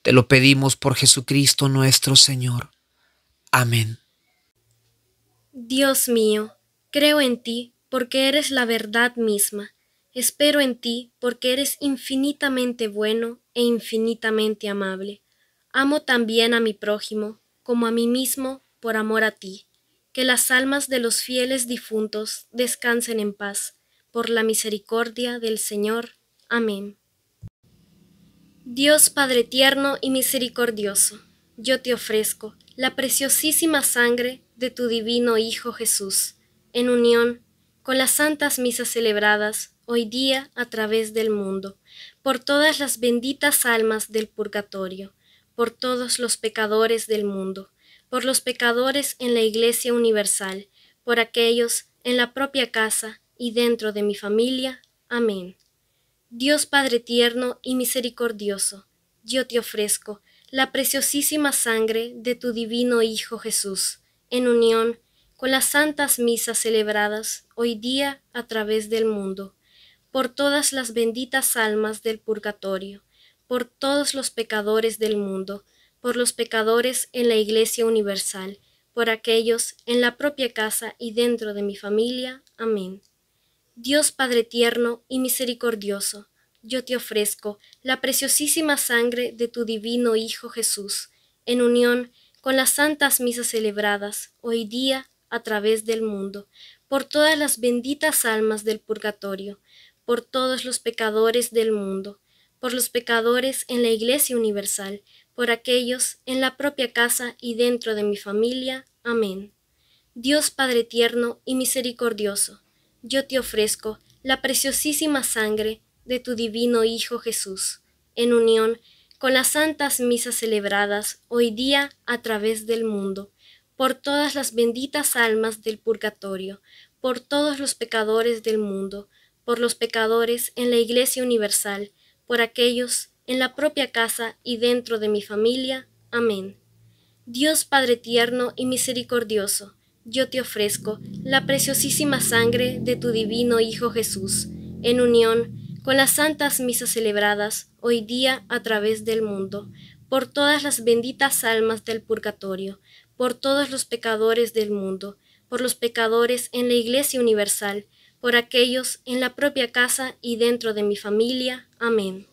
Te lo pedimos por Jesucristo nuestro Señor. Amén. Dios mío, creo en ti porque eres la verdad misma. Espero en ti porque eres infinitamente bueno e infinitamente amable. Amo también a mi prójimo como a mí mismo por amor a ti. Que las almas de los fieles difuntos descansen en paz, por la misericordia del Señor. Amén. Dios Padre tierno y misericordioso, yo te ofrezco la preciosísima sangre de tu divino Hijo Jesús, en unión con las santas misas celebradas hoy día a través del mundo, por todas las benditas almas del purgatorio, por todos los pecadores del mundo, por los pecadores en la Iglesia universal, por aquellos en la propia casa y dentro de mi familia. Amén. Dios Padre tierno y misericordioso, yo te ofrezco la preciosísima sangre de tu divino Hijo Jesús, en unión con las santas misas celebradas hoy día a través del mundo, por todas las benditas almas del purgatorio, por todos los pecadores del mundo, por los pecadores en la Iglesia Universal, por aquellos en la propia casa y dentro de mi familia. Amén. Dios Padre tierno y misericordioso, yo te ofrezco la preciosísima sangre de tu divino Hijo Jesús, en unión con las santas misas celebradas hoy día a través del mundo, por todas las benditas almas del purgatorio, por todos los pecadores del mundo, por los pecadores en la Iglesia Universal, por aquellos en la propia casa y dentro de mi familia. Amén. Dios Padre tierno y misericordioso, yo te ofrezco la preciosísima sangre de tu divino Hijo Jesús, en unión con las santas misas celebradas hoy día a través del mundo, por todas las benditas almas del purgatorio, por todos los pecadores del mundo, por los pecadores en la Iglesia Universal, por aquellos en la propia casa y dentro de mi familia. Amén. Dios Padre tierno y misericordioso, yo te ofrezco la preciosísima sangre de tu divino Hijo Jesús, en unión con las santas misas celebradas hoy día a través del mundo, por todas las benditas almas del purgatorio, por todos los pecadores del mundo, por los pecadores en la Iglesia Universal, por aquellos en la propia casa y dentro de mi familia. Amén.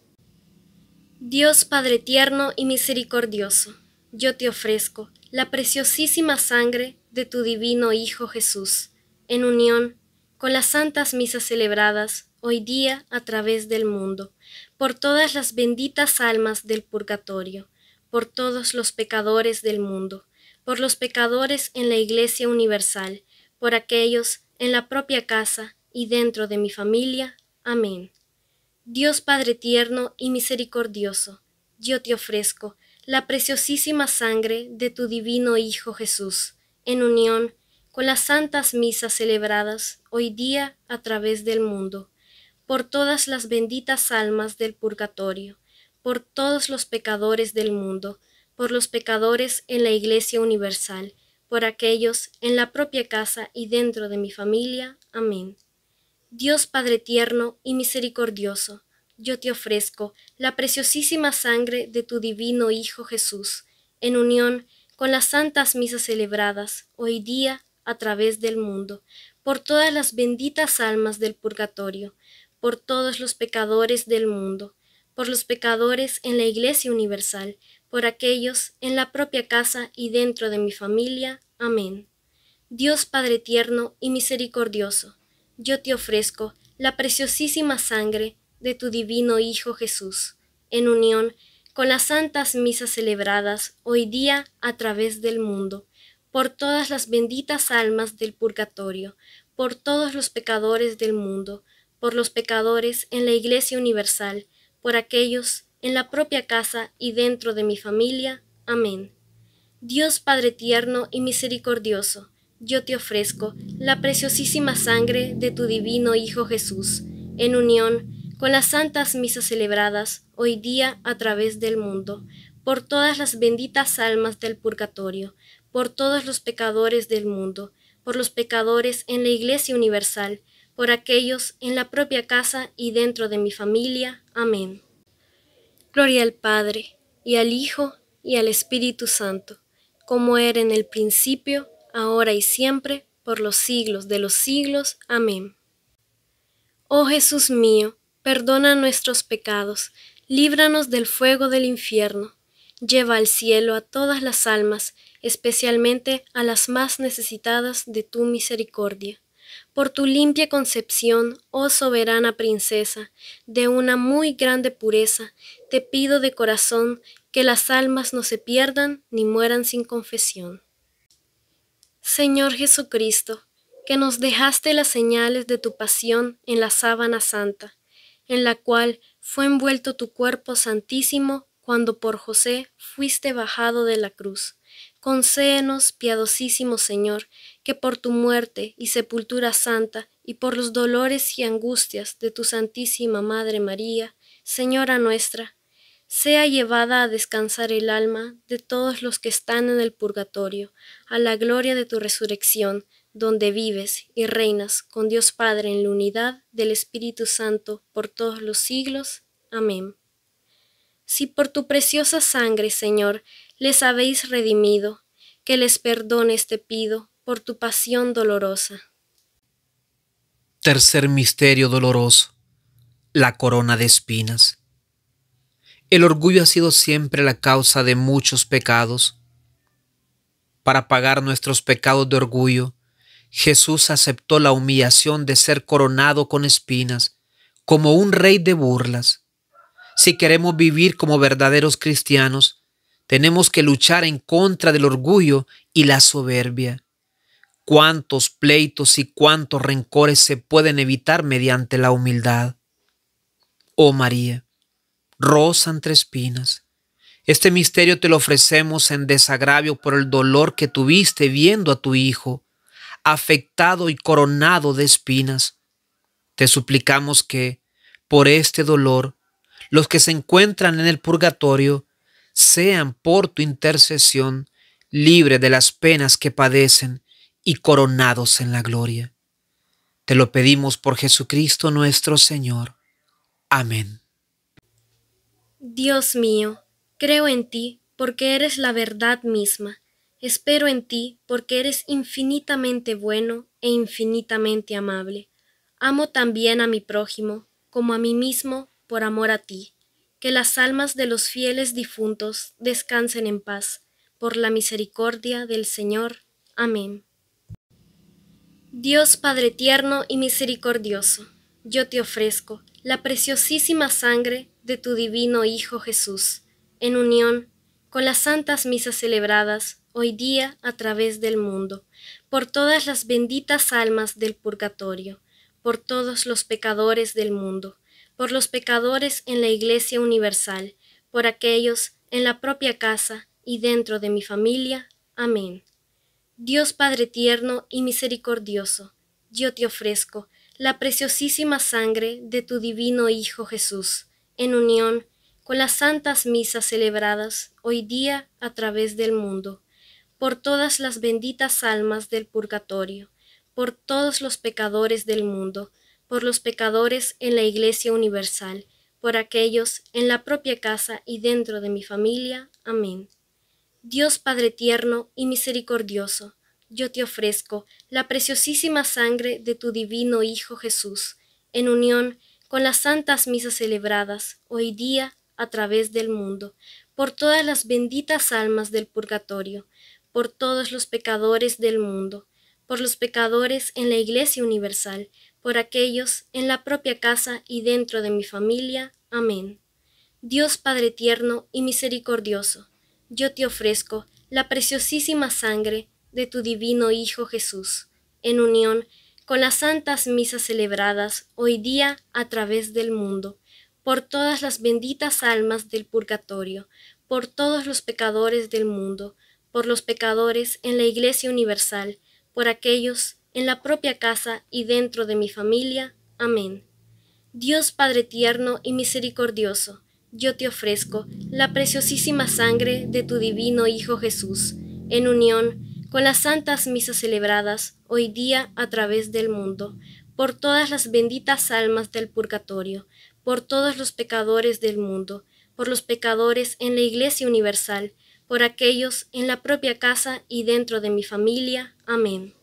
Dios Padre tierno y misericordioso, yo te ofrezco la preciosísima sangre de tu divino Hijo Jesús, en unión con las santas misas celebradas hoy día a través del mundo, por todas las benditas almas del purgatorio, por todos los pecadores del mundo, por los pecadores en la Iglesia Universal, por aquellos en la propia casa y dentro de mi familia. Amén. Dios Padre tierno y misericordioso, yo te ofrezco la preciosísima sangre de tu divino Hijo Jesús, en unión con las santas misas celebradas hoy día a través del mundo, por todas las benditas almas del purgatorio, por todos los pecadores del mundo, por los pecadores en la Iglesia Universal, por aquellos en la propia casa y dentro de mi familia. Amén. Dios Padre tierno y misericordioso, yo te ofrezco la preciosísima sangre de tu divino Hijo Jesús, en unión con las santas misas celebradas hoy día a través del mundo, por todas las benditas almas del purgatorio, por todos los pecadores del mundo, por los pecadores en la Iglesia Universal, por aquellos en la propia casa y dentro de mi familia. Amén. Dios Padre tierno y misericordioso, yo te ofrezco la preciosísima sangre de tu divino Hijo Jesús, en unión con las santas misas celebradas hoy día a través del mundo, por todas las benditas almas del purgatorio, por todos los pecadores del mundo, por los pecadores en la Iglesia Universal, por aquellos en la propia casa y dentro de mi familia. Amén. Dios Padre tierno y misericordioso, yo te ofrezco la preciosísima sangre de tu divino Hijo Jesús, en unión con las santas misas celebradas hoy día a través del mundo, por todas las benditas almas del purgatorio, por todos los pecadores del mundo, por los pecadores en la Iglesia Universal, por aquellos en la propia casa y dentro de mi familia. Amén. Gloria al Padre, y al Hijo, y al Espíritu Santo, como era en el principio, ahora y siempre, por los siglos de los siglos. Amén. Oh Jesús mío, perdona nuestros pecados, líbranos del fuego del infierno, lleva al cielo a todas las almas, especialmente a las más necesitadas de tu misericordia. Por tu limpia concepción, oh soberana princesa, de una muy grande pureza, te pido de corazón que las almas no se pierdan ni mueran sin confesión. Señor Jesucristo, que nos dejaste las señales de tu pasión en la sábana santa, en la cual fue envuelto tu cuerpo santísimo cuando por José fuiste bajado de la cruz. Concéenos, piadosísimo Señor, que por tu muerte y sepultura santa y por los dolores y angustias de tu Santísima Madre María, Señora nuestra, sea llevada a descansar el alma de todos los que están en el purgatorio, a la gloria de tu resurrección, donde vives y reinas con Dios Padre en la unidad del Espíritu Santo por todos los siglos. Amén. Si por tu preciosa sangre, Señor, les habéis redimido, que les perdones te pido por tu pasión dolorosa. Tercer misterio doloroso, la corona de espinas. El orgullo ha sido siempre la causa de muchos pecados. Para pagar nuestros pecados de orgullo, Jesús aceptó la humillación de ser coronado con espinas, como un rey de burlas. Si queremos vivir como verdaderos cristianos, tenemos que luchar en contra del orgullo y la soberbia. Cuántos pleitos y cuántos rencores se pueden evitar mediante la humildad. Oh María, rosa entre espinas, este misterio te lo ofrecemos en desagravio por el dolor que tuviste viendo a tu Hijo, afectado y coronado de espinas. Te suplicamos que, por este dolor, los que se encuentran en el purgatorio sean por tu intercesión libres de las penas que padecen y coronados en la gloria. Te lo pedimos por Jesucristo nuestro Señor. Amén. Dios mío, creo en ti porque eres la verdad misma. Espero en ti porque eres infinitamente bueno e infinitamente amable. Amo también a mi prójimo como a mí mismo por amor a ti. Que las almas de los fieles difuntos descansen en paz, por la misericordia del Señor. Amén. Dios Padre tierno y misericordioso, yo te ofrezco la preciosísima sangre de tu divino Hijo Jesús, en unión con las santas misas celebradas hoy día a través del mundo, por todas las benditas almas del purgatorio, por todos los pecadores del mundo, por los pecadores en la Iglesia Universal, por aquellos en la propia casa y dentro de mi familia. Amén. Dios Padre tierno y misericordioso, yo te ofrezco la preciosísima sangre de tu divino Hijo Jesús, en unión con las santas misas celebradas hoy día a través del mundo, por todas las benditas almas del purgatorio, por todos los pecadores del mundo, por los pecadores en la Iglesia Universal, por aquellos en la propia casa y dentro de mi familia. Amén. Dios Padre tierno y misericordioso, yo te ofrezco la preciosísima sangre de tu divino Hijo Jesús, en unión con las santas misas celebradas hoy día a través del mundo, por todas las benditas almas del purgatorio, por todos los pecadores del mundo, por los pecadores en la Iglesia Universal, por aquellos en la propia casa y dentro de mi familia. Amén. Dios Padre tierno y misericordioso, yo te ofrezco la preciosísima sangre de tu divino Hijo Jesús, en unión con las santas misas celebradas hoy día a través del mundo, por todas las benditas almas del purgatorio, por todos los pecadores del mundo, por los pecadores en la Iglesia Universal, por aquellos en la propia casa y dentro de mi familia. Amén. Dios Padre tierno y misericordioso, yo te ofrezco la preciosísima sangre de tu divino Hijo Jesús, en unión con las santas misas celebradas hoy día a través del mundo, por todas las benditas almas del purgatorio, por todos los pecadores del mundo, por los pecadores en la Iglesia Universal, por aquellos en la propia casa y dentro de mi familia. Amén.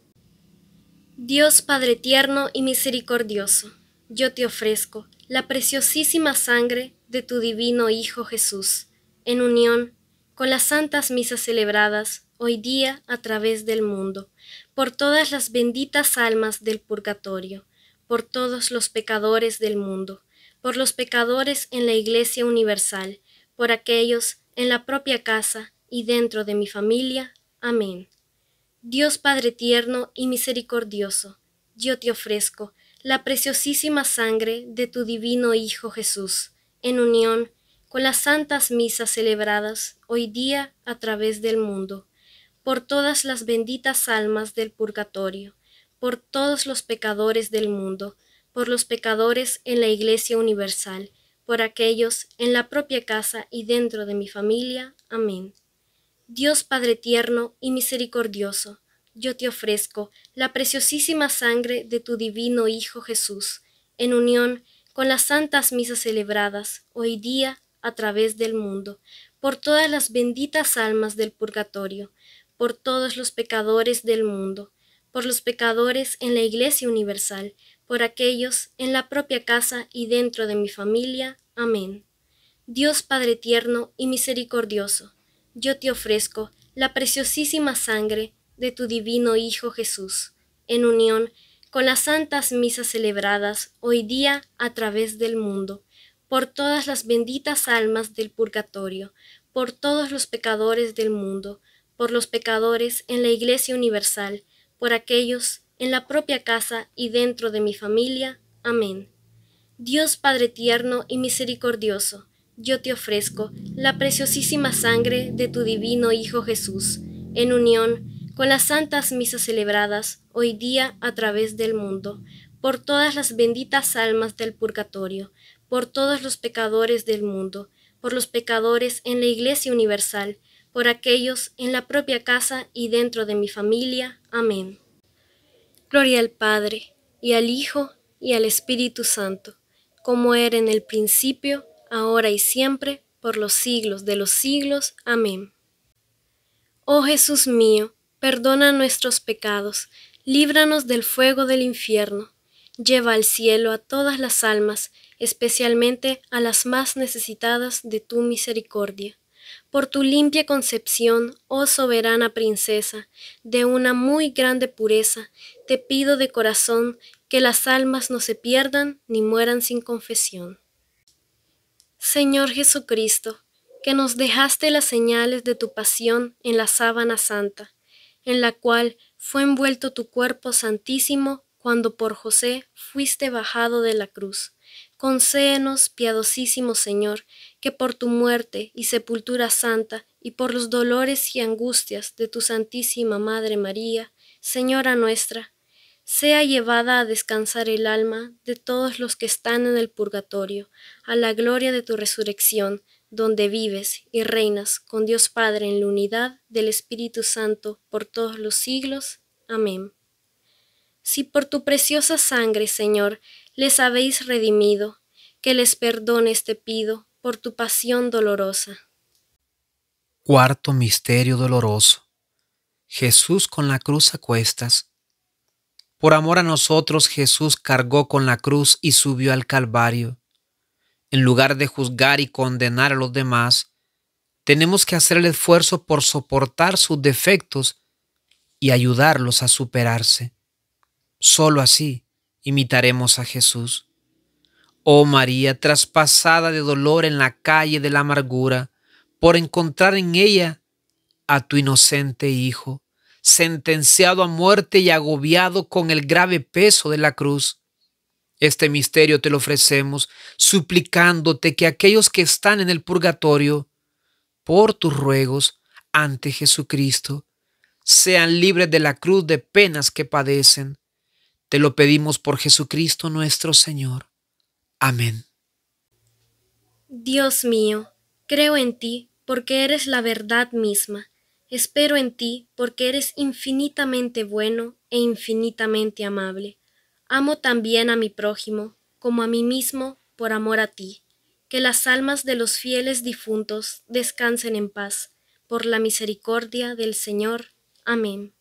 Dios Padre tierno y misericordioso, yo te ofrezco la preciosísima sangre de tu divino Hijo Jesús, en unión con las santas misas celebradas hoy día a través del mundo, por todas las benditas almas del purgatorio, por todos los pecadores del mundo, por los pecadores en la Iglesia Universal, por aquellos en la propia casa y dentro de mi familia. Amén. Dios Padre tierno y misericordioso, yo te ofrezco la preciosísima sangre de tu divino Hijo Jesús, en unión con las santas misas celebradas hoy día a través del mundo, por todas las benditas almas del purgatorio, por todos los pecadores del mundo, por los pecadores en la Iglesia Universal, por aquellos en la propia casa y dentro de mi familia. Amén. Dios Padre tierno y misericordioso, yo te ofrezco la preciosísima sangre de tu divino Hijo Jesús, en unión con las santas misas celebradas hoy día a través del mundo, por todas las benditas almas del purgatorio, por todos los pecadores del mundo, por los pecadores en la Iglesia Universal, por aquellos en la propia casa y dentro de mi familia. Amén. Dios Padre tierno y misericordioso, yo te ofrezco la preciosísima sangre de tu divino Hijo Jesús, en unión con las santas misas celebradas hoy día a través del mundo, por todas las benditas almas del purgatorio, por todos los pecadores del mundo, por los pecadores en la Iglesia Universal, por aquellos en la propia casa y dentro de mi familia. Amén. Dios Padre tierno y misericordioso, yo te ofrezco la preciosísima sangre de tu divino Hijo Jesús, en unión con las santas misas celebradas hoy día a través del mundo, por todas las benditas almas del purgatorio, por todos los pecadores del mundo, por los pecadores en la Iglesia Universal, por aquellos en la propia casa y dentro de mi familia. Amén. Gloria al Padre, y al Hijo, y al Espíritu Santo, como era en el principio, ahora y siempre, por los siglos de los siglos. Amén. Oh Jesús mío, perdona nuestros pecados, líbranos del fuego del infierno, lleva al cielo a todas las almas, especialmente a las más necesitadas de tu misericordia. Por tu limpia concepción, oh soberana princesa, de una muy grande pureza, te pido de corazón que las almas no se pierdan ni mueran sin confesión. Señor Jesucristo, que nos dejaste las señales de tu pasión en la sábana santa, en la cual fue envuelto tu cuerpo santísimo cuando por José fuiste bajado de la cruz, concédenos, piadosísimo Señor, que por tu muerte y sepultura santa y por los dolores y angustias de tu Santísima Madre María, Señora nuestra, sea llevada a descansar el alma de todos los que están en el purgatorio, a la gloria de tu resurrección, donde vives y reinas con Dios Padre en la unidad del Espíritu Santo por todos los siglos. Amén. Si por tu preciosa sangre, Señor, les habéis redimido, que les perdones te pido por tu pasión dolorosa. Cuarto misterio doloroso. Jesús con la cruz a cuestas. Por amor a nosotros Jesús cargó con la cruz y subió al Calvario. En lugar de juzgar y condenar a los demás, tenemos que hacer el esfuerzo por soportar sus defectos y ayudarlos a superarse. Solo así imitaremos a Jesús. Oh María, traspasada de dolor en la calle de la amargura, por encontrar en ella a tu inocente Hijo, sentenciado a muerte y agobiado con el grave peso de la cruz. Este misterio te lo ofrecemos, suplicándote que aquellos que están en el purgatorio, por tus ruegos ante Jesucristo, sean libres de la cruz de penas que padecen. Te lo pedimos por Jesucristo nuestro Señor. Amén. Dios mío, creo en ti porque eres la verdad misma. Espero en ti porque eres infinitamente bueno e infinitamente amable. Amo también a mi prójimo, como a mí mismo, por amor a ti. Que las almas de los fieles difuntos descansen en paz, por la misericordia del Señor. Amén.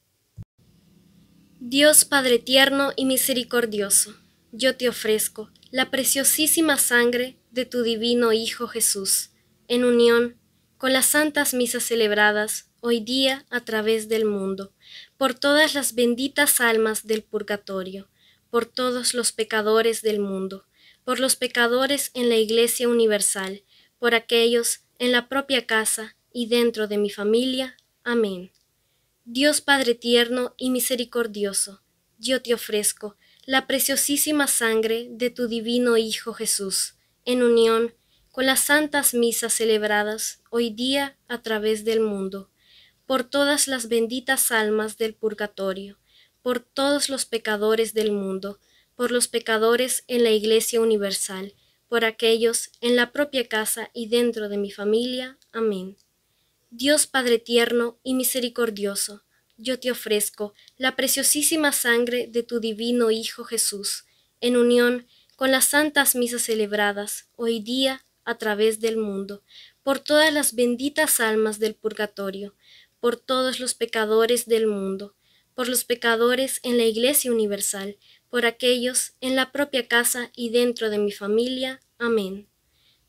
Dios Padre tierno y misericordioso, yo te ofrezco la preciosísima sangre de tu divino Hijo Jesús, en unión con las santas misas celebradas hoy día a través del mundo, por todas las benditas almas del purgatorio, por todos los pecadores del mundo, por los pecadores en la Iglesia Universal, por aquellos en la propia casa y dentro de mi familia. Amén. Dios Padre tierno y misericordioso, yo te ofrezco la preciosísima sangre de tu divino Hijo Jesús, en unión con las santas misas celebradas hoy día a través del mundo, por todas las benditas almas del purgatorio, por todos los pecadores del mundo, por los pecadores en la Iglesia universal, por aquellos en la propia casa y dentro de mi familia. Amén. Dios Padre tierno y misericordioso, yo te ofrezco la preciosísima sangre de tu divino Hijo Jesús, en unión con las santas misas celebradas hoy día a través del mundo, por todas las benditas almas del purgatorio, por todos los pecadores del mundo, por los pecadores en la Iglesia universal, por aquellos en la propia casa y dentro de mi familia. Amén.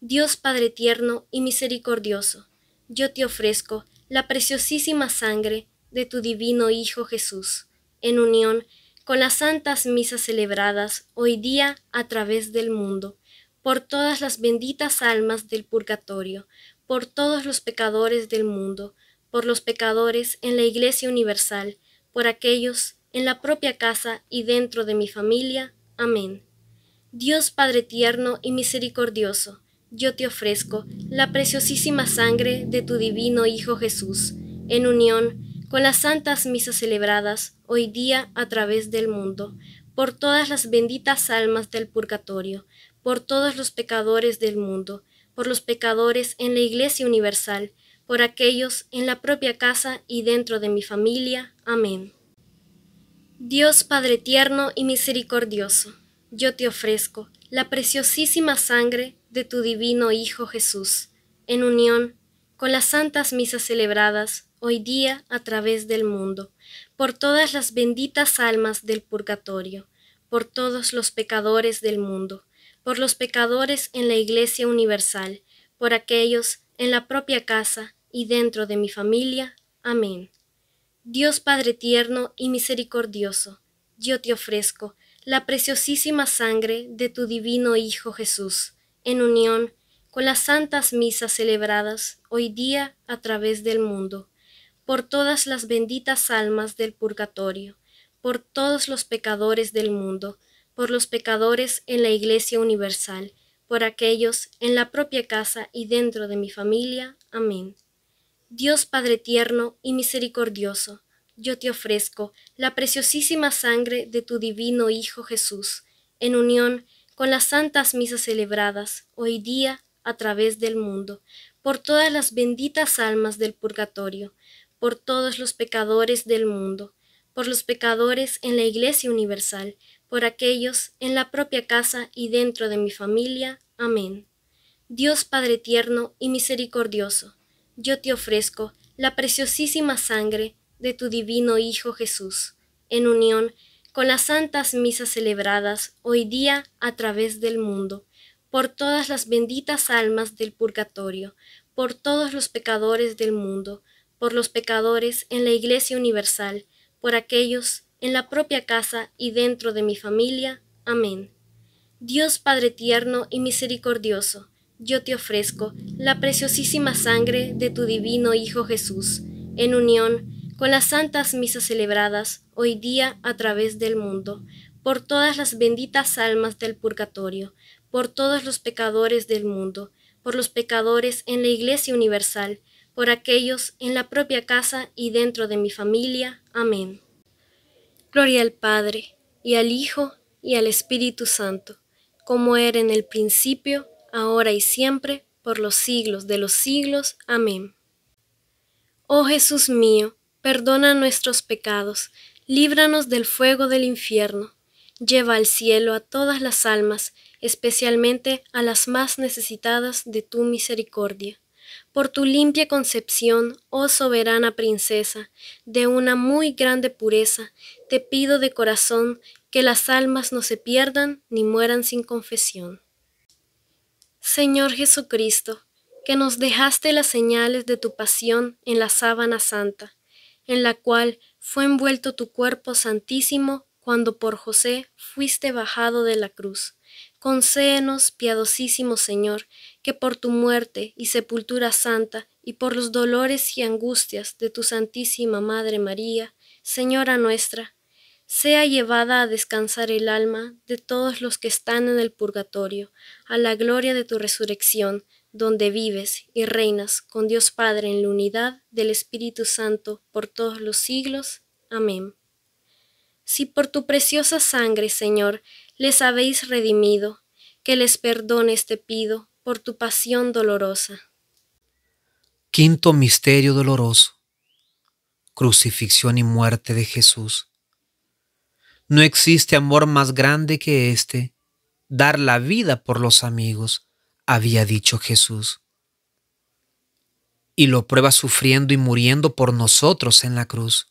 Dios Padre tierno y misericordioso, yo te ofrezco la preciosísima sangre de tu divino Hijo Jesús, en unión con las santas misas celebradas hoy día a través del mundo, por todas las benditas almas del purgatorio, por todos los pecadores del mundo, por los pecadores en la Iglesia universal, por aquellos en la propia casa y dentro de mi familia. Amén. Dios Padre tierno y misericordioso, yo te ofrezco la preciosísima sangre de tu divino Hijo Jesús, en unión con las santas misas celebradas hoy día a través del mundo, por todas las benditas almas del purgatorio, por todos los pecadores del mundo, por los pecadores en la Iglesia universal, por aquellos en la propia casa y dentro de mi familia. Amén. Dios Padre tierno y misericordioso, yo te ofrezco la preciosísima sangre de tu divino Hijo Jesús, en unión con las santas misas celebradas hoy día a través del mundo, por todas las benditas almas del purgatorio, por todos los pecadores del mundo, por los pecadores en la Iglesia universal, por aquellos en la propia casa y dentro de mi familia. Amén. Dios Padre tierno y misericordioso, yo te ofrezco la preciosísima sangre de tu divino Hijo Jesús, en unión con las santas misas celebradas hoy día a través del mundo, por todas las benditas almas del purgatorio, por todos los pecadores del mundo, por los pecadores en la Iglesia universal, por aquellos en la propia casa y dentro de mi familia. Amén. Dios Padre tierno y misericordioso, yo te ofrezco la preciosísima sangre de tu divino Hijo Jesús, en unión con las santas misas celebradas hoy día a través del mundo, por todas las benditas almas del purgatorio, por todos los pecadores del mundo, por los pecadores en la Iglesia universal, por aquellos en la propia casa y dentro de mi familia. Amén. Dios Padre tierno y misericordioso, yo te ofrezco la preciosísima sangre de tu divino Hijo Jesús, en unión con las santas misas celebradas hoy día a través del mundo, por todas las benditas almas del purgatorio, por todos los pecadores del mundo, por los pecadores en la Iglesia universal, por aquellos en la propia casa y dentro de mi familia. Amén. Dios Padre tierno y misericordioso, yo te ofrezco la preciosísima sangre de tu divino Hijo Jesús, en unión con las santas misas celebradas hoy día a través del mundo, por todas las benditas almas del purgatorio, por todos los pecadores del mundo, por los pecadores en la Iglesia universal, por aquellos en la propia casa y dentro de mi familia. Amén. Gloria al Padre, y al Hijo, y al Espíritu Santo, como era en el principio, ahora y siempre, por los siglos de los siglos. Amén. Oh Jesús mío, perdona nuestros pecados, líbranos del fuego del infierno. Lleva al cielo a todas las almas, especialmente a las más necesitadas de tu misericordia. Por tu limpia concepción, oh soberana princesa, de una muy grande pureza, te pido de corazón que las almas no se pierdan ni mueran sin confesión. Señor Jesucristo, que nos dejaste las señales de tu pasión en la sábana santa, en la cual fue envuelto tu cuerpo santísimo cuando por José fuiste bajado de la cruz. Concéenos, piadosísimo Señor, que por tu muerte y sepultura santa y por los dolores y angustias de tu Santísima Madre María, Señora nuestra, sea llevada a descansar el alma de todos los que están en el purgatorio, a la gloria de tu resurrección, donde vives y reinas con Dios Padre en la unidad del Espíritu Santo por todos los siglos. Amén. Si por tu preciosa sangre, Señor, les habéis redimido, que les perdones te pido por tu pasión dolorosa. Quinto misterio doloroso. Crucifixión y muerte de Jesús. No existe amor más grande que este, dar la vida por los amigos, había dicho Jesús. Y lo prueba sufriendo y muriendo por nosotros en la cruz.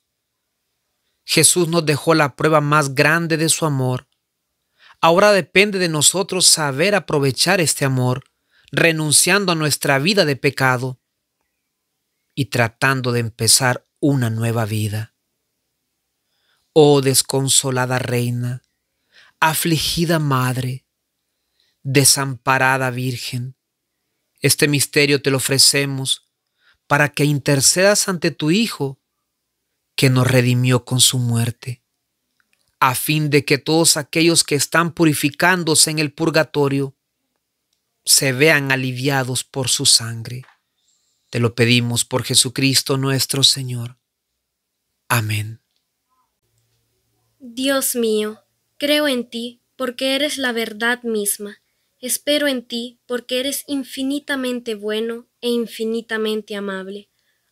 Jesús nos dejó la prueba más grande de su amor. Ahora depende de nosotros saber aprovechar este amor, renunciando a nuestra vida de pecado y tratando de empezar una nueva vida. Oh desconsolada reina, afligida madre, desamparada virgen, este misterio te lo ofrecemos para que intercedas ante tu Hijo que nos redimió con su muerte, a fin de que todos aquellos que están purificándose en el purgatorio se vean aliviados por su sangre. Te lo pedimos por Jesucristo nuestro Señor. Amén. Dios mío, creo en ti porque eres la verdad misma, espero en ti porque eres infinitamente bueno e infinitamente amable.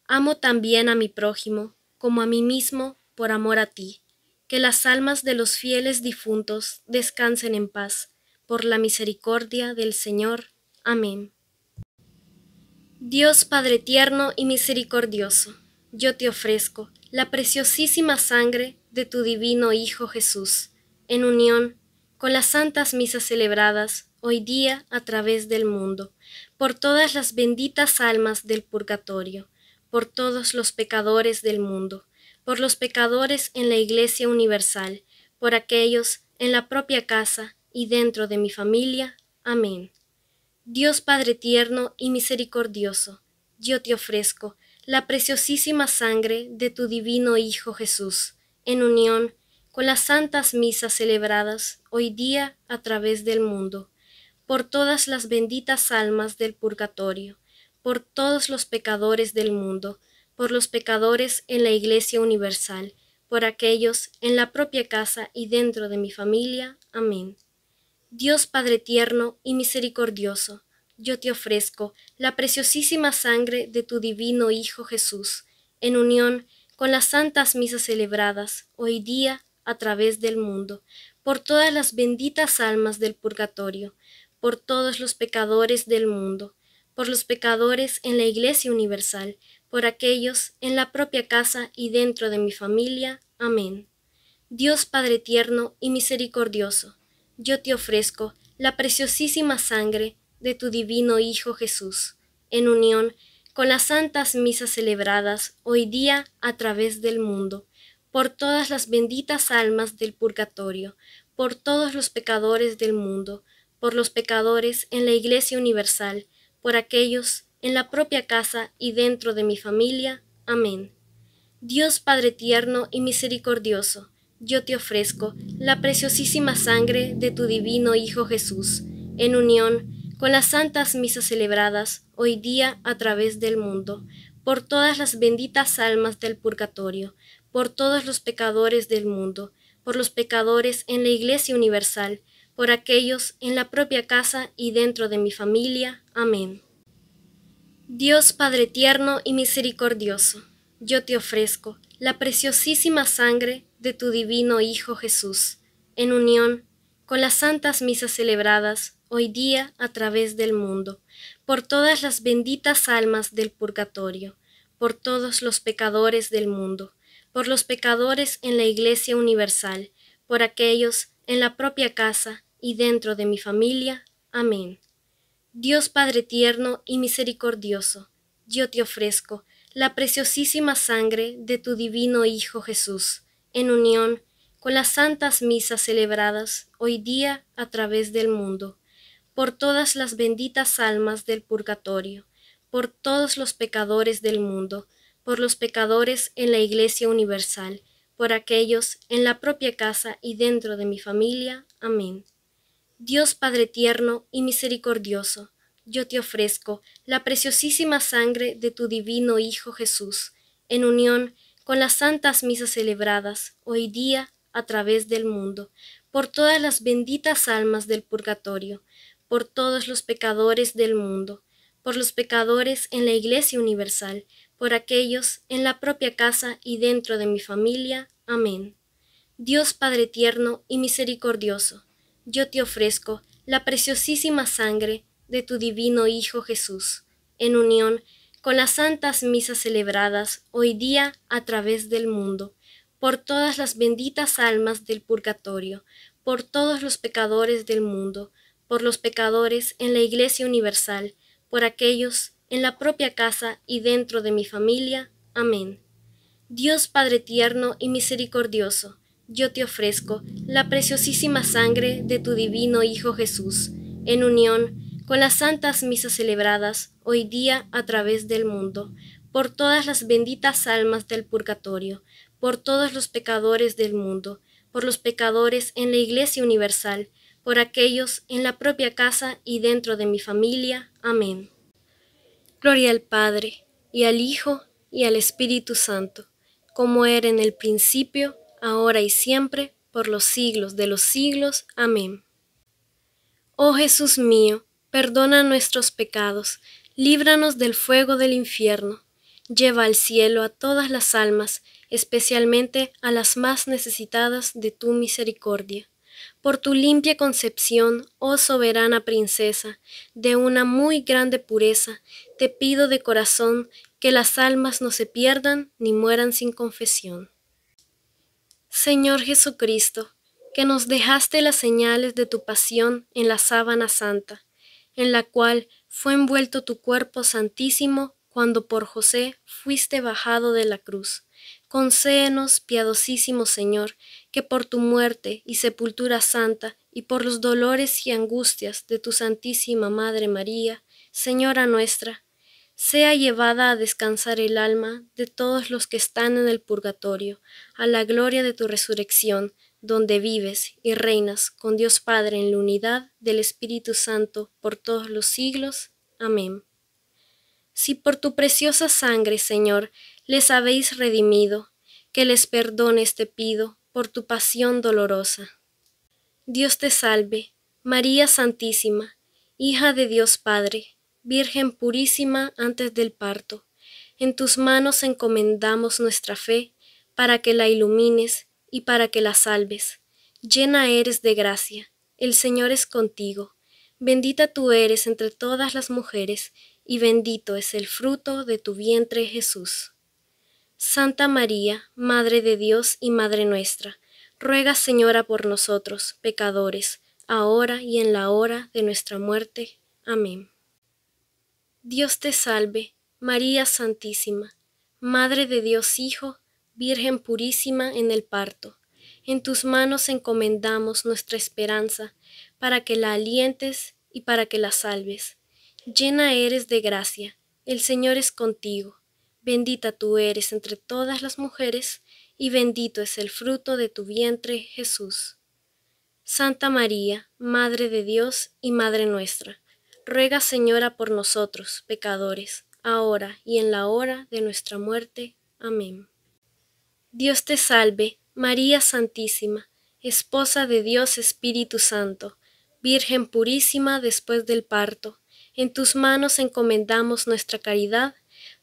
Amo también a mi prójimo, como a mí mismo, por amor a ti. Que las almas de los fieles difuntos descansen en paz, por la misericordia del Señor. Amén. Dios Padre tierno y misericordioso, yo te ofrezco la preciosísima sangre de tu divino Hijo Jesús, en unión con las santas misas celebradas hoy día a través del mundo, por todas las benditas almas del purgatorio, por todos los pecadores del mundo, por los pecadores en la Iglesia Universal, por aquellos en la propia casa y dentro de mi familia. Amén. Dios Padre tierno y misericordioso, yo te ofrezco la preciosísima sangre de tu divino Hijo Jesús, en unión con las santas misas celebradas hoy día a través del mundo, por todas las benditas almas del purgatorio, por todos los pecadores del mundo, por los pecadores en la Iglesia Universal, por aquellos en la propia casa y dentro de mi familia. Amén. Dios Padre tierno y misericordioso, yo te ofrezco la preciosísima sangre de tu divino Hijo Jesús, en unión con las santas misas celebradas hoy día a través del mundo, por todas las benditas almas del purgatorio, por todos los pecadores del mundo, por los pecadores en la Iglesia Universal, por aquellos en la propia casa y dentro de mi familia. Amén. Dios Padre tierno y misericordioso, yo te ofrezco la preciosísima sangre de tu divino Hijo Jesús, en unión con las santas misas celebradas hoy día a través del mundo, por todas las benditas almas del purgatorio, por todos los pecadores del mundo, por los pecadores en la Iglesia Universal, por aquellos en la propia casa y dentro de mi familia. Amén. Dios Padre tierno y misericordioso, yo te ofrezco la preciosísima sangre de tu divino Hijo Jesús, en unión con las santas misas celebradas hoy día a través del mundo, por todas las benditas almas del purgatorio, por todos los pecadores del mundo, por los pecadores en la Iglesia Universal, por aquellos en la propia casa y dentro de mi familia. Amén. Dios Padre tierno y misericordioso, yo te ofrezco la preciosísima sangre de tu divino Hijo Jesús, en unión con las santas misas celebradas hoy día a través del mundo, por todas las benditas almas del purgatorio, por todos los pecadores del mundo, por los pecadores en la Iglesia Universal, por aquellos en la propia casa y dentro de mi familia. Amén. Dios Padre tierno y misericordioso, yo te ofrezco la preciosísima sangre de tu divino Hijo Jesús, en unión con las santas misas celebradas hoy día a través del mundo, por todas las benditas almas del purgatorio, por todos los pecadores del mundo, por los pecadores en la Iglesia Universal, por aquellos en la propia casa y dentro de mi familia. Amén. Dios Padre tierno y misericordioso, yo te ofrezco la preciosísima sangre de tu divino Hijo Jesús, en unión con las santas misas celebradas hoy día a través del mundo, por todas las benditas almas del purgatorio, por todos los pecadores del mundo, por los pecadores en la Iglesia Universal, por aquellos en la propia casa y dentro de mi familia. Amén. Dios Padre tierno y misericordioso, yo te ofrezco la preciosísima sangre de tu divino Hijo Jesús, en unión con las santas misas celebradas hoy día a través del mundo, por todas las benditas almas del purgatorio, por todos los pecadores del mundo, por los pecadores en la Iglesia Universal, por aquellos en la propia casa y dentro de mi familia. Amén. Dios Padre tierno y misericordioso, yo te ofrezco la preciosísima sangre de tu divino Hijo Jesús, en unión con las santas misas celebradas hoy día a través del mundo, por todas las benditas almas del purgatorio, por todos los pecadores del mundo, por los pecadores en la Iglesia Universal, por aquellos en la propia casa y dentro de mi familia. Amén. Gloria al Padre, y al Hijo, y al Espíritu Santo, como era en el principio, ahora y siempre, por los siglos de los siglos. Amén. Oh Jesús mío, perdona nuestros pecados, líbranos del fuego del infierno, lleva al cielo a todas las almas, especialmente a las más necesitadas de tu misericordia. Por tu limpia concepción, oh soberana princesa, de una muy grande pureza, te pido de corazón que las almas no se pierdan ni mueran sin confesión. Señor Jesucristo, que nos dejaste las señales de tu pasión en la sábana santa, en la cual fue envuelto tu cuerpo santísimo cuando por José fuiste bajado de la cruz, concédenos, piadosísimo Señor, que por tu muerte y sepultura santa y por los dolores y angustias de tu Santísima Madre María, Señora nuestra, sea llevada a descansar el alma de todos los que están en el purgatorio, a la gloria de tu resurrección, donde vives y reinas con Dios Padre en la unidad del Espíritu Santo por todos los siglos. Amén. Si por tu preciosa sangre, Señor, les habéis redimido, que les perdones te pido por tu pasión dolorosa. Dios te salve, María Santísima, hija de Dios Padre, Virgen purísima antes del parto. En tus manos encomendamos nuestra fe, para que la ilumines y para que la salves. Llena eres de gracia, el Señor es contigo. Bendita tú eres entre todas las mujeres, y bendito es el fruto de tu vientre, Jesús. Santa María, Madre de Dios y Madre nuestra, ruega, Señora, por nosotros, pecadores, ahora y en la hora de nuestra muerte. Amén. Dios te salve, María Santísima, Madre de Dios Hijo, Virgen purísima en el parto. En tus manos encomendamos nuestra esperanza, para que la alientes y para que la salves. Llena eres de gracia, el Señor es contigo. Bendita tú eres entre todas las mujeres, y bendito es el fruto de tu vientre, Jesús. Santa María, Madre de Dios y Madre nuestra, ruega, Señora, por nosotros, pecadores, ahora y en la hora de nuestra muerte. Amén. Dios te salve, María Santísima, Esposa de Dios Espíritu Santo, Virgen purísima después del parto. En tus manos encomendamos nuestra caridad,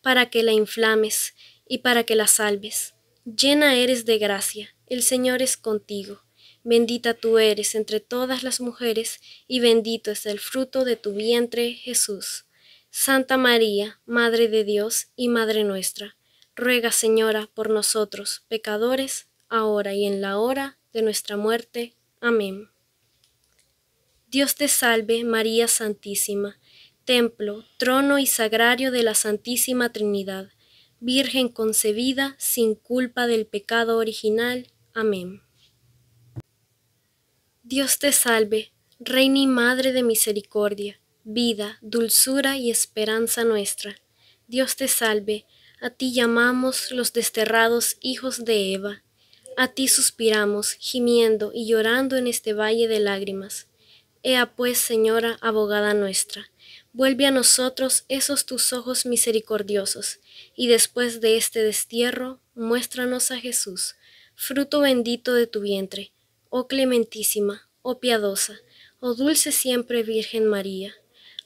para que la inflames y para que la salves. Llena eres de gracia, el Señor es contigo. Bendita tú eres entre todas las mujeres, y bendito es el fruto de tu vientre, Jesús. Santa María, Madre de Dios y Madre nuestra, ruega, Señora, por nosotros, pecadores, ahora y en la hora de nuestra muerte. Amén. Dios te salve, María Santísima, templo, trono y sagrario de la Santísima Trinidad, Virgen concebida sin culpa del pecado original. Amén. Dios te salve, Reina y Madre de misericordia, vida, dulzura y esperanza nuestra. Dios te salve, a ti llamamos los desterrados hijos de Eva. A ti suspiramos, gimiendo y llorando en este valle de lágrimas. Ea pues, Señora, abogada nuestra, vuelve a nosotros esos tus ojos misericordiosos, y después de este destierro, muéstranos a Jesús, fruto bendito de tu vientre, oh clementísima, oh piadosa, oh dulce siempre Virgen María.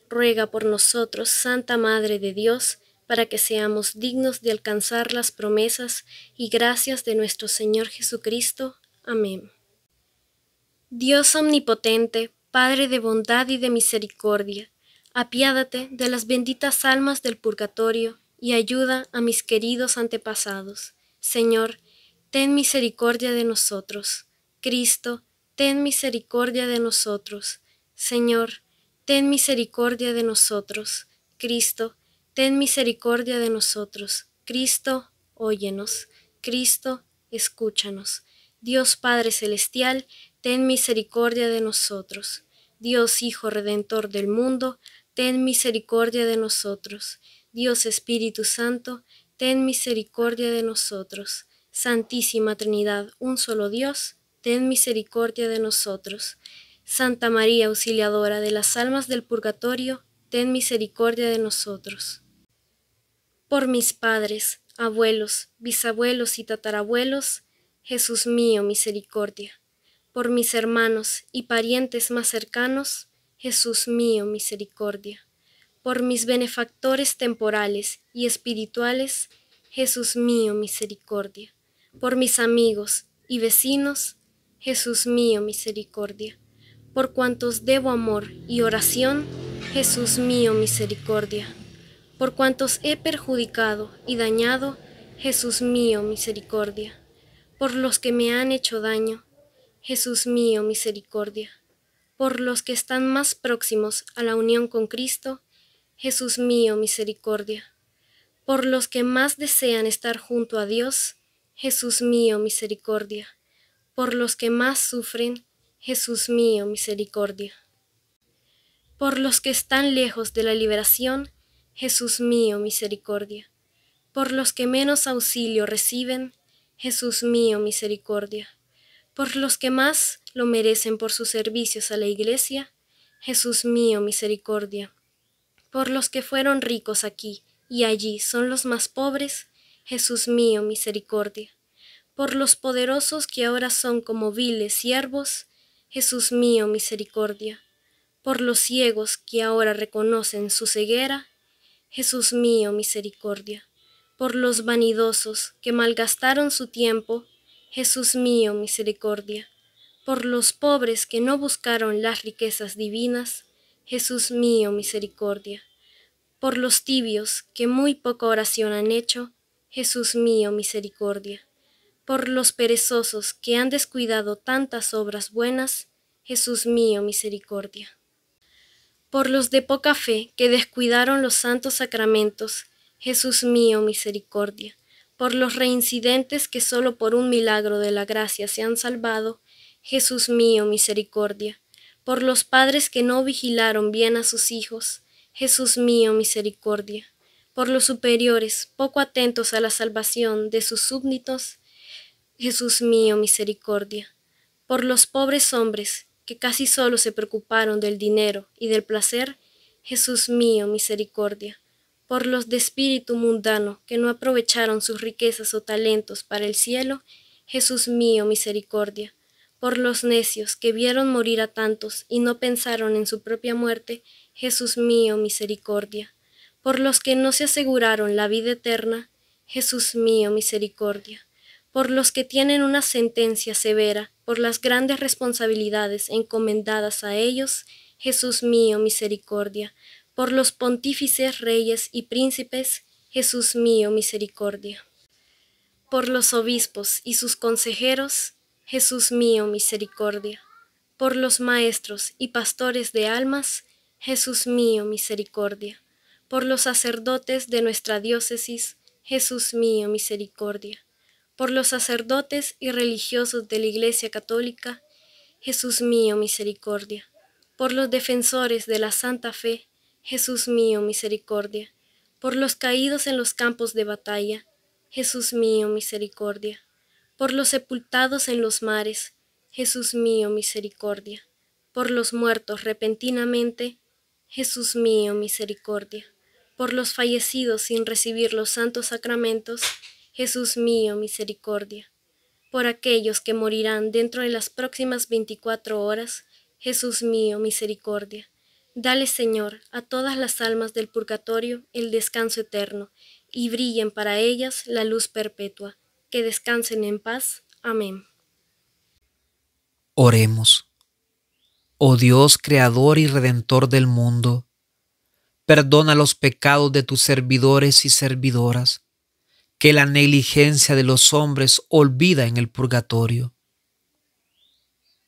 Ruega por nosotros, Santa Madre de Dios, para que seamos dignos de alcanzar las promesas y gracias de nuestro Señor Jesucristo. Amén. Dios omnipotente, Padre de bondad y de misericordia, apiádate de las benditas almas del purgatorio y ayuda a mis queridos antepasados. Señor, ten misericordia de nosotros. Cristo, ten misericordia de nosotros. Señor, ten misericordia de nosotros. Cristo, ten misericordia de nosotros. Cristo, óyenos. Cristo, escúchanos. Dios Padre Celestial, ten misericordia de nosotros. Dios Hijo Redentor del mundo, ten misericordia de nosotros. Dios Espíritu Santo, ten misericordia de nosotros. Santísima Trinidad, un solo Dios, ten misericordia de nosotros. Santa María Auxiliadora de las almas del purgatorio, ten misericordia de nosotros. Por mis padres, abuelos, bisabuelos y tatarabuelos, Jesús mío, misericordia. Por mis hermanos y parientes más cercanos, Jesús mío, misericordia. Por mis benefactores temporales y espirituales, Jesús mío, misericordia. Por mis amigos y vecinos, Jesús mío, misericordia. Por cuantos debo amor y oración, Jesús mío, misericordia. Por cuantos he perjudicado y dañado, Jesús mío, misericordia. Por los que me han hecho daño, Jesús mío, misericordia. Por los que están más próximos a la unión con Cristo, Jesús mío, misericordia. Por los que más desean estar junto a Dios, Jesús mío, misericordia. Por los que más sufren, Jesús mío, misericordia. Por los que están lejos de la liberación, Jesús mío, misericordia. Por los que menos auxilio reciben, Jesús mío, misericordia. Por los que más lo merecen por sus servicios a la Iglesia, Jesús mío, misericordia. Por los que fueron ricos aquí y allí son los más pobres, Jesús mío, misericordia. Por los poderosos que ahora son como viles siervos, Jesús mío, misericordia. Por los ciegos que ahora reconocen su ceguera, Jesús mío, misericordia. Por los vanidosos que malgastaron su tiempo, Jesús mío, misericordia. Por los pobres que no buscaron las riquezas divinas, Jesús mío, misericordia. Por los tibios que muy poca oración han hecho, Jesús mío, misericordia. Por los perezosos que han descuidado tantas obras buenas, Jesús mío, misericordia. Por los de poca fe que descuidaron los santos sacramentos, Jesús mío, misericordia. Por los reincidentes que solo por un milagro de la gracia se han salvado, Jesús mío, misericordia. Por los padres que no vigilaron bien a sus hijos, Jesús mío, misericordia. Por los superiores poco atentos a la salvación de sus súbditos, Jesús mío, misericordia. Por los pobres hombres que casi solo se preocuparon del dinero y del placer, Jesús mío, misericordia. Por los de espíritu mundano que no aprovecharon sus riquezas o talentos para el cielo, Jesús mío, misericordia. Por los necios que vieron morir a tantos y no pensaron en su propia muerte, Jesús mío, misericordia. Por los que no se aseguraron la vida eterna, Jesús mío, misericordia. Por los que tienen una sentencia severa por las grandes responsabilidades encomendadas a ellos, Jesús mío, misericordia. Por los pontífices, reyes y príncipes, Jesús mío, misericordia. Por los obispos y sus consejeros, Jesús mío, misericordia. Por los maestros y pastores de almas, Jesús mío, misericordia. Por los sacerdotes de nuestra diócesis, Jesús mío, misericordia. Por los sacerdotes y religiosos de la Iglesia Católica, Jesús mío, misericordia. Por los defensores de la Santa Fe, Jesús mío, misericordia. Por los caídos en los campos de batalla, Jesús mío, misericordia. Por los sepultados en los mares, Jesús mío, misericordia. Por los muertos repentinamente, Jesús mío, misericordia. Por los fallecidos sin recibir los santos sacramentos, Jesús mío, misericordia. Por aquellos que morirán dentro de las próximas veinticuatro horas, Jesús mío, misericordia. Dale, Señor, a todas las almas del purgatorio el descanso eterno, y brillen para ellas la luz perpetua. Que descansen en paz. Amén. Oremos. Oh Dios, Creador y Redentor del mundo, perdona los pecados de tus servidores y servidoras, que la negligencia de los hombres olvida en el purgatorio.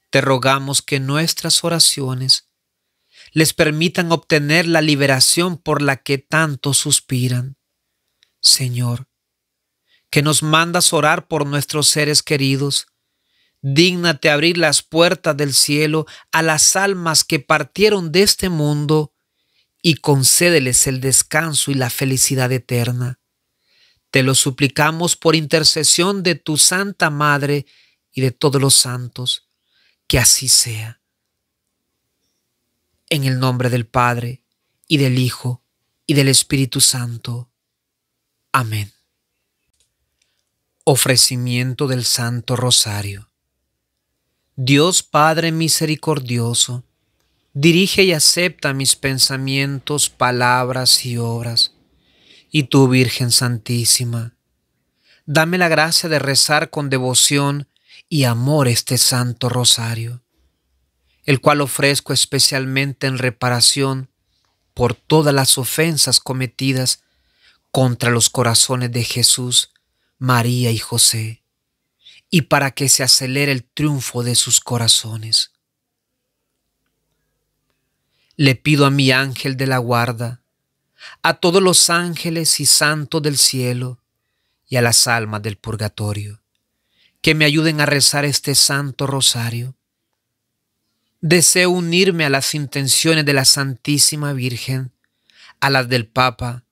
Te rogamos que nuestras oraciones les permitan obtener la liberación por la que tanto suspiran. Señor, que nos mandas orar por nuestros seres queridos, dígnate abrir las puertas del cielo a las almas que partieron de este mundo y concédeles el descanso y la felicidad eterna. Te lo suplicamos por intercesión de tu Santa Madre y de todos los santos, que así sea. En el nombre del Padre, y del Hijo, y del Espíritu Santo. Amén. Ofrecimiento del Santo Rosario. Dios Padre misericordioso, dirige y acepta mis pensamientos, palabras y obras. Y tú, Virgen Santísima, dame la gracia de rezar con devoción y amor este Santo Rosario, el cual ofrezco especialmente en reparación por todas las ofensas cometidas contra los corazones de Jesús, María y José, y para que se acelere el triunfo de sus corazones. Le pido a mi ángel de la guarda, a todos los ángeles y santos del cielo y a las almas del purgatorio, que me ayuden a rezar este santo rosario. Deseo unirme a las intenciones de la Santísima Virgen, a las del Papa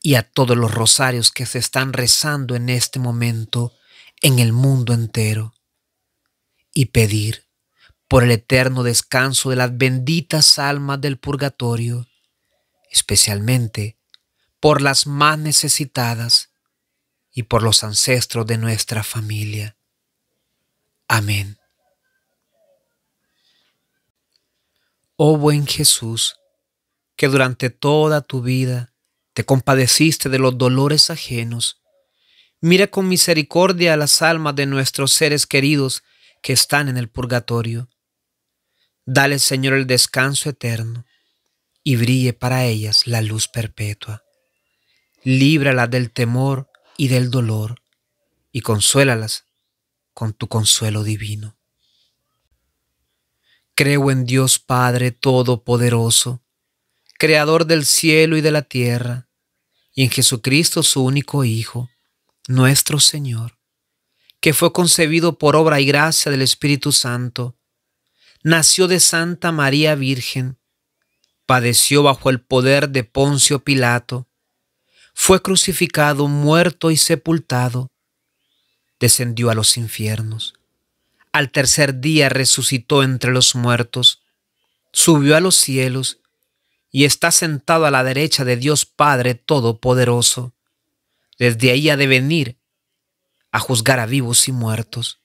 y a todos los rosarios que se están rezando en este momento en el mundo entero, y pedir por el eterno descanso de las benditas almas del purgatorio, especialmente por las más necesitadas y por los ancestros de nuestra familia. Amén. Oh buen Jesús, que durante toda tu vida te compadeciste de los dolores ajenos, mira con misericordia a las almas de nuestros seres queridos que están en el purgatorio. Dale, Señor, el descanso eterno, y brille para ellas la luz perpetua. Líbralas del temor y del dolor, y consuélalas con tu consuelo divino. Creo en Dios Padre Todopoderoso, Creador del cielo y de la tierra, y en Jesucristo su único Hijo, nuestro Señor, que fue concebido por obra y gracia del Espíritu Santo, nació de Santa María Virgen, padeció bajo el poder de Poncio Pilato, fue crucificado, muerto y sepultado, descendió a los infiernos, al tercer día resucitó entre los muertos, subió a los cielos y está sentado a la derecha de Dios Padre Todopoderoso. Desde ahí ha de venir a juzgar a vivos y muertos.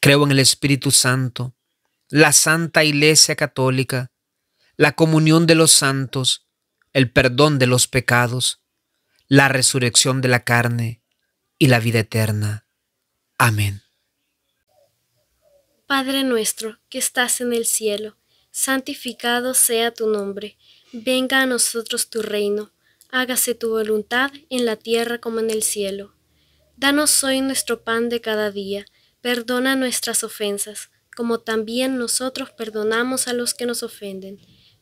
Creo en el Espíritu Santo, la Santa Iglesia Católica, la comunión de los santos, el perdón de los pecados, la resurrección de la carne y la vida eterna. Amén. Padre nuestro que estás en el cielo, santificado sea tu nombre. Venga a nosotros tu reino. Hágase tu voluntad en la tierra como en el cielo. Danos hoy nuestro pan de cada día. Perdona nuestras ofensas, como también nosotros perdonamos a los que nos ofenden.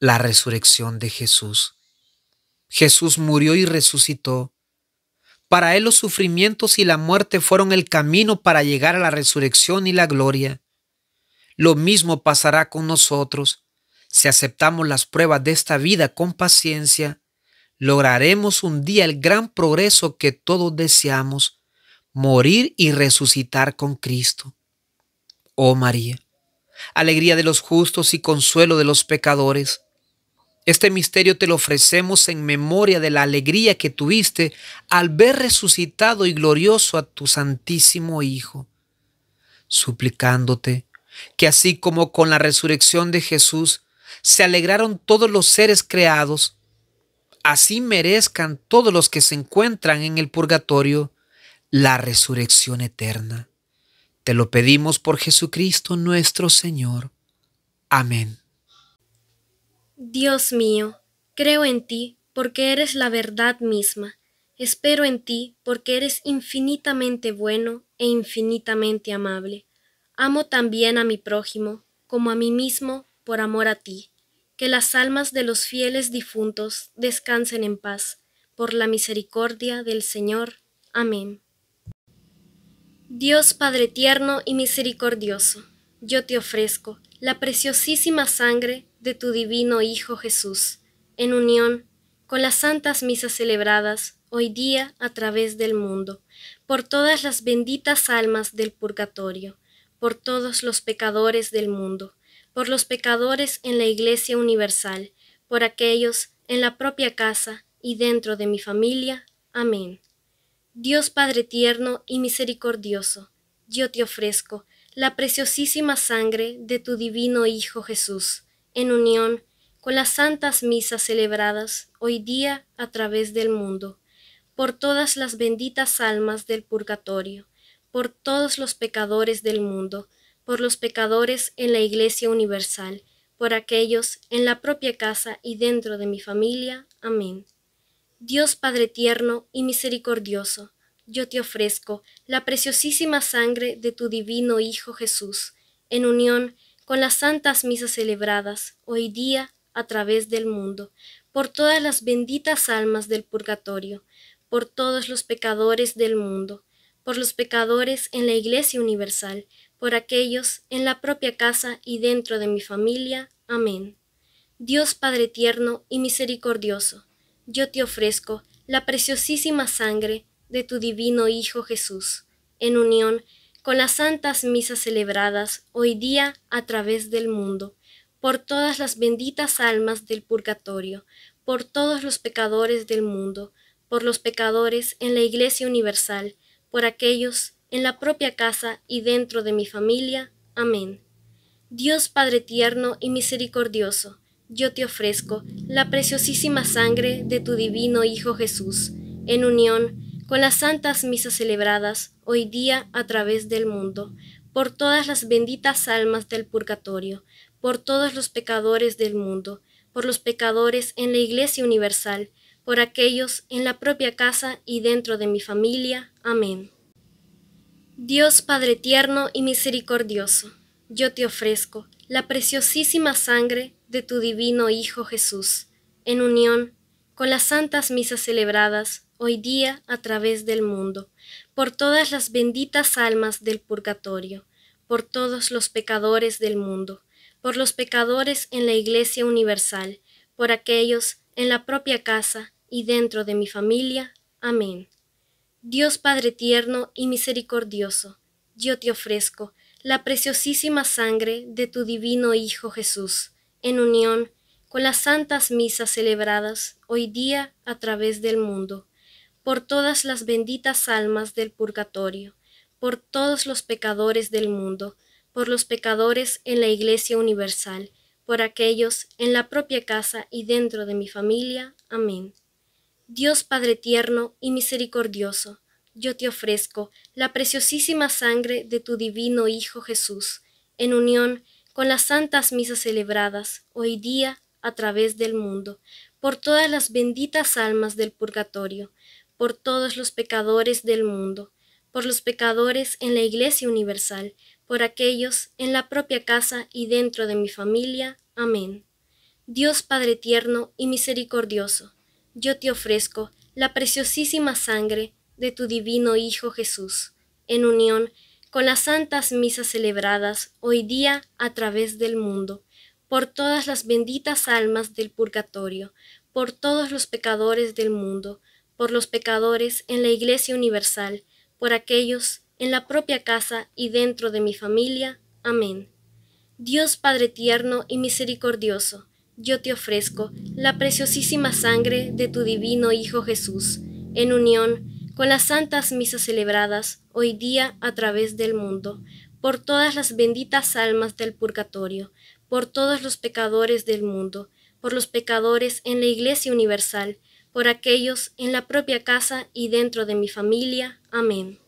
La resurrección de Jesús. Jesús murió y resucitó. Para él los sufrimientos y la muerte fueron el camino para llegar a la resurrección y la gloria. Lo mismo pasará con nosotros. Si aceptamos las pruebas de esta vida con paciencia, lograremos un día el gran progreso que todos deseamos, morir y resucitar con Cristo. Oh María, alegría de los justos y consuelo de los pecadores. Este misterio te lo ofrecemos en memoria de la alegría que tuviste al ver resucitado y glorioso a tu Santísimo Hijo, suplicándote que así como con la resurrección de Jesús se alegraron todos los seres creados, así merezcan todos los que se encuentran en el purgatorio la resurrección eterna. Te lo pedimos por Jesucristo nuestro Señor. Amén. Dios mío, creo en ti porque eres la verdad misma, espero en ti porque eres infinitamente bueno e infinitamente amable. Amo también a mi prójimo como a mí mismo por amor a ti. Que las almas de los fieles difuntos descansen en paz, por la misericordia del Señor. Amén. Dios Padre tierno y misericordioso, yo te ofrezco la preciosísima sangre de tu divino Hijo Jesús, en unión con las santas misas celebradas hoy día a través del mundo, por todas las benditas almas del purgatorio, por todos los pecadores del mundo, por los pecadores en la Iglesia Universal, por aquellos en la propia casa y dentro de mi familia. Amén. Dios Padre tierno y misericordioso, yo te ofrezco la preciosísima sangre de tu divino Hijo Jesús, en unión con las santas misas celebradas hoy día a través del mundo, por todas las benditas almas del purgatorio, por todos los pecadores del mundo, por los pecadores en la Iglesia Universal, por aquellos en la propia casa y dentro de mi familia. Amén. Dios Padre tierno y misericordioso, yo te ofrezco la preciosísima sangre de tu divino Hijo Jesús, en unión con las santas misas celebradas hoy día a través del mundo, por todas las benditas almas del purgatorio, por todos los pecadores del mundo, por los pecadores en la Iglesia Universal, por aquellos en la propia casa y dentro de mi familia. Amén. Dios Padre tierno y misericordioso, yo te ofrezco la preciosísima sangre de tu divino Hijo Jesús, en unión con las santas misas celebradas hoy día a través del mundo, por todas las benditas almas del purgatorio, por todos los pecadores del mundo, por los pecadores en la Iglesia Universal, por aquellos en la propia casa y dentro de mi familia. Amén. Dios Padre tierno y misericordioso, yo te ofrezco la preciosísima sangre de tu divino Hijo Jesús, en unión con las santas misas celebradas hoy día a través del mundo, por todas las benditas almas del purgatorio, por todos los pecadores del mundo, por los pecadores en la Iglesia Universal, por aquellos en la propia casa y dentro de mi familia. Amén. Dios Padre tierno y misericordioso, yo te ofrezco la preciosísima sangre de tu divino Hijo Jesús, en unión con las santas misas celebradas hoy día a través del mundo, por todas las benditas almas del purgatorio, por todos los pecadores del mundo, por los pecadores en la Iglesia Universal, por aquellos en la propia casa y dentro de mi familia. Amén. Dios Padre tierno y misericordioso, yo te ofrezco la preciosísima sangre de tu divino Hijo Jesús, en unión con las santas misas celebradas hoy día a través del mundo, por todas las benditas almas del purgatorio, por todos los pecadores del mundo, por los pecadores en la Iglesia Universal, por aquellos en la propia casa y dentro de mi familia. Amén. Dios Padre tierno y misericordioso, yo te ofrezco la preciosísima sangre de tu divino Hijo Jesús, en unión con las santas misas celebradas hoy día a través del mundo, por todas las benditas almas del purgatorio, por todos los pecadores del mundo, por los pecadores en la Iglesia Universal, por aquellos en la propia casa y dentro de mi familia. Amén. Dios Padre tierno y misericordioso, yo te ofrezco la preciosísima sangre de tu divino Hijo Jesús, en unión con las santas misas celebradas hoy día a través del mundo, por todas las benditas almas del purgatorio, por todos los pecadores del mundo, por los pecadores en la Iglesia Universal, por aquellos en la propia casa y dentro de mi familia. Amén. Dios Padre tierno y misericordioso, yo te ofrezco la preciosísima sangre de tu divino Hijo Jesús, en unión con las santas misas celebradas hoy día a través del mundo, por todas las benditas almas del purgatorio, por todos los pecadores del mundo, por los pecadores en la Iglesia Universal, por aquellos en la propia casa y dentro de mi familia. Amén.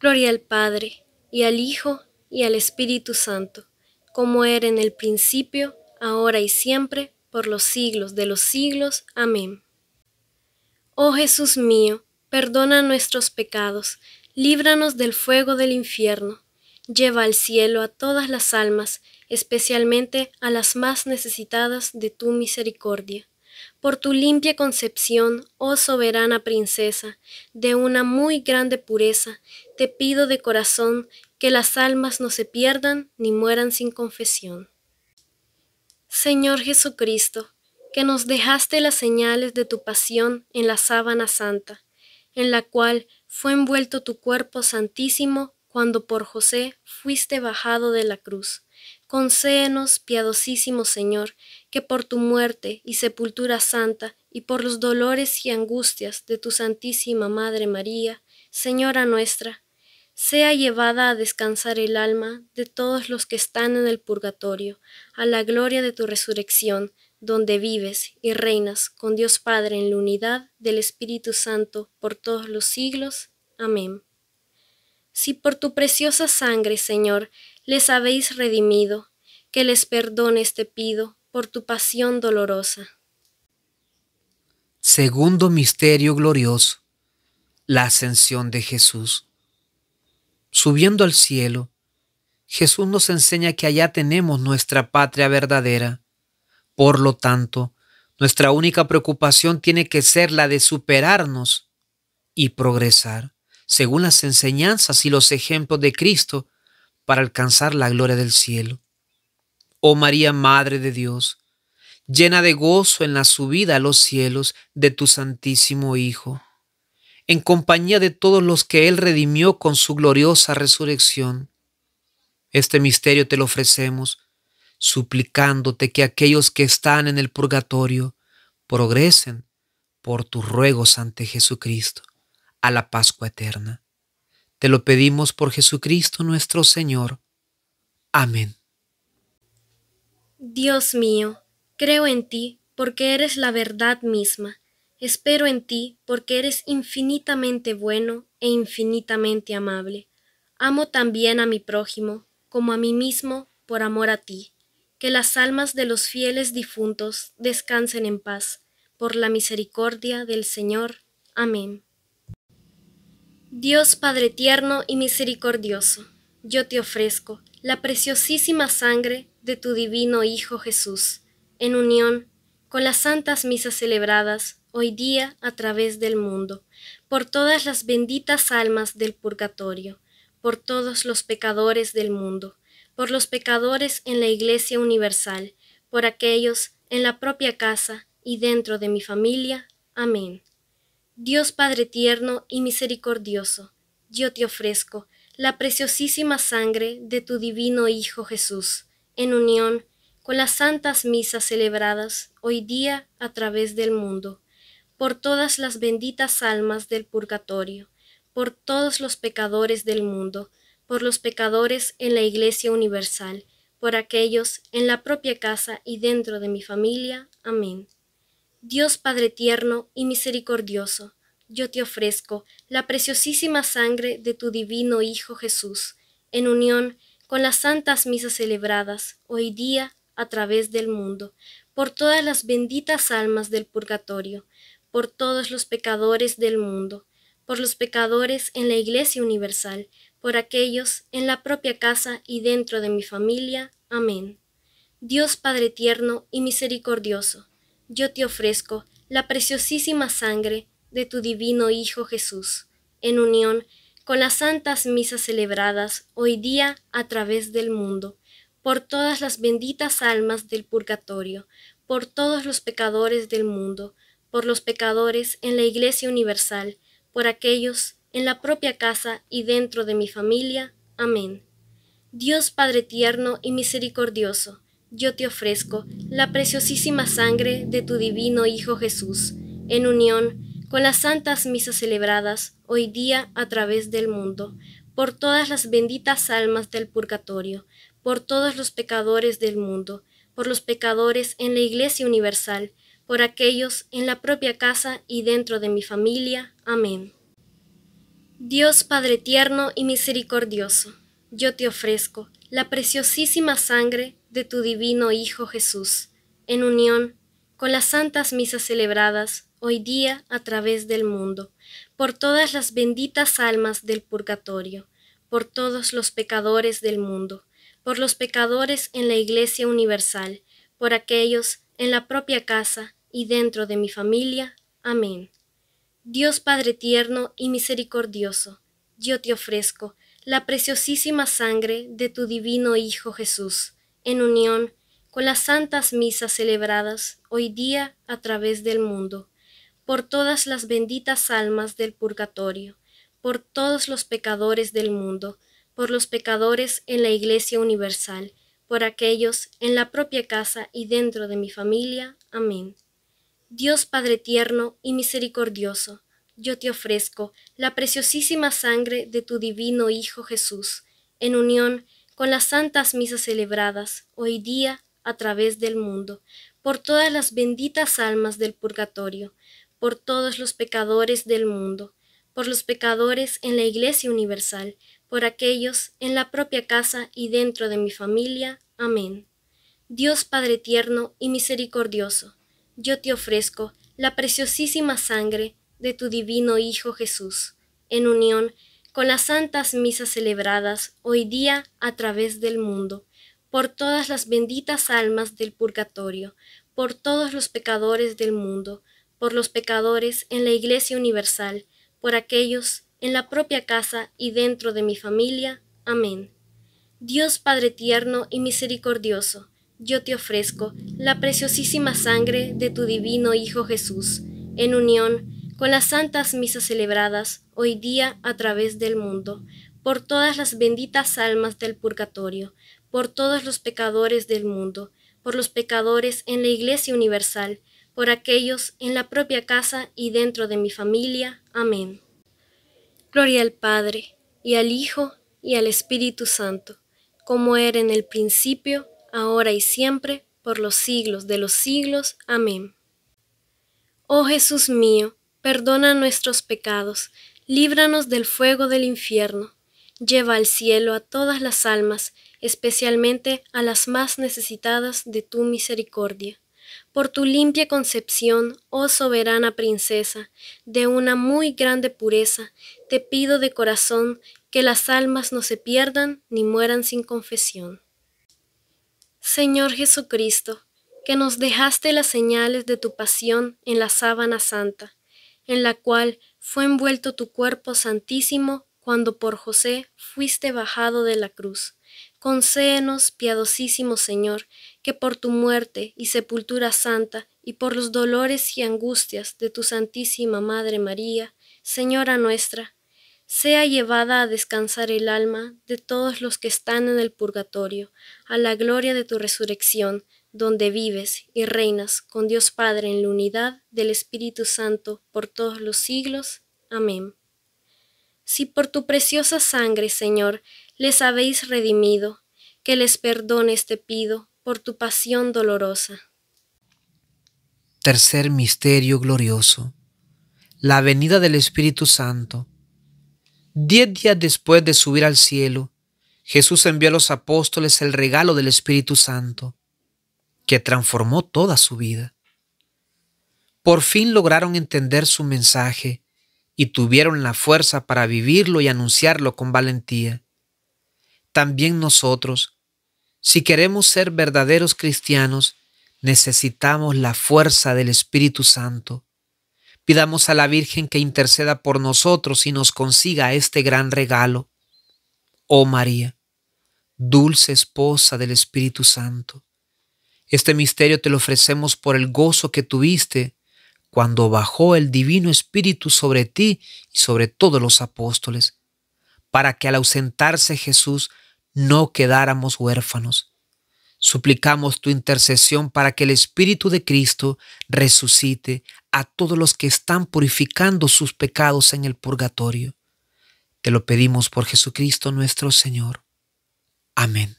Gloria al Padre, y al Hijo, y al Espíritu Santo, como era en el principio, ahora y siempre, por los siglos de los siglos. Amén. Oh Jesús mío, perdona nuestros pecados, líbranos del fuego del infierno. Lleva al cielo a todas las almas, especialmente a las más necesitadas de tu misericordia. Por tu limpia concepción, oh soberana princesa, de una muy grande pureza, te pido de corazón que las almas no se pierdan ni mueran sin confesión. Señor Jesucristo, que nos dejaste las señales de tu pasión en la sábana santa, en la cual fue envuelto tu cuerpo santísimo cuando por José fuiste bajado de la cruz. Concéenos, piadosísimo Señor, que por tu muerte y sepultura santa y por los dolores y angustias de tu Santísima Madre María, Señora nuestra, sea llevada a descansar el alma de todos los que están en el purgatorio, a la gloria de tu resurrección, donde vives y reinas con Dios Padre en la unidad del Espíritu Santo por todos los siglos. Amén. Si por tu preciosa sangre, Señor, les habéis redimido, que les perdones te pido por tu pasión dolorosa. Segundo misterio glorioso, la ascensión de Jesús. Subiendo al cielo, Jesús nos enseña que allá tenemos nuestra patria verdadera. Por lo tanto, nuestra única preocupación tiene que ser la de superarnos y progresar, según las enseñanzas y los ejemplos de Cristo, para alcanzar la gloria del cielo. Oh María, Madre de Dios, llena de gozo en la subida a los cielos de tu Santísimo Hijo, en compañía de todos los que Él redimió con su gloriosa resurrección. Este misterio te lo ofrecemos, suplicándote que aquellos que están en el purgatorio progresen por tus ruegos ante Jesucristo a la Pascua eterna. Te lo pedimos por Jesucristo nuestro Señor. Amén. Dios mío, creo en ti porque eres la verdad misma. Espero en ti porque eres infinitamente bueno e infinitamente amable. Amo también a mi prójimo como a mí mismo por amor a ti. Que las almas de los fieles difuntos descansen en paz, por la misericordia del Señor. Amén. Dios Padre tierno y misericordioso, yo te ofrezco la preciosísima sangre de tu divino Hijo Jesús, en unión con las santas misas celebradas hoy día a través del mundo, por todas las benditas almas del purgatorio, por todos los pecadores del mundo, por los pecadores en la Iglesia Universal, por aquellos en la propia casa y dentro de mi familia. Amén. Dios Padre tierno y misericordioso, yo te ofrezco la preciosísima sangre de tu divino Hijo Jesús, en unión con las santas misas celebradas hoy día a través del mundo, por todas las benditas almas del purgatorio, por todos los pecadores del mundo, por los pecadores en la Iglesia Universal, por aquellos en la propia casa y dentro de mi familia. Amén. Dios Padre tierno y misericordioso, yo te ofrezco la preciosísima sangre de tu divino Hijo Jesús, en unión con las santas misas celebradas hoy día a través del mundo, por todas las benditas almas del purgatorio, por todos los pecadores del mundo, por los pecadores en la Iglesia Universal, por aquellos en la propia casa y dentro de mi familia. Amén. Dios Padre tierno y misericordioso, yo te ofrezco la preciosísima sangre de tu divino Hijo Jesús, en unión con las santas misas celebradas hoy día a través del mundo, por todas las benditas almas del purgatorio, por todos los pecadores del mundo, por los pecadores en la Iglesia Universal, por aquellos en la propia casa y dentro de mi familia. Amén. Dios Padre tierno y misericordioso, yo te ofrezco la preciosísima sangre de tu divino Hijo Jesús, en unión con las santas misas celebradas hoy día a través del mundo, por todas las benditas almas del purgatorio, por todos los pecadores del mundo, por los pecadores en la Iglesia Universal, por aquellos en la propia casa y dentro de mi familia. Amén. Dios Padre tierno y misericordioso, yo te ofrezco la preciosísima sangre de tu divino Hijo Jesús, en unión con las santas misas celebradas hoy día a través del mundo, por todas las benditas almas del purgatorio, por todos los pecadores del mundo, por los pecadores en la Iglesia Universal, por aquellos en la propia casa y dentro de mi familia. Amén. Dios Padre tierno y misericordioso, yo te ofrezco la preciosísima sangre de tu divino Hijo Jesús, en unión con las santas misas celebradas hoy día a través del mundo, por todas las benditas almas del purgatorio, por todos los pecadores del mundo, por los pecadores en la Iglesia Universal, por aquellos en la propia casa y dentro de mi familia. Amén. Dios Padre tierno y misericordioso, yo te ofrezco la preciosísima sangre de tu divino Hijo Jesús, en unión con las santas misas celebradas hoy día a través del mundo, por todas las benditas almas del purgatorio, por todos los pecadores del mundo, por los pecadores en la Iglesia Universal, por aquellos en la propia casa y dentro de mi familia. Amén. Dios Padre tierno y misericordioso, yo te ofrezco la preciosísima sangre de tu divino Hijo Jesús, en unión con las santas misas celebradas hoy día a través del mundo, por todas las benditas almas del purgatorio, por todos los pecadores del mundo, por los pecadores en la Iglesia Universal, por aquellos en la propia casa y dentro de mi familia. Amén. Dios Padre tierno y misericordioso, yo te ofrezco la preciosísima sangre de tu divino Hijo Jesús, en unión con las santas misas celebradas hoy día a través del mundo, por todas las benditas almas del purgatorio, por todos los pecadores del mundo, por los pecadores en la Iglesia Universal, por aquellos en la propia casa y dentro de mi familia. Amén. Gloria al Padre, y al Hijo, y al Espíritu Santo, como era en el principio, ahora y siempre, por los siglos de los siglos. Amén. Oh Jesús mío, perdona nuestros pecados, líbranos del fuego del infierno. Lleva al cielo a todas las almas, especialmente a las más necesitadas de tu misericordia. Por tu limpia concepción, oh soberana princesa, de una muy grande pureza, te pido de corazón que las almas no se pierdan ni mueran sin confesión. Señor Jesucristo, que nos dejaste las señales de tu pasión en la sábana santa, en la cual fue envuelto tu cuerpo santísimo cuando por José fuiste bajado de la cruz. Concéenos, piadosísimo Señor, que por tu muerte y sepultura santa y por los dolores y angustias de tu Santísima Madre María, Señora nuestra, sea llevada a descansar el alma de todos los que están en el purgatorio, a la gloria de tu resurrección, donde vives y reinas con Dios Padre en la unidad del Espíritu Santo por todos los siglos. Amén. Si por tu preciosa sangre, Señor, les habéis redimido, que les perdones te pido por tu pasión dolorosa. Tercer misterio glorioso, la venida del Espíritu Santo. Diez días después de subir al cielo, Jesús envió a los apóstoles el regalo del Espíritu Santo, que transformó toda su vida. Por fin lograron entender su mensaje y tuvieron la fuerza para vivirlo y anunciarlo con valentía. También nosotros, si queremos ser verdaderos cristianos, necesitamos la fuerza del Espíritu Santo. Pidamos a la Virgen que interceda por nosotros y nos consiga este gran regalo. Oh María, dulce esposa del Espíritu Santo, este misterio te lo ofrecemos por el gozo que tuviste cuando bajó el Divino Espíritu sobre ti y sobre todos los apóstoles, para que al ausentarse Jesús no quedáramos huérfanos. Suplicamos tu intercesión para que el Espíritu de Cristo resucite a todos los que están purificando sus pecados en el purgatorio. Te lo pedimos por Jesucristo nuestro Señor. Amén.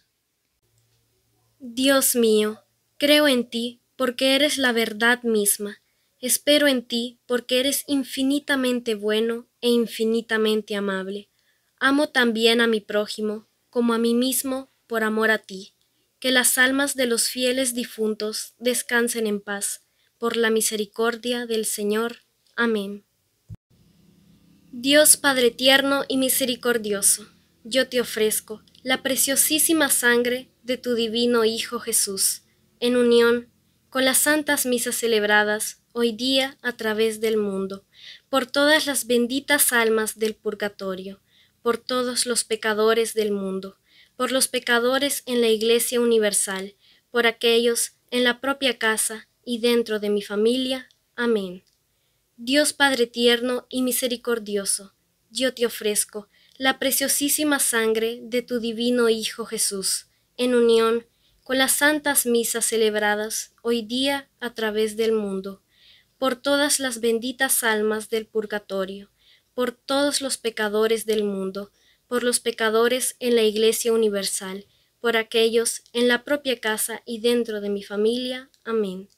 Dios mío, creo en ti porque eres la verdad misma. Espero en ti porque eres infinitamente bueno e infinitamente amable. Amo también a mi prójimo, como a mí mismo, por amor a ti. Que las almas de los fieles difuntos descansen en paz, por la misericordia del Señor. Amén. Dios Padre tierno y misericordioso, yo te ofrezco la preciosísima sangre de tu divino Hijo Jesús, en unión con las santas misas celebradas hoy día a través del mundo, por todas las benditas almas del purgatorio, por todos los pecadores del mundo, por los pecadores en la Iglesia Universal, por aquellos en la propia casa y dentro de mi familia. Amén. Dios Padre tierno y misericordioso, yo te ofrezco la preciosísima sangre de tu divino Hijo Jesús, en unión con las santas misas celebradas hoy día a través del mundo, por todas las benditas almas del purgatorio, por todos los pecadores del mundo, por los pecadores en la Iglesia Universal, por aquellos en la propia casa y dentro de mi familia. Amén.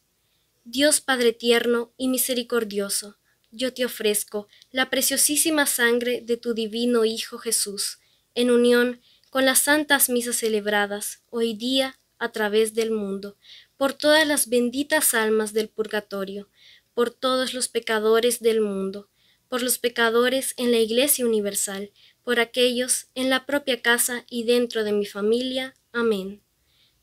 Dios Padre tierno y misericordioso, yo te ofrezco la preciosísima sangre de tu divino Hijo Jesús, en unión con las santas misas celebradas hoy día a través del mundo, por todas las benditas almas del purgatorio, por todos los pecadores del mundo, por los pecadores en la Iglesia Universal, por aquellos en la propia casa y dentro de mi familia. Amén.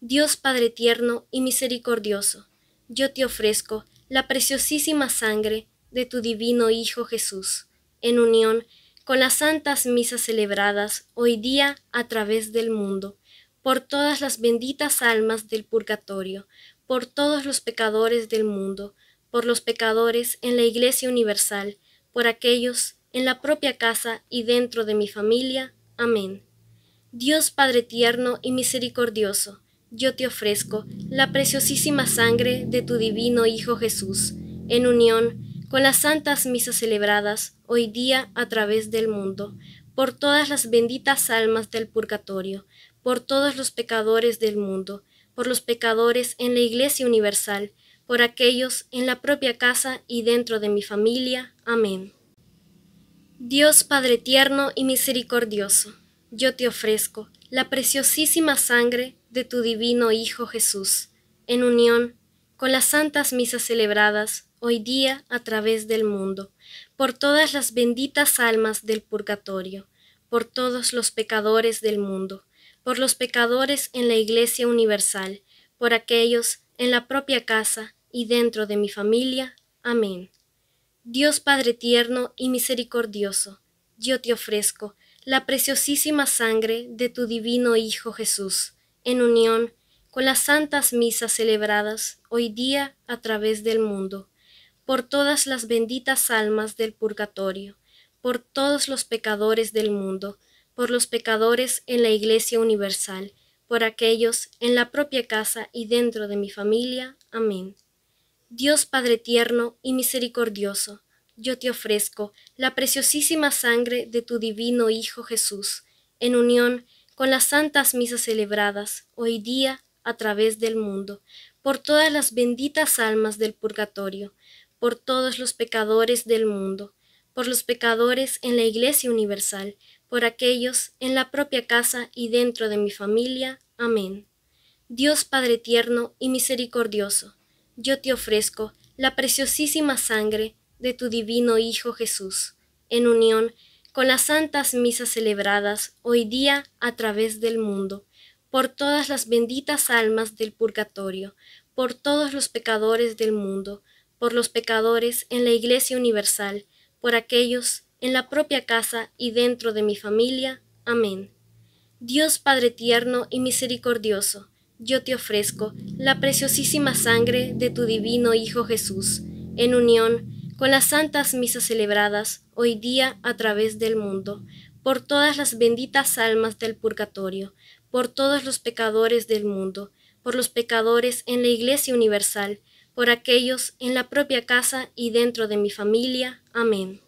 Dios Padre tierno y misericordioso, yo te ofrezco la preciosísima sangre de tu divino Hijo Jesús, en unión con las santas misas celebradas hoy día a través del mundo, por todas las benditas almas del purgatorio, por todos los pecadores del mundo, por los pecadores en la Iglesia Universal, por aquellos en la propia casa y dentro de mi familia. Amén. Dios Padre tierno y misericordioso, yo te ofrezco la preciosísima sangre de tu divino Hijo Jesús, en unión con las santas misas celebradas hoy día a través del mundo, por todas las benditas almas del purgatorio, por todos los pecadores del mundo, por los pecadores en la Iglesia Universal, por aquellos en la propia casa y dentro de mi familia. Amén. Dios Padre tierno y misericordioso, yo te ofrezco la preciosísima sangre de tu divino Hijo Jesús, en unión con las santas misas celebradas hoy día a través del mundo, por todas las benditas almas del purgatorio, por todos los pecadores del mundo, por los pecadores en la Iglesia Universal, por aquellos en la propia casa y dentro de mi familia. Amén. Dios Padre tierno y misericordioso, yo te ofrezco la preciosísima sangre de tu divino Hijo Jesús, en unión con las santas misas celebradas hoy día a través del mundo, por todas las benditas almas del purgatorio, por todos los pecadores del mundo, por los pecadores en la Iglesia Universal, por aquellos en la propia casa y dentro de mi familia. Amén. Dios Padre tierno y misericordioso, yo te ofrezco la preciosísima sangre de tu divino Hijo Jesús, en unión con las santas misas celebradas hoy día a través del mundo, por todas las benditas almas del purgatorio, por todos los pecadores del mundo, por los pecadores en la Iglesia Universal, por aquellos en la propia casa y dentro de mi familia. Amén. Dios Padre tierno y misericordioso, yo te ofrezco la preciosísima sangre de tu divino Hijo Jesús, en unión con las santas misas celebradas hoy día a través del mundo, por todas las benditas almas del purgatorio, por todos los pecadores del mundo, por los pecadores en la Iglesia Universal, por aquellos en la propia casa y dentro de mi familia. Amén. Dios Padre tierno y misericordioso, yo te ofrezco la preciosísima sangre de tu divino Hijo Jesús, en unión con las santas misas celebradas hoy día a través del mundo, por todas las benditas almas del purgatorio, por todos los pecadores del mundo, por los pecadores en la Iglesia Universal, por aquellos en la propia casa y dentro de mi familia. Amén.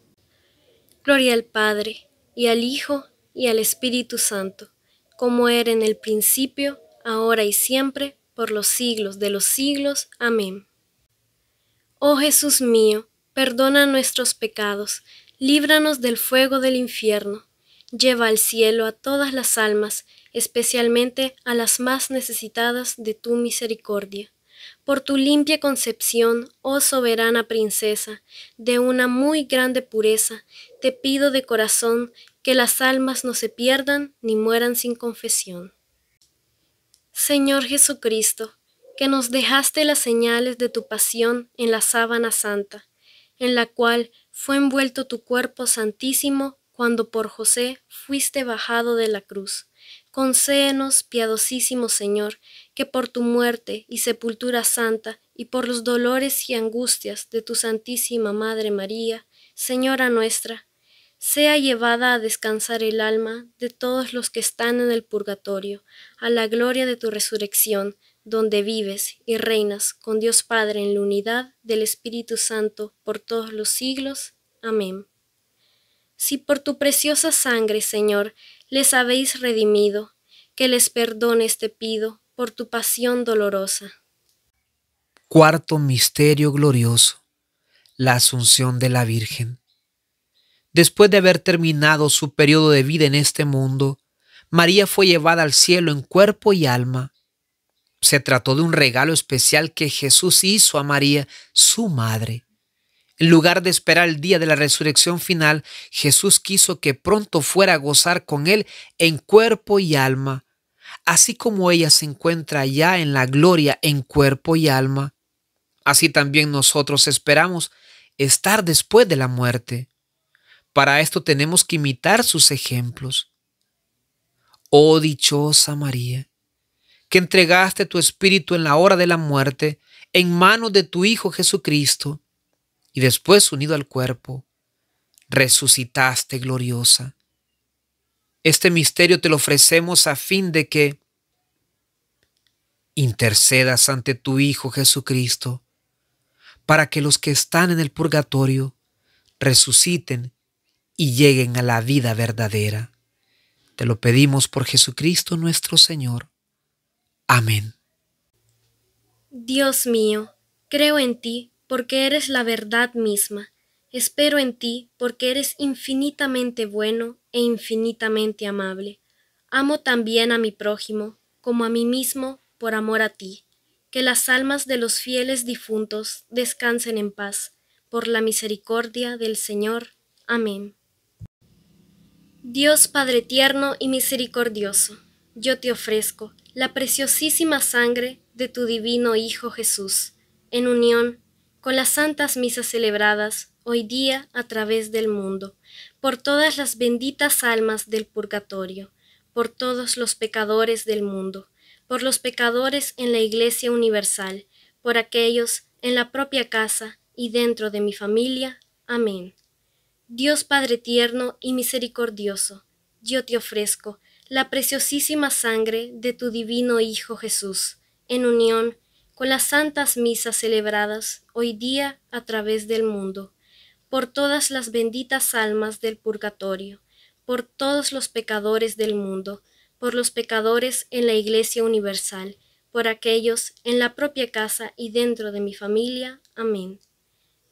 Gloria al Padre, y al Hijo, y al Espíritu Santo, como era en el principio, ahora y siempre, por los siglos de los siglos. Amén. Oh Jesús mío, perdona nuestros pecados, líbranos del fuego del infierno. Lleva al cielo a todas las almas, especialmente a las más necesitadas de tu misericordia. Por tu limpia concepción, oh soberana princesa, de una muy grande pureza, te pido de corazón que las almas no se pierdan ni mueran sin confesión. Señor Jesucristo, que nos dejaste las señales de tu pasión en la sábana santa, en la cual fue envuelto tu cuerpo santísimo cuando por José fuiste bajado de la cruz. Concédenos, piadosísimo Señor, que por tu muerte y sepultura santa y por los dolores y angustias de tu Santísima Madre María, Señora nuestra, sea llevada a descansar el alma de todos los que están en el purgatorio, a la gloria de tu resurrección, donde vives y reinas con Dios Padre en la unidad del Espíritu Santo por todos los siglos. Amén. Si por tu preciosa sangre, Señor, les habéis redimido, que les perdones te pido por tu pasión dolorosa. Cuarto misterio glorioso, la Asunción de la Virgen. Después de haber terminado su periodo de vida en este mundo, María fue llevada al cielo en cuerpo y alma. Se trató de un regalo especial que Jesús hizo a María, su madre. En lugar de esperar el día de la resurrección final, Jesús quiso que pronto fuera a gozar con él en cuerpo y alma, así como ella se encuentra ya en la gloria en cuerpo y alma. Así también nosotros esperamos estar después de la muerte. Para esto tenemos que imitar sus ejemplos. Oh dichosa María, que entregaste tu espíritu en la hora de la muerte, en manos de tu Hijo Jesucristo, y después unido al cuerpo, resucitaste gloriosa. Este misterio te lo ofrecemos a fin de que intercedas ante tu Hijo Jesucristo, para que los que están en el purgatorio resuciten y lleguen a la vida verdadera. Te lo pedimos por Jesucristo nuestro Señor. Amén. Dios mío, creo en ti porque eres la verdad misma. Espero en ti porque eres infinitamente bueno e infinitamente amable. Amo también a mi prójimo como a mí mismo por amor a ti. Que las almas de los fieles difuntos descansen en paz, por la misericordia del Señor. Amén. Dios Padre tierno y misericordioso, yo te ofrezco la preciosísima sangre de tu divino Hijo Jesús, en unión con las santas misas celebradas hoy día a través del mundo, por todas las benditas almas del purgatorio, por todos los pecadores del mundo, por los pecadores en la Iglesia Universal, por aquellos en la propia casa y dentro de mi familia. Amén. Dios Padre tierno y misericordioso, yo te ofrezco la preciosísima sangre de tu divino Hijo Jesús, en unión con las santas misas celebradas hoy día a través del mundo, por todas las benditas almas del purgatorio, por todos los pecadores del mundo, por los pecadores en la Iglesia Universal, por aquellos en la propia casa y dentro de mi familia. Amén.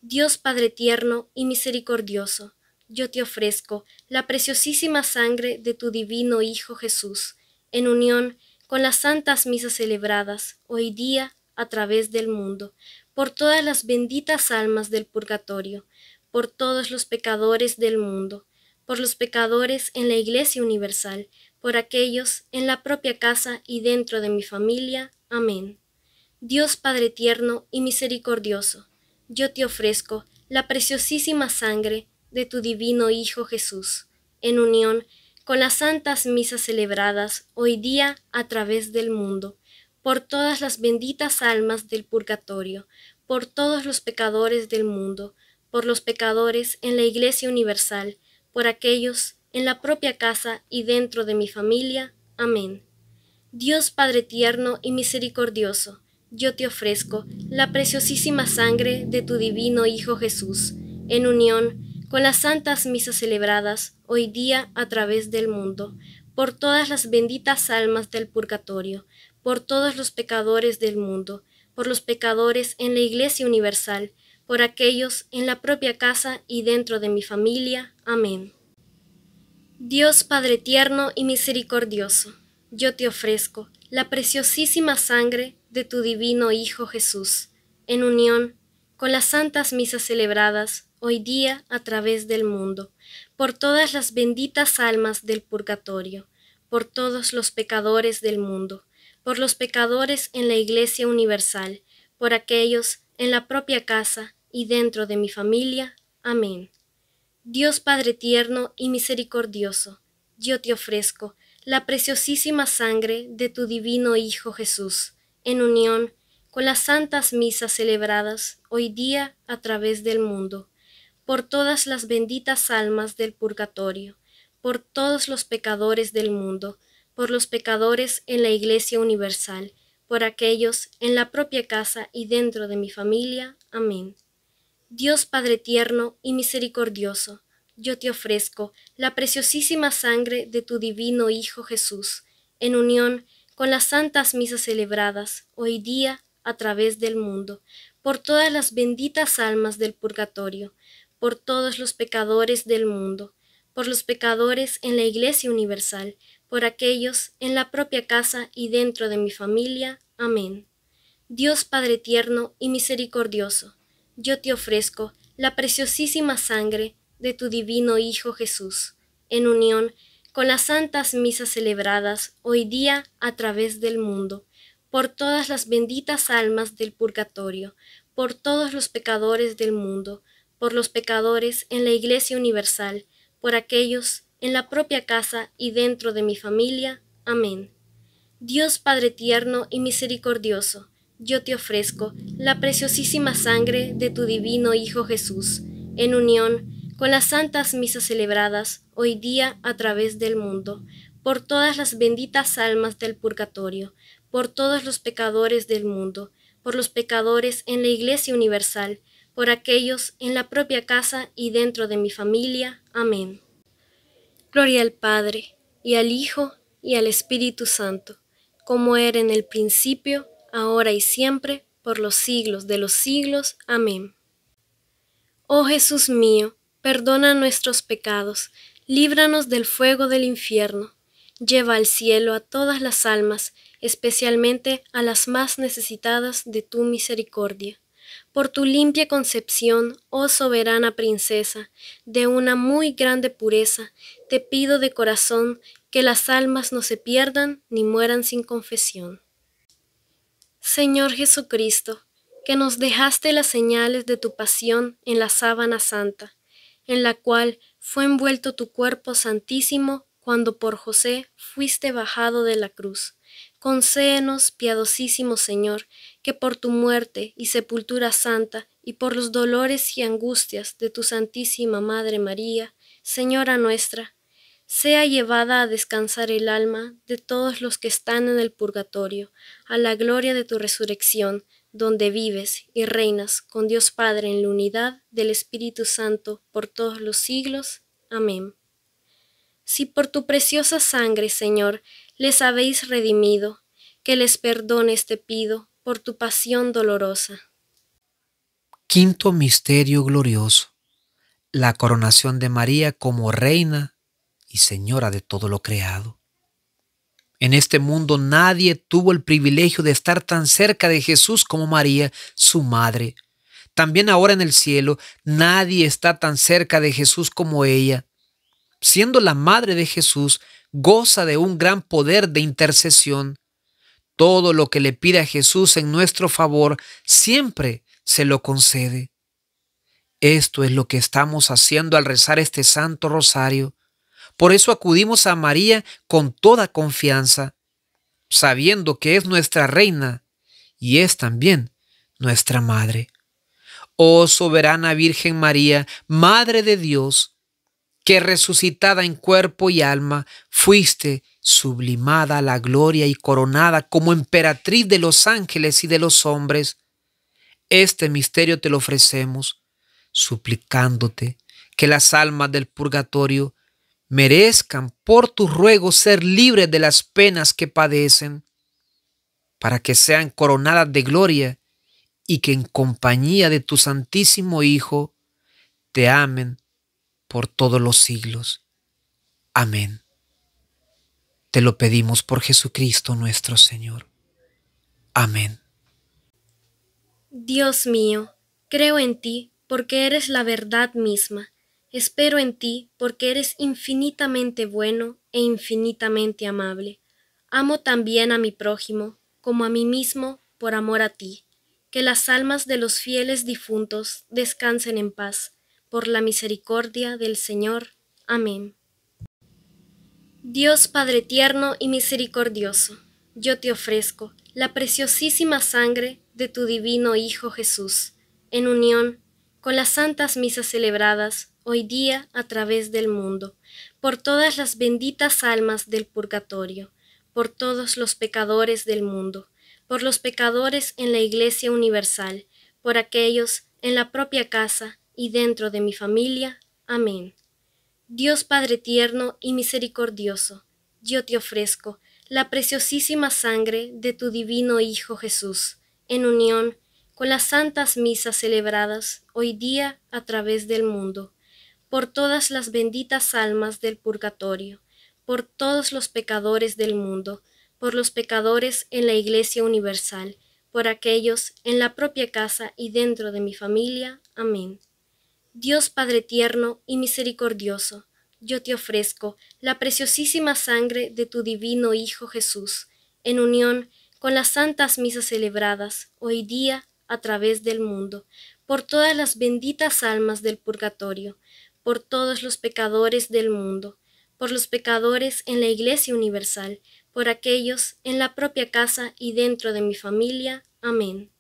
Dios Padre tierno y misericordioso, yo te ofrezco la preciosísima sangre de tu divino Hijo Jesús, en unión con las santas misas celebradas hoy día a través del mundo, por todas las benditas almas del purgatorio, por todos los pecadores del mundo, por los pecadores en la Iglesia Universal, por aquellos en la propia casa y dentro de mi familia. Amén. Dios Padre tierno y misericordioso, yo te ofrezco la preciosísima sangre de tu divino Hijo Jesús, en unión con las santas misas celebradas hoy día a través del mundo, por todas las benditas almas del purgatorio, por todos los pecadores del mundo, por los pecadores en la Iglesia Universal, por aquellos en la propia casa y dentro de mi familia. Amén. Dios Padre tierno y misericordioso, yo te ofrezco la preciosísima sangre de tu divino Hijo Jesús, en unión con las santas misas celebradas hoy día a través del mundo, por todas las benditas almas del purgatorio, por todos los pecadores del mundo, por los pecadores en la Iglesia Universal, por aquellos en la propia casa y dentro de mi familia. Amén. Dios Padre tierno y misericordioso, yo te ofrezco la preciosísima sangre de tu divino Hijo Jesús, en unión con las santas misas celebradas hoy día a través del mundo, por todas las benditas almas del purgatorio, por todos los pecadores del mundo, por los pecadores en la Iglesia Universal, por aquellos en la propia casa y dentro de mi familia. Amén. Dios Padre tierno y misericordioso, yo te ofrezco la preciosísima sangre de tu divino Hijo Jesús, en unión con las santas misas celebradas hoy día a través del mundo, por todas las benditas almas del purgatorio, por todos los pecadores del mundo, por los pecadores en la Iglesia Universal, por aquellos en la propia casa y dentro de mi familia. Amén. Dios Padre tierno y misericordioso, yo te ofrezco la preciosísima sangre de tu divino Hijo Jesús, en unión con las santas misas celebradas hoy día a través del mundo, por todas las benditas almas del purgatorio, por todos los pecadores del mundo, por los pecadores en la Iglesia Universal, por aquellos en la propia casa y dentro de mi familia. Amén. Dios Padre tierno y misericordioso, yo te ofrezco la preciosísima sangre de tu divino Hijo Jesús, en unión con las santas misas celebradas hoy día a través del mundo, por todas las benditas almas del purgatorio, por todos los pecadores del mundo, por los pecadores en la Iglesia Universal, por aquellos en la propia casa y dentro de mi familia. Amén. Dios Padre tierno y misericordioso, yo te ofrezco la preciosísima sangre de tu divino Hijo Jesús, en unión con las santas misas celebradas hoy día a través del mundo, por todas las benditas almas del purgatorio, por todos los pecadores del mundo, por los pecadores en la Iglesia Universal, por aquellos en la propia casa y dentro de mi familia. Amén. Gloria al Padre, y al Hijo, y al Espíritu Santo, como era en el principio, ahora y siempre, por los siglos de los siglos. Amén. Oh Jesús mío, perdona nuestros pecados, líbranos del fuego del infierno, lleva al cielo a todas las almas, especialmente a las más necesitadas de tu misericordia. Por tu limpia concepción, oh soberana princesa, de una muy grande pureza, te pido de corazón que las almas no se pierdan ni mueran sin confesión. Señor Jesucristo, que nos dejaste las señales de tu pasión en la sábana santa, en la cual fue envuelto tu cuerpo santísimo cuando por José fuiste bajado de la cruz. Concédenos, piadosísimo Señor, que por tu muerte y sepultura santa y por los dolores y angustias de tu Santísima Madre María, Señora nuestra, sea llevada a descansar el alma de todos los que están en el purgatorio, a la gloria de tu resurrección, donde vives y reinas con Dios Padre en la unidad del Espíritu Santo por todos los siglos. Amén. Si por tu preciosa sangre, Señor, les habéis redimido, que les perdones te pido por tu pasión dolorosa. Quinto misterio glorioso, la coronación de María como reina y señora de todo lo creado. En este mundo nadie tuvo el privilegio de estar tan cerca de Jesús como María, su madre. También ahora en el cielo nadie está tan cerca de Jesús como ella. Siendo la madre de Jesús, goza de un gran poder de intercesión. Todo lo que le pida Jesús en nuestro favor, siempre se lo concede. Esto es lo que estamos haciendo al rezar este Santo Rosario. Por eso acudimos a María con toda confianza, sabiendo que es nuestra reina y es también nuestra madre. Oh soberana Virgen María, Madre de Dios, que resucitada en cuerpo y alma, fuiste sublimada a la gloria y coronada como emperatriz de los ángeles y de los hombres. Este misterio te lo ofrecemos, suplicándote que las almas del purgatorio merezcan por tus ruegos ser libres de las penas que padecen, para que sean coronadas de gloria y que en compañía de tu Santísimo Hijo te amen por todos los siglos. Amén. Te lo pedimos por Jesucristo nuestro Señor. Amén. Dios mío, creo en ti porque eres la verdad misma. Espero en ti porque eres infinitamente bueno e infinitamente amable. Amo también a mi prójimo como a mí mismo por amor a ti. Que las almas de los fieles difuntos descansen en paz. Por la misericordia del Señor. Amén. Dios Padre tierno y misericordioso, yo te ofrezco la preciosísima sangre de tu divino Hijo Jesús, en unión con las santas misas celebradas hoy día a través del mundo, por todas las benditas almas del purgatorio, por todos los pecadores del mundo, por los pecadores en la Iglesia Universal, por aquellos en la propia casa y dentro de mi familia. Amén. Dios Padre tierno y misericordioso, yo te ofrezco la preciosísima sangre de tu divino Hijo Jesús, en unión con las santas misas celebradas hoy día a través del mundo, por todas las benditas almas del purgatorio, por todos los pecadores del mundo, por los pecadores en la Iglesia Universal, por aquellos en la propia casa y dentro de mi familia. Amén. Dios Padre tierno y misericordioso, yo te ofrezco la preciosísima sangre de tu divino Hijo Jesús, en unión con las santas misas celebradas hoy día a través del mundo, por todas las benditas almas del purgatorio, por todos los pecadores del mundo, por los pecadores en la Iglesia Universal, por aquellos en la propia casa y dentro de mi familia. Amén.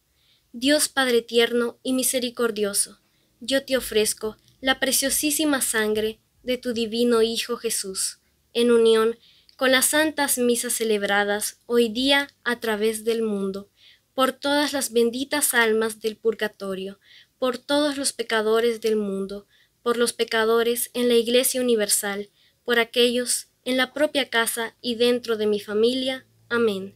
Dios Padre tierno y misericordioso, yo te ofrezco la preciosísima sangre de tu divino Hijo Jesús, en unión con las santas misas celebradas hoy día a través del mundo, por todas las benditas almas del purgatorio, por todos los pecadores del mundo, por los pecadores en la Iglesia Universal, por aquellos en la propia casa y dentro de mi familia. Amén.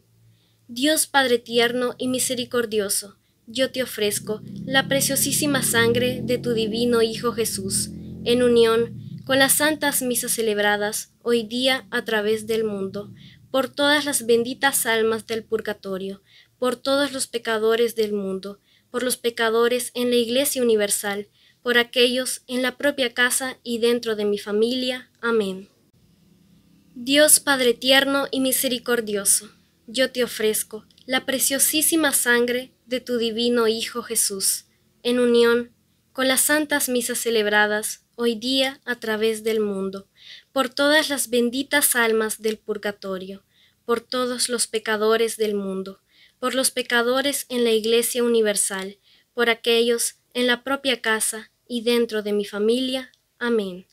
Dios Padre tierno y misericordioso, yo te ofrezco la preciosísima sangre de tu divino Hijo Jesús, en unión con las santas misas celebradas hoy día a través del mundo, por todas las benditas almas del purgatorio, por todos los pecadores del mundo, por los pecadores en la Iglesia Universal, por aquellos en la propia casa y dentro de mi familia. Amén. Dios Padre tierno y misericordioso, yo te ofrezco la preciosísima sangre de tu divino Hijo Jesús, en unión con las santas misas celebradas hoy día a través del mundo, por todas las benditas almas del purgatorio, por todos los pecadores del mundo, por los pecadores en la Iglesia Universal, por aquellos en la propia casa y dentro de mi familia. Amén.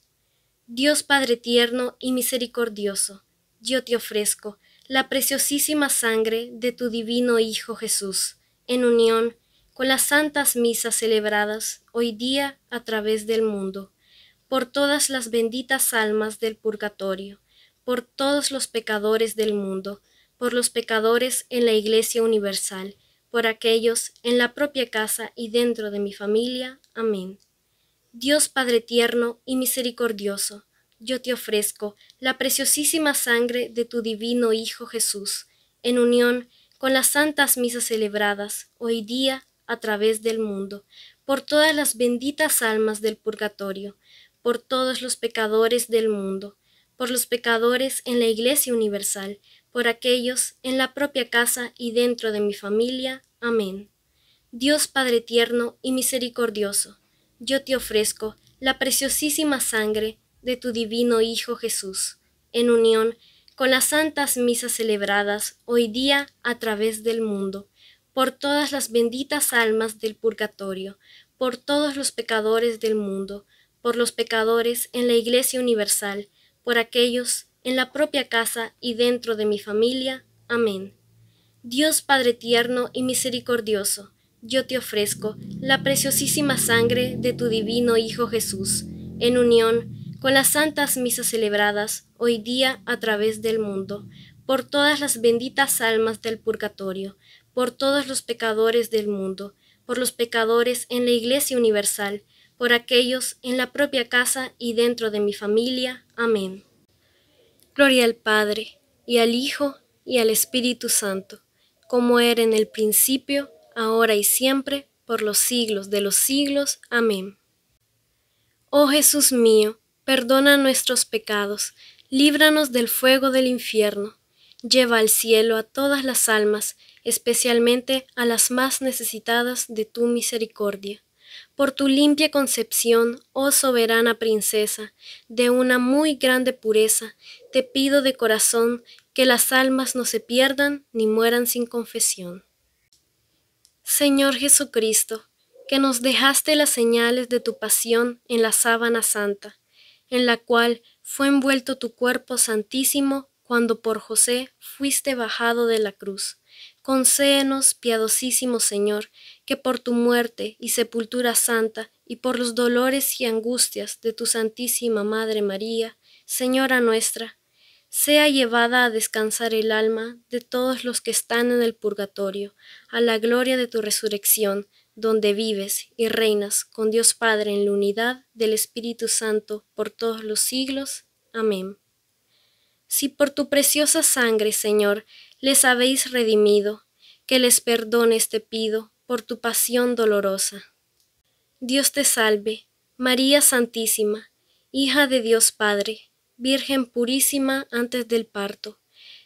Dios Padre tierno y misericordioso, yo te ofrezco la preciosísima sangre de tu divino Hijo Jesús, en unión con las santas misas celebradas hoy día a través del mundo, por todas las benditas almas del purgatorio, por todos los pecadores del mundo, por los pecadores en la Iglesia Universal, por aquellos en la propia casa y dentro de mi familia. Amén. Dios Padre tierno y misericordioso, yo te ofrezco la preciosísima sangre de tu divino Hijo Jesús, en unión con las santas misas celebradas hoy día a través del mundo, por todas las benditas almas del purgatorio, por todos los pecadores del mundo, por los pecadores en la Iglesia Universal, por aquellos en la propia casa y dentro de mi familia. Amén. Dios Padre tierno y misericordioso, yo te ofrezco la preciosísima sangre de tu divino Hijo Jesús, en unión con las santas misas celebradas hoy día a través del mundo, por todas las benditas almas del purgatorio, por todos los pecadores del mundo, por los pecadores en la Iglesia Universal, por aquellos en la propia casa y dentro de mi familia. Amén. Dios Padre tierno y misericordioso, yo te ofrezco la preciosísima sangre de tu divino Hijo Jesús, en unión con las santas misas celebradas hoy día a través del mundo, por todas las benditas almas del purgatorio, por todos los pecadores del mundo, por los pecadores en la Iglesia Universal, por aquellos en la propia casa y dentro de mi familia. Amén. Gloria al Padre, y al Hijo, y al Espíritu Santo, como era en el principio, ahora y siempre, por los siglos de los siglos. Amén. Oh Jesús mío, perdona nuestros pecados, líbranos del fuego del infierno, lleva al cielo a todas las almas, especialmente a las más necesitadas de tu misericordia. Por tu limpia concepción, oh soberana princesa, de una muy grande pureza, te pido de corazón que las almas no se pierdan ni mueran sin confesión. Señor Jesucristo, que nos dejaste las señales de tu pasión en la sábana santa, en la cual fue envuelto tu cuerpo santísimo cuando por José fuiste bajado de la cruz, concédenos, piadosísimo Señor, que por tu muerte y sepultura santa y por los dolores y angustias de tu Santísima Madre María, Señora nuestra, sea llevada a descansar el alma de todos los que están en el purgatorio, a la gloria de tu resurrección, donde vives y reinas con Dios Padre en la unidad del Espíritu Santo por todos los siglos. Amén. Si por tu preciosa sangre, Señor, les habéis redimido, que les perdones te pido por tu pasión dolorosa. Dios te salve, María Santísima, hija de Dios Padre, Virgen purísima antes del parto,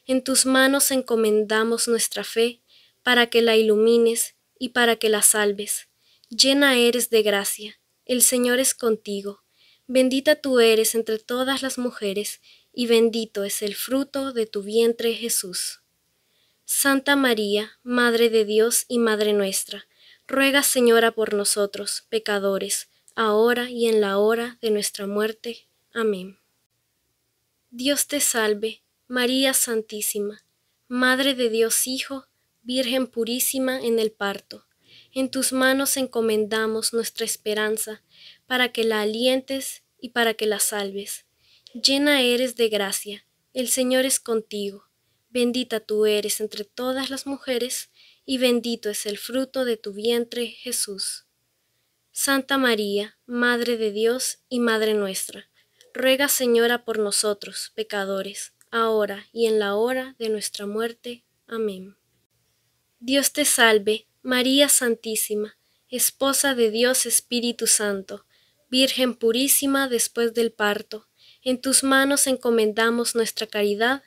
en tus manos encomendamos nuestra fe, para que la ilumines y para que la salves. Llena eres de gracia, el Señor es contigo. Bendita tú eres entre todas las mujeres, y bendito es el fruto de tu vientre, Jesús. Santa María, Madre de Dios y Madre nuestra, ruega, Señora, por nosotros, pecadores, ahora y en la hora de nuestra muerte. Amén. Dios te salve, María Santísima, Madre de Dios Hijo, Virgen purísima en el parto. En tus manos encomendamos nuestra esperanza, para que la alientes y para que la salves. Llena eres de gracia, el Señor es contigo. Bendita tú eres entre todas las mujeres, y bendito es el fruto de tu vientre, Jesús. Santa María, Madre de Dios y Madre nuestra, ruega, Señora, por nosotros, pecadores, ahora y en la hora de nuestra muerte. Amén. Dios te salve, María Santísima, esposa de Dios Espíritu Santo, Virgen purísima después del parto, en tus manos encomendamos nuestra caridad,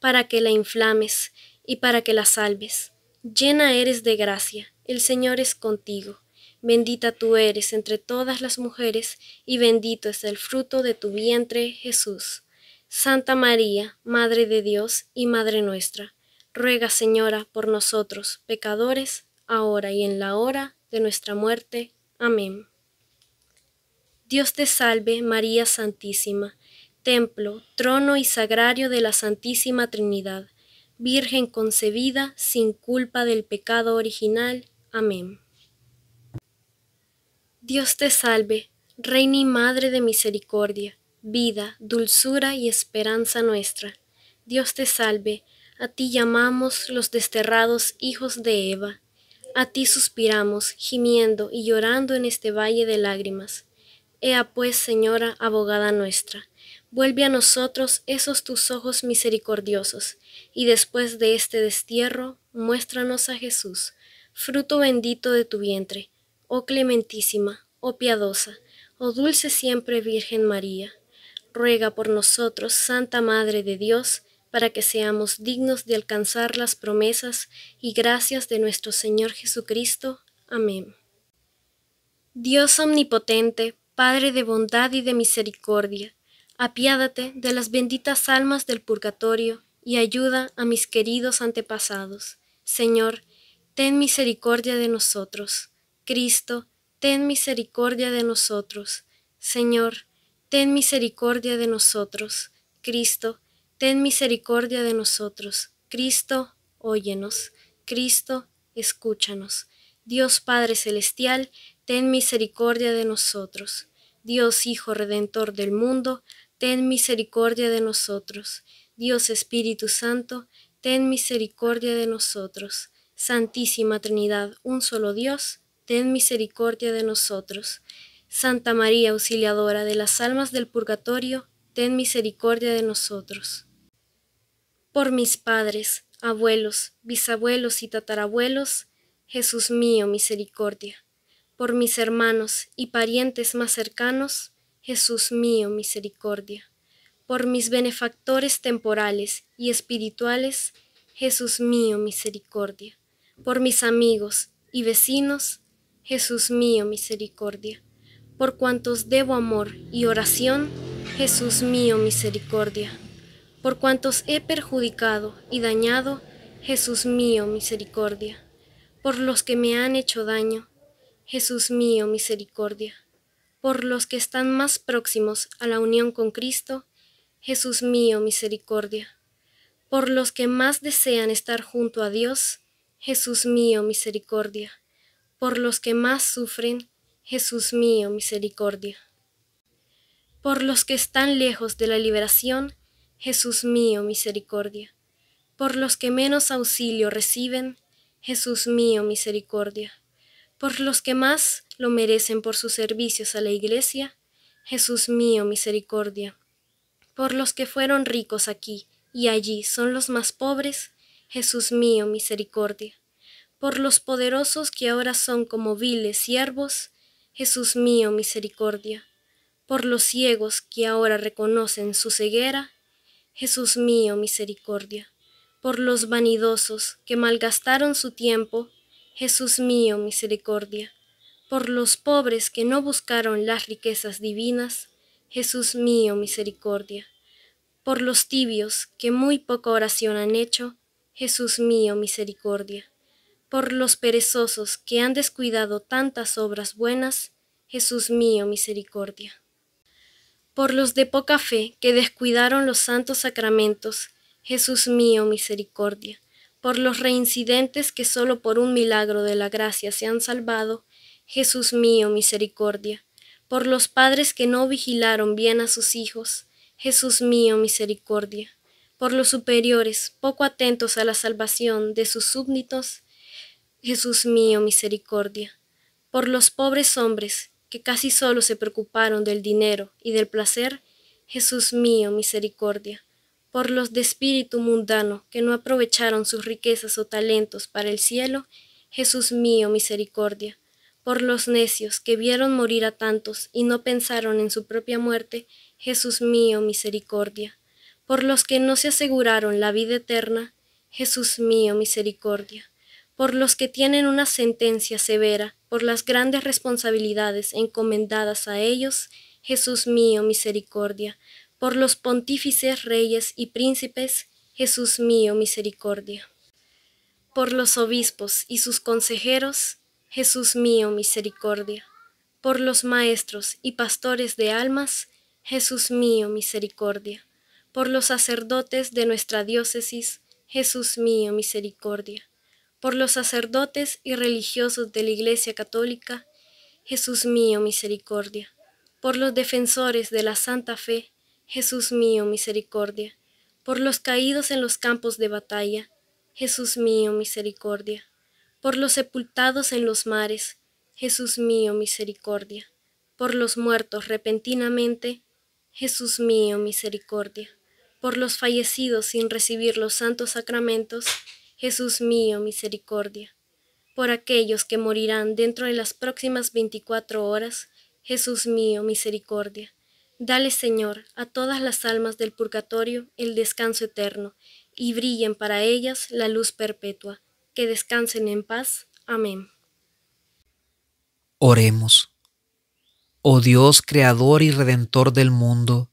para que la inflames y para que la salves. Llena eres de gracia, el Señor es contigo. Bendita tú eres entre todas las mujeres, y bendito es el fruto de tu vientre, Jesús. Santa María, Madre de Dios y Madre nuestra, ruega, Señora, por nosotros, pecadores, ahora y en la hora de nuestra muerte. Amén. Dios te salve, María Santísima, templo, trono y sagrario de la Santísima Trinidad, Virgen concebida sin culpa del pecado original. Amén. Dios te salve, Reina y Madre de misericordia, vida, dulzura y esperanza nuestra. Dios te salve, a ti llamamos los desterrados hijos de Eva. A ti suspiramos, gimiendo y llorando en este valle de lágrimas. Ea pues, Señora, abogada nuestra, vuelve a nosotros esos tus ojos misericordiosos, y después de este destierro, muéstranos a Jesús, fruto bendito de tu vientre. Oh clementísima, oh piadosa, oh dulce siempre Virgen María, ruega por nosotros, Santa Madre de Dios, para que seamos dignos de alcanzar las promesas y gracias de nuestro Señor Jesucristo. Amén. Dios omnipotente, Padre de bondad y de misericordia, apiádate de las benditas almas del purgatorio y ayuda a mis queridos antepasados. Señor, ten misericordia de nosotros. Cristo, ten misericordia de nosotros. Señor, ten misericordia de nosotros. Cristo, ten misericordia de nosotros. Cristo, óyenos. Cristo, escúchanos. Dios Padre Celestial, ten misericordia de nosotros. Dios Hijo Redentor del mundo, ten misericordia de nosotros. Dios Espíritu Santo, ten misericordia de nosotros. Santísima Trinidad, un solo Dios, ten misericordia de nosotros. Santa María Auxiliadora de las almas del purgatorio, ten misericordia de nosotros. Por mis padres, abuelos, bisabuelos y tatarabuelos, Jesús mío, misericordia. Por mis hermanos y parientes más cercanos, Jesús mío, misericordia. Por mis benefactores temporales y espirituales, Jesús mío, misericordia. Por mis amigos y vecinos, Jesús mío, misericordia. Por cuantos debo amor y oración, Jesús mío, misericordia. Por cuantos he perjudicado y dañado, Jesús mío, misericordia. Por los que me han hecho daño, Jesús mío, misericordia. Por los que están más próximos a la unión con Cristo, Jesús mío, misericordia. Por los que más desean estar junto a Dios, Jesús mío, misericordia. Por los que más sufren, Jesús mío, misericordia. Por los que están lejos de la liberación, Jesús mío, misericordia. Por los que menos auxilio reciben, Jesús mío, misericordia. Por los que más lo merecen por sus servicios a la Iglesia, Jesús mío, misericordia. Por los que fueron ricos aquí y allí son los más pobres, Jesús mío, misericordia. Por los poderosos que ahora son como viles siervos, Jesús mío, misericordia. Por los ciegos que ahora reconocen su ceguera, Jesús mío, misericordia. Por los vanidosos que malgastaron su tiempo, Jesús mío, misericordia. Por los pobres que no buscaron las riquezas divinas, Jesús mío, misericordia. Por los tibios que muy poca oración han hecho, Jesús mío, misericordia. Por los perezosos que han descuidado tantas obras buenas, Jesús mío, misericordia. Por los de poca fe que descuidaron los santos sacramentos, Jesús mío, misericordia. Por los reincidentes que solo por un milagro de la gracia se han salvado, Jesús mío, misericordia. Por los padres que no vigilaron bien a sus hijos, Jesús mío, misericordia. Por los superiores, poco atentos a la salvación de sus súbditos, Jesús mío, misericordia. Por los pobres hombres que casi solo se preocuparon del dinero y del placer, Jesús mío, misericordia. Por los de espíritu mundano que no aprovecharon sus riquezas o talentos para el cielo, Jesús mío, misericordia. Por los necios que vieron morir a tantos y no pensaron en su propia muerte, Jesús mío, misericordia. Por los que no se aseguraron la vida eterna, Jesús mío, misericordia. por los que tienen una sentencia severa, por las grandes responsabilidades encomendadas a ellos, Jesús mío, misericordia, por los pontífices, reyes y príncipes, Jesús mío, misericordia, por los obispos y sus consejeros, Jesús mío, misericordia, por los maestros y pastores de almas, Jesús mío, misericordia, por los sacerdotes de nuestra diócesis, Jesús mío, misericordia, por los sacerdotes y religiosos de la Iglesia Católica, Jesús mío, misericordia, por los defensores de la Santa Fe, Jesús mío, misericordia, por los caídos en los campos de batalla, Jesús mío, misericordia, por los sepultados en los mares, Jesús mío, misericordia, por los muertos repentinamente, Jesús mío, misericordia, por los fallecidos sin recibir los santos sacramentos, Jesús mío, misericordia, por aquellos que morirán dentro de las próximas veinticuatro horas, Jesús mío, misericordia. Dale, Señor, a todas las almas del purgatorio el descanso eterno, y brillen para ellas la luz perpetua. Que descansen en paz. Amén. Oremos. Oh Dios, Creador y Redentor del mundo,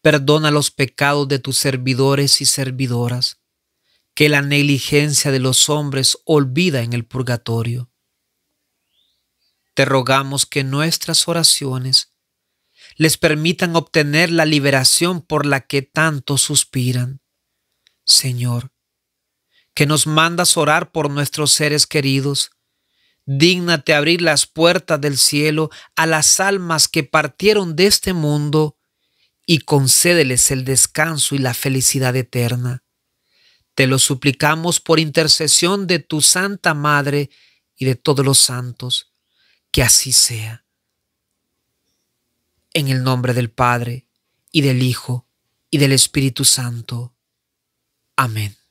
perdona los pecados de tus servidores y servidoras, que la negligencia de los hombres olvida en el purgatorio. Te rogamos que nuestras oraciones les permitan obtener la liberación por la que tanto suspiran. Señor, que nos mandas orar por nuestros seres queridos, dígnate abrir las puertas del cielo a las almas que partieron de este mundo y concédeles el descanso y la felicidad eterna. Te lo suplicamos por intercesión de tu Santa Madre y de todos los santos, que así sea. En el nombre del Padre, y del Hijo, y del Espíritu Santo. Amén.